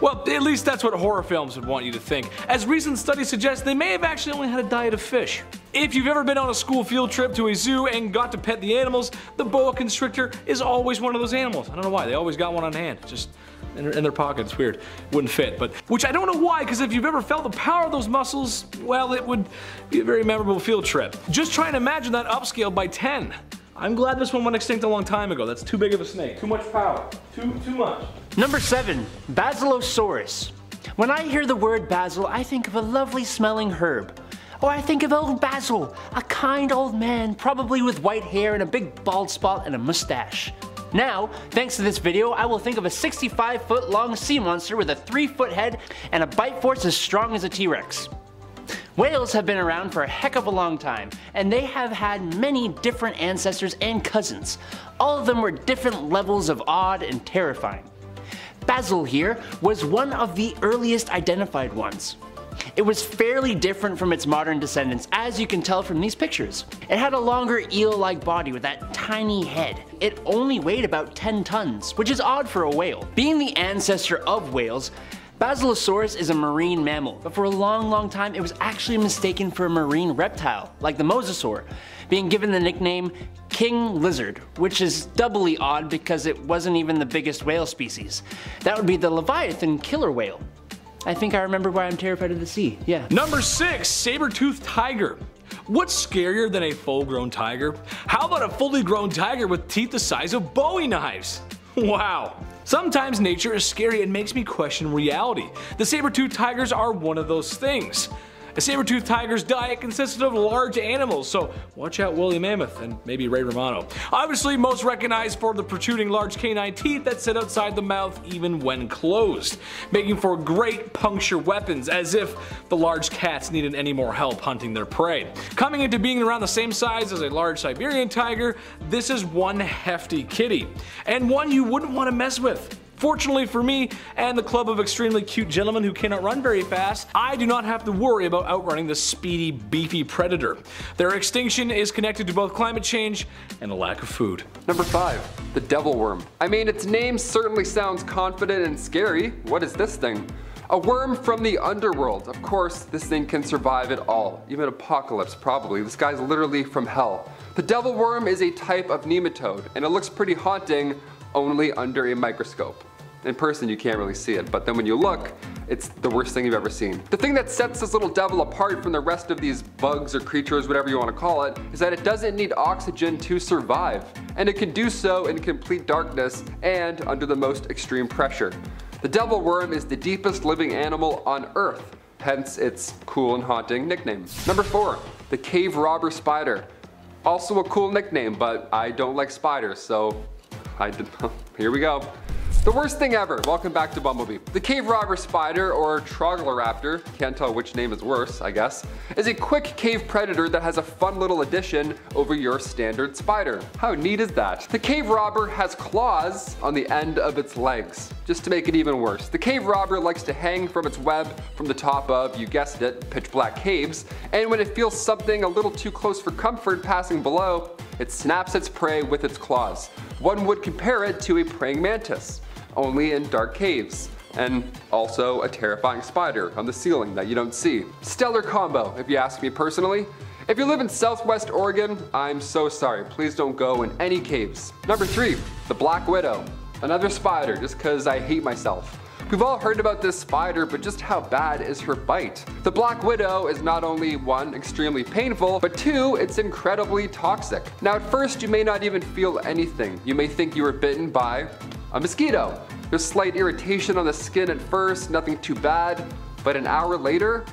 Well, at least that's what horror films would want you to think, as recent studies suggest they may have actually only had a diet of fish. If you've ever been on a school field trip to a zoo and got to pet the animals, the boa constrictor is always one of those animals. I don't know why, they always got one on hand. Just in their pocket, it's weird. Wouldn't fit, but which I don't know why, because if you've ever felt the power of those muscles, well, it would be a very memorable field trip. Just try and imagine that upscaled by 10. I'm glad this one went extinct a long time ago. That's too big of a snake. Too much power. Too much. Number 7, Basilosaurus. When I hear the word basil, I think of a lovely smelling herb. Or I think of old Basil, a kind old man, probably with white hair and a big bald spot and a mustache. Now, thanks to this video, I will think of a 65-foot-long sea monster with a 3-foot head and a bite force as strong as a T-Rex. Whales have been around for a heck of a long time, and they have had many different ancestors and cousins. All of them were different levels of odd and terrifying. Basil here was one of the earliest identified ones. It was fairly different from its modern descendants, as you can tell from these pictures. It had a longer eel-like body with that tiny head. It only weighed about 10 tons, which is odd for a whale. Being the ancestor of whales, Basilosaurus is a marine mammal, but for a long time it was actually mistaken for a marine reptile, like the mosasaur, being given the nickname king lizard, which is doubly odd because it wasn't even the biggest whale species. That would be the leviathan killer whale. I think I remember why I'm terrified of the sea, yeah. Number 6, saber-toothed tiger. What's scarier than a full-grown tiger? How about a fully grown tiger with teeth the size of Bowie knives? Wow. Sometimes nature is scary and makes me question reality. The saber-toothed tigers are one of those things. A saber-toothed tiger's diet consisted of large animals, so watch out woolly mammoth and maybe Ray Romano. Obviously most recognized for the protruding large canine teeth that sit outside the mouth even when closed, making for great puncture weapons, as if the large cats needed any more help hunting their prey. Coming into being around the same size as a large Siberian tiger, this is one hefty kitty, and one you wouldn't want to mess with. Fortunately for me and the club of extremely cute gentlemen who cannot run very fast, I do not have to worry about outrunning this speedy, beefy predator. Their extinction is connected to both climate change and a lack of food. Number 5, the devil worm. I mean, its name certainly sounds confident and scary. What is this thing? A worm from the underworld. Of course, this thing can survive it all, even apocalypse probably. This guy's literally from hell. The devil worm is a type of nematode, and it looks pretty haunting only under a microscope. In person, you can't really see it, but then when you look, it's the worst thing you've ever seen. The thing that sets this little devil apart from the rest of these bugs or creatures, whatever you want to call it, is that it doesn't need oxygen to survive, and it can do so in complete darkness and under the most extreme pressure. The devil worm is the deepest living animal on Earth, hence its cool and haunting nickname. Number 4, the cave robber spider. Also a cool nickname, but I don't like spiders, so here we go. The worst thing ever. Welcome back to Bumblebee. The cave robber spider, or Trogloraptor, can't tell which name is worse, I guess, is a quick cave predator that has a fun little addition over your standard spider. How neat is that? The cave robber has claws on the end of its legs. Just to make it even worse, the cave robber likes to hang from its web from the top of, you guessed it, pitch black caves, and when it feels something a little too close for comfort passing below, it snaps its prey with its claws. One would compare it to a praying mantis, only in dark caves, and also a terrifying spider on the ceiling that you don't see. Stellar combo, if you ask me personally. If you live in Southwest Oregon, I'm so sorry, please don't go in any caves. Number 3, the Black Widow. Another spider, just cause I hate myself. We've all heard about this spider, but just how bad is her bite? The Black Widow is not only 1, extremely painful, but 2, it's incredibly toxic. Now at first you may not even feel anything. You may think you were bitten by a mosquito. There's slight irritation on the skin at first, nothing too bad, but an hour later,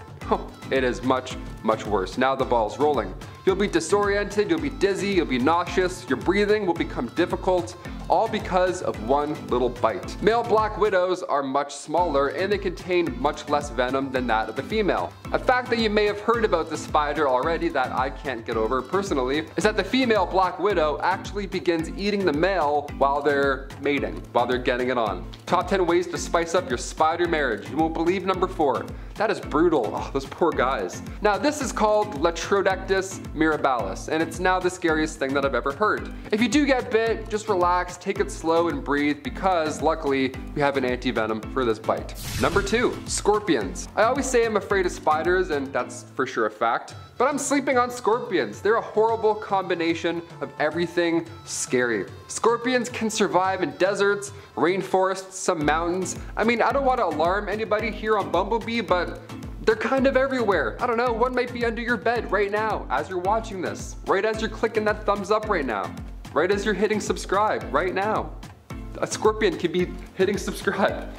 it is much, much worse. Now the ball's rolling. You'll be disoriented, you'll be dizzy, you'll be nauseous, your breathing will become difficult, all because of one little bite. Male black widows are much smaller and they contain much less venom than that of the female. A fact that you may have heard about the spider already that I can't get over personally is that the female black widow actually begins eating the male while they're mating, while they're getting it on. Top 10 ways to spice up your spider marriage. You won't believe number 4. That is brutal. Oh, those poor guys. Now this is called Latrodectus mirabilis, and it's now the scariest thing that I've ever heard. If you do get bit, just relax, take it slow and breathe, because luckily we have an anti-venom for this bite. Number 2, scorpions. I always say I'm afraid of spiders, and that's for sure a fact, but I'm sleeping on scorpions. They're a horrible combination of everything scary. Scorpions can survive in deserts, rainforests, some mountains. I mean, I don't want to alarm anybody here on Bumblebee, but they're kind of everywhere. I don't know, one might be under your bed right now as you're watching this, right as you're clicking that thumbs up right now, right as you're hitting subscribe right now. A scorpion could be hitting subscribe.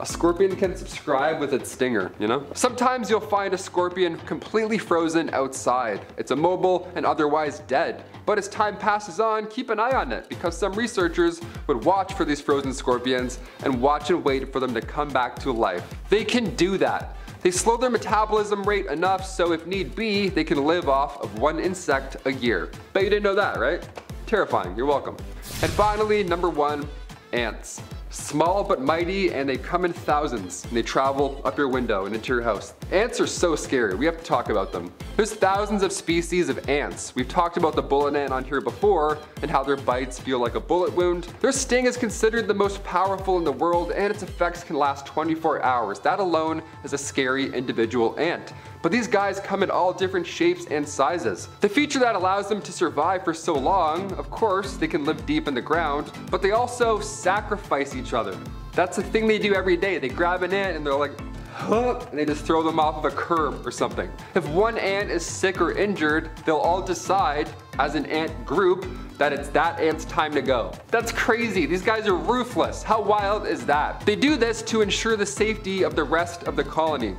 A scorpion can subscribe with its stinger, you know? Sometimes you'll find a scorpion completely frozen outside. It's immobile and otherwise dead. But as time passes on, keep an eye on it, because some researchers would watch for these frozen scorpions and watch and wait for them to come back to life. They can do that. They slow their metabolism rate enough so if need be, they can live off of one insect a year. Bet you didn't know that, right? Terrifying, you're welcome. And finally, number 1, ants. Small but mighty, and they come in thousands, and they travel up your window and into your house. Ants are so scary, we have to talk about them. There's thousands of species of ants. We've talked about the bullet ant on here before, and how their bites feel like a bullet wound. Their sting is considered the most powerful in the world, and its effects can last 24 hours. That alone is a scary individual ant. But these guys come in all different shapes and sizes. The feature that allows them to survive for so long, of course, they can live deep in the ground, but they also sacrifice each other. That's the thing they do every day. They grab an ant and they're like, and they just throw them off of a curb or something. If one ant is sick or injured, they'll all decide as an ant group that it's that ant's time to go. That's crazy. These guys are ruthless. How wild is that? They do this to ensure the safety of the rest of the colony,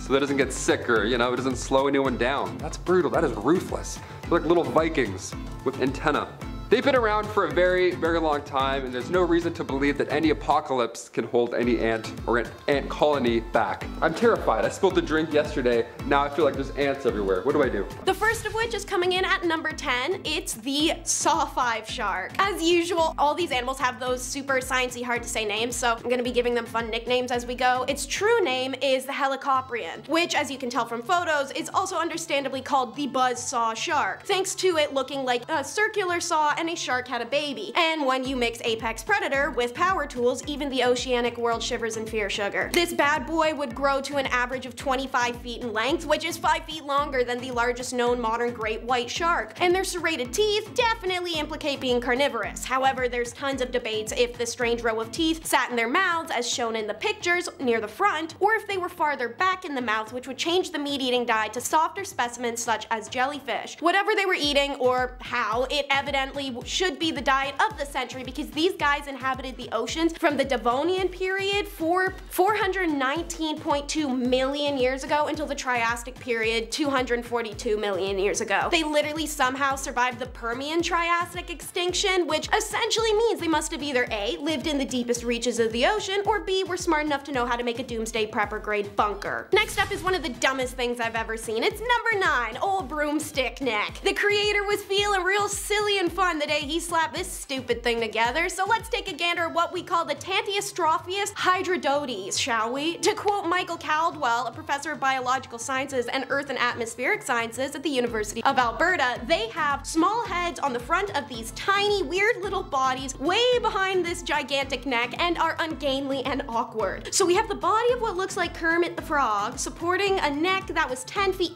so that it doesn't get sick or, you know, it doesn't slow anyone down. That's brutal. That is ruthless. They're like little Vikings with antennae. They've been around for a very, very long time, and there's no reason to believe that any apocalypse can hold any ant or an ant colony back. I'm terrified. I spilled a drink yesterday. Now I feel like there's ants everywhere. What do I do? The first of which is coming in at number 10. It's the Saw 5 shark. As usual, all these animals have those super sciencey, hard to say names, so I'm gonna be giving them fun nicknames as we go. Its true name is the Helicoprion, which, as you can tell from photos, is also understandably called the Buzz Saw shark, thanks to it looking like a circular saw and and a shark had a baby. And when you mix Apex Predator with power tools, even the oceanic world shivers in fear, sugar. This bad boy would grow to an average of 25 feet in length, which is 5 feet longer than the largest known modern great white shark. And their serrated teeth definitely implicate being carnivorous. However, there's tons of debates if the strange row of teeth sat in their mouths, as shown in the pictures, near the front, or if they were farther back in the mouth, which would change the meat-eating diet to softer specimens such as jellyfish. Whatever they were eating, or how, it evidently should be the diet of the century, because these guys inhabited the oceans from the Devonian period for 419.2 million years ago until the Triassic period 242 million years ago. They literally somehow survived the Permian-Triassic extinction, which essentially means they must have either A, lived in the deepest reaches of the ocean, or B, were smart enough to know how to make a doomsday prepper grade bunker. Next up is one of the dumbest things I've ever seen. It's number 9, Old Broomstick Neck. The creator was feeling real silly and fun the day he slapped this stupid thing together, so let's take a gander at what we call the Tantiostropheus hydrododes, shall we? To quote Michael Caldwell, a professor of biological sciences and earth and atmospheric sciences at the University of Alberta, they have small heads on the front of these tiny, weird little bodies way behind this gigantic neck and are ungainly and awkward. So we have the body of what looks like Kermit the Frog supporting a neck that was 10 feet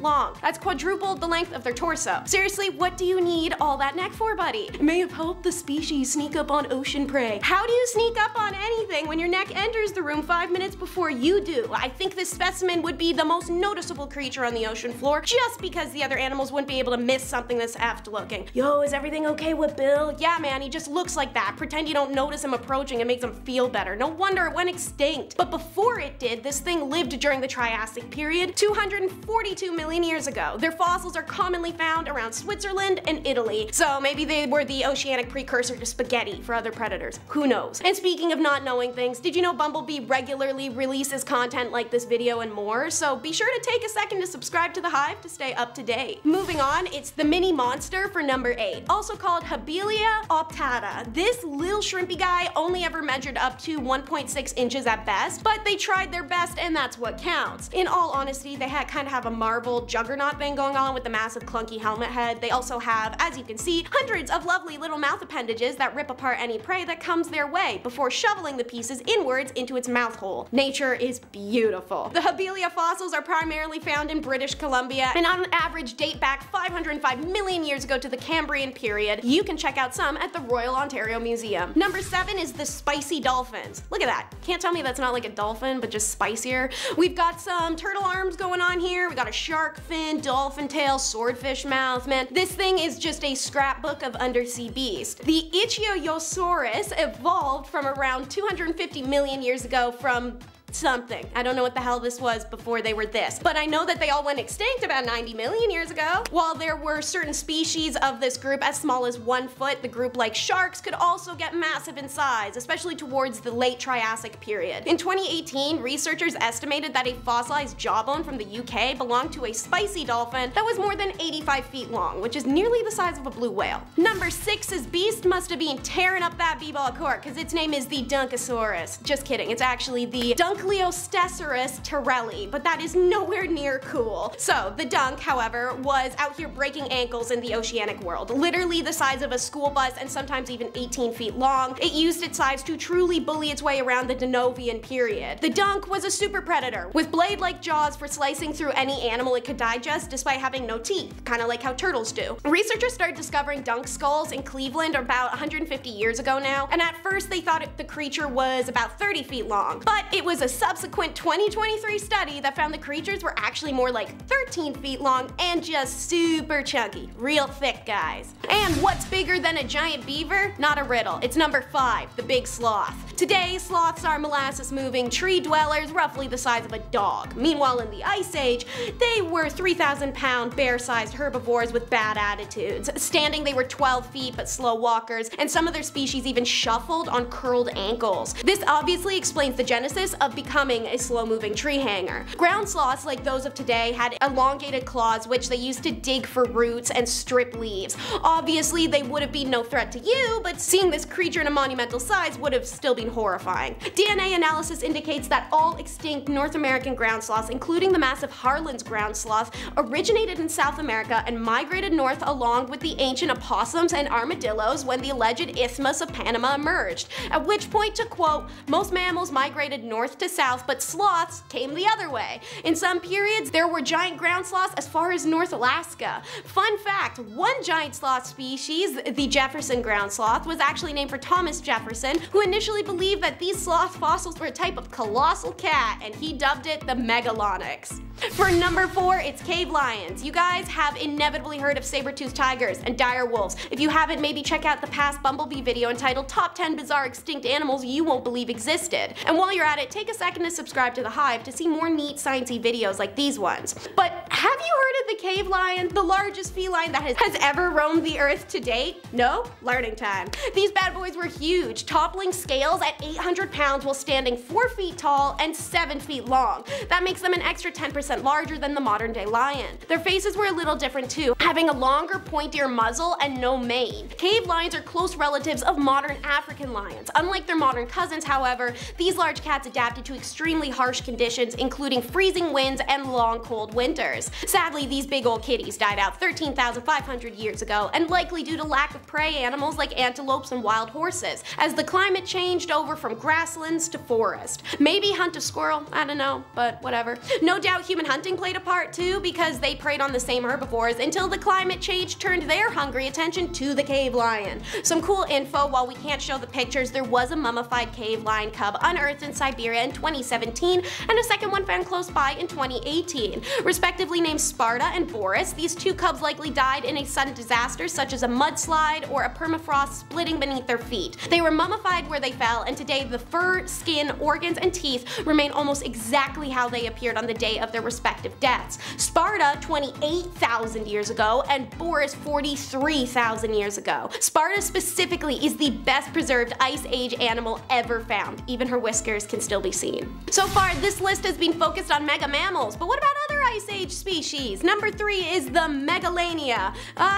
long. That's quadrupled the length of their torso. Seriously, what do you need all that neck for, buddy? It may have helped the species sneak up on ocean prey. How do you sneak up on anything when your neck enters the room 5 minutes before you do? I think this specimen would be the most noticeable creature on the ocean floor just because the other animals wouldn't be able to miss something this effed looking. Yo, is everything okay with Bill? Yeah, man, he just looks like that. Pretend you don't notice him approaching, it makes him feel better. No wonder it went extinct. But before it did, this thing lived during the Triassic period, 242 million years ago. Their fossils are commonly found around Switzerland and Italy, so maybe they were the oceanic precursor to spaghetti for other predators. Who knows? And speaking of not knowing things, did you know Bumblebee regularly releases content like this video and more? So be sure to take a second to subscribe to The Hive to stay up to date. Moving on, it's the mini monster for number 8, also called Habilia optata. This little shrimpy guy only ever measured up to 1.6 inches at best, but they tried their best and that's what counts. In all honesty, they had kind of have a Marvel juggernaut thing going on with the massive clunky helmet head. They also have, as you can see, hundreds of lovely little mouth appendages that rip apart any prey that comes their way before shoveling the pieces inwards into its mouth hole. Nature is beautiful. The Habilia fossils are primarily found in British Columbia and on average date back 505 million years ago to the Cambrian period. You can check out some at the Royal Ontario Museum. Number 7 is the spicy dolphins. Look at that. Can't tell me that's not like a dolphin, but just spicier. We've got some turtle arms going on here. We got a shark fin, dolphin tail, swordfish mouth, man. This thing is just a scrapbook of undersea beasts. The Ichthyosaurus evolved from around 250 million years ago from something. I don't know what the hell this was before they were this, but I know that they all went extinct about 90 million years ago. While there were certain species of this group as small as 1 foot, the group like sharks could also get massive in size, especially towards the late Triassic period. In 2018, researchers estimated that a fossilized jawbone from the UK belonged to a spicy dolphin that was more than 85 feet long, which is nearly the size of a blue whale. Number 6's beast must have been tearing up that b-ball court, because its name is the Dunkosaurus. Just kidding, it's actually the Dunkleostesaurus terrelli, but that is nowhere near cool. So the dunk, however, was out here breaking ankles in the oceanic world, literally the size of a school bus and sometimes even 18 feet long. It used its size to truly bully its way around the Denovian period. The dunk was a super predator with blade-like jaws for slicing through any animal it could digest despite having no teeth, kind of like how turtles do. Researchers started discovering dunk skulls in Cleveland about 150 years ago now, and at first they thought the creature was about 30 feet long, but it was a subsequent 2023 study that found the creatures were actually more like 13 feet long and just super chunky. Real thick guys. And what's bigger than a giant beaver? Not a riddle. It's number 5, the big sloth. Today, sloths are molasses-moving tree dwellers roughly the size of a dog. Meanwhile, in the Ice Age, they were 3,000-pound bear-sized herbivores with bad attitudes. Standing, they were 12 feet but slow walkers, and some of their species even shuffled on curled ankles. This obviously explains the genesis of becoming a slow-moving tree hanger. Ground sloths, like those of today, had elongated claws which they used to dig for roots and strip leaves. Obviously, they would have been no threat to you, but seeing this creature in a monumental size would have still been something horrifying. DNA analysis indicates that all extinct North American ground sloths, including the massive Harlan's ground sloth, originated in South America and migrated north along with the ancient opossums and armadillos when the alleged Isthmus of Panama emerged, at which point, to quote, most mammals migrated north to south, but sloths came the other way. In some periods, there were giant ground sloths as far as North Alaska. Fun fact, one giant sloth species, the Jefferson ground sloth, was actually named for Thomas Jefferson, who initially believed that these sloth fossils were a type of colossal cat, and he dubbed it the Megalonyx. For number 4, it's cave lions. You guys have inevitably heard of saber-toothed tigers and dire wolves. If you haven't, maybe check out the past Bumblebee video entitled Top 10 Bizarre Extinct Animals You Won't Believe Existed. And while you're at it, take a second to subscribe to The Hive to see more neat sciencey videos like these ones. But have you heard of the cave lion, the largest feline that has ever roamed the earth to date? No? Learning time. These bad boys were huge, toppling scales at 800 pounds while standing 4 feet tall and 7 feet long. That makes them an extra 10% larger than the modern day lion. Their faces were a little different too, having a longer, pointier muzzle and no mane. Cave lions are close relatives of modern African lions. Unlike their modern cousins, however, these large cats adapted to extremely harsh conditions, including freezing winds and long, cold winters. Sadly, these big old kitties died out 13,500 years ago, and likely due to lack of prey animals like antelopes and wild horses, as the climate changed over from grasslands to forest. Maybe hunt a squirrel, I don't know, but whatever. No doubt human hunting played a part too, because they preyed on the same herbivores until the climate change turned their hungry attention to the cave lion. Some cool info, while we can't show the pictures, there was a mummified cave lion cub unearthed in Siberia in 2017, and a second one found close by in 2018. Respectively named Sparta and Boris, these two cubs likely died in a sudden disaster such as a mudslide or a permafrost splitting beneath their feet. They were mummified where they fell, and today the fur, skin, organs, and teeth remain almost exactly how they appeared on the day of their respective deaths. Sparta 28,000 years ago and Boris 43,000 years ago. Sparta specifically is the best preserved Ice Age animal ever found. Even her whiskers can still be seen. So far, this list has been focused on mega mammals, but what about other Ice Age species? Number 3 is the Megalania.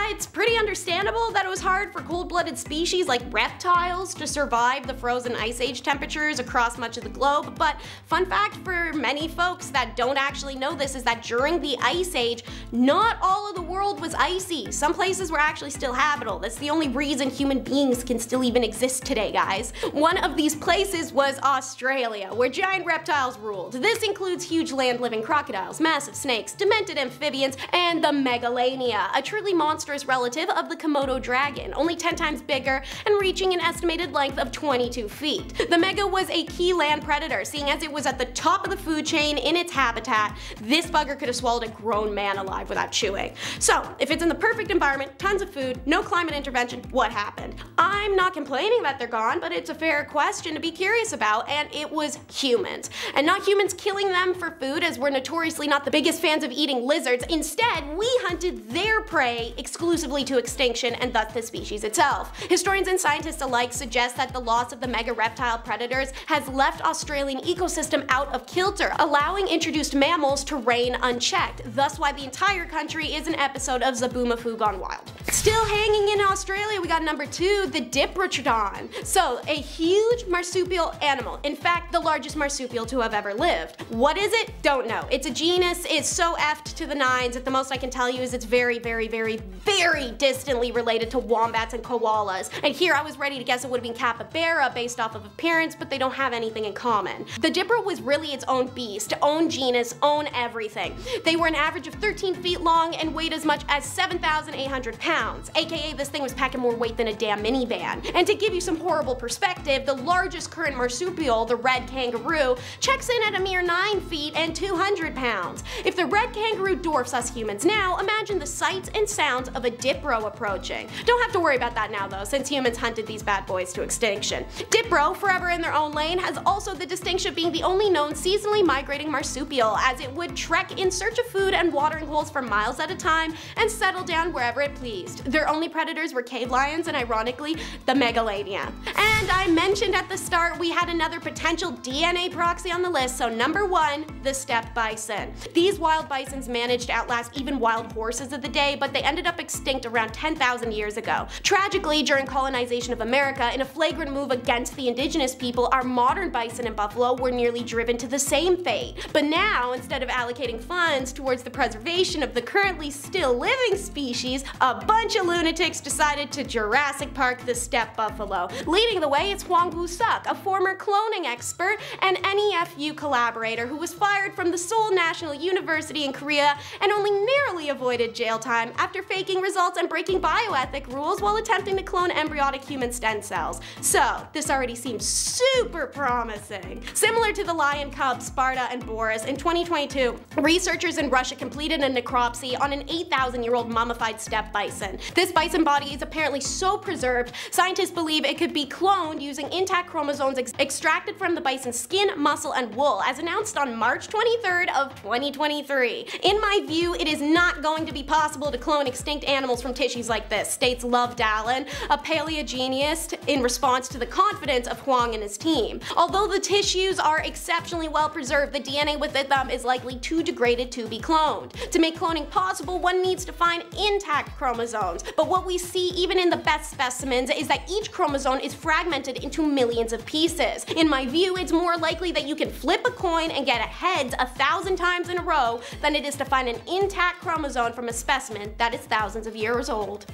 It's pretty understandable that it was hard for cold-blooded species like reptiles to survive the frozen Ice Age temperatures across much of the globe, but fun fact for many folks that don't actually know this is that during the Ice Age, not all of the world was icy. Some places were actually still habitable. That's the only reason human beings can still even exist today, guys. One of these places was Australia, where giant reptiles ruled. This includes huge land-living crocodiles, massive snakes, demented amphibians, and the Megalania, a truly monstrous relative of the Komodo dragon, only 10 times bigger and reaching an estimated length of 22 feet. The Mega was a key land predator, seeing as it was at the top of the food chain in its habitat. This bugger could have swallowed a grown man alive without chewing. So, if it's in the perfect environment, tons of food, no climate intervention, what happened? I'm not complaining that they're gone, but it's a fair question to be curious about, and it was humans. And not humans killing them for food, as we're notoriously not the biggest fans of eating lizards. Instead, we hunted their prey exclusively to extinction, and thus the species itself. Historians and scientists alike suggest that the loss of the mega reptile predators has left Australian ecosystem out of kilter, allowing introduced mammals to reign unchecked. Thus why the entire country is an episode of Zaboomafu Gone Wild. Still hanging in Australia, we got number 2, the Diprotodon. So, a huge marsupial animal. In fact, the largest marsupial to have ever lived. What is it? Don't know. It's a genus, it's so effed to the nines that the most I can tell you is it's very, very, very, very distantly related to wombats and koalas. And here I was ready to guess it would have been capybara based off of appearance, but they don't have anything in common. The Dipro was really its own beast, own genus, own everything. They were an average of 13 feet long and weighed as much as 7,800 pounds, aka this thing was packing more weight than a damn minivan. And to give you some horrible perspective, the largest current marsupial, the red kangaroo, checks in at a mere 9 feet and 200 pounds. If the red kangaroo dwarfs us humans now, imagine the sights and sounds of a Dipro approaching. Don't have to worry about that now though, since humans hunted these bad boys to extinction. Dipro, forever in their own lane, has also the distinction of being the only known seasonally migrating marsupial, as it would trek in search of food and watering holes for miles at a time and settle down wherever it pleased. past. Their only predators were cave lions and, ironically, the Megalania. And I mentioned at the start we had another potential DNA proxy on the list, so number 1, the steppe bison. These wild bisons managed to outlast even wild horses of the day, but they ended up extinct around 10,000 years ago. Tragically, during colonization of America, in a flagrant move against the indigenous people, our modern bison and buffalo were nearly driven to the same fate. But now, instead of allocating funds towards the preservation of the currently still living species, a bunch of lunatics decided to Jurassic Park the steppe buffalo. Leading the way is Hwang Woo-suk, a former cloning expert and NEFU collaborator who was fired from the Seoul National University in Korea and only narrowly avoided jail time after faking results and breaking bioethic rules while attempting to clone embryonic human stem cells. So this already seems super promising. Similar to the lion cubs Sparta and Boris, in 2022, researchers in Russia completed a necropsy on an 8,000-year-old mummified steppe bison. This bison body is apparently so preserved, scientists believe it could be cloned using intact chromosomes extracted from the bison's skin, muscle, and wool, as announced on March 23rd of 2023. In my view, it is not going to be possible to clone extinct animals from tissues like this, states Love Dallin, a paleogenist, in response to the confidence of Hwang and his team. Although the tissues are exceptionally well preserved, the DNA within them is likely too degraded to be cloned. To make cloning possible, one needs to find intact chromosomes, but what we see even in the best specimens is that each chromosome is fragmented into millions of pieces. In my view, it's more likely that you can flip a coin and get a heads 1,000 times in a row than it is to find an intact chromosome from a specimen that is thousands of years old.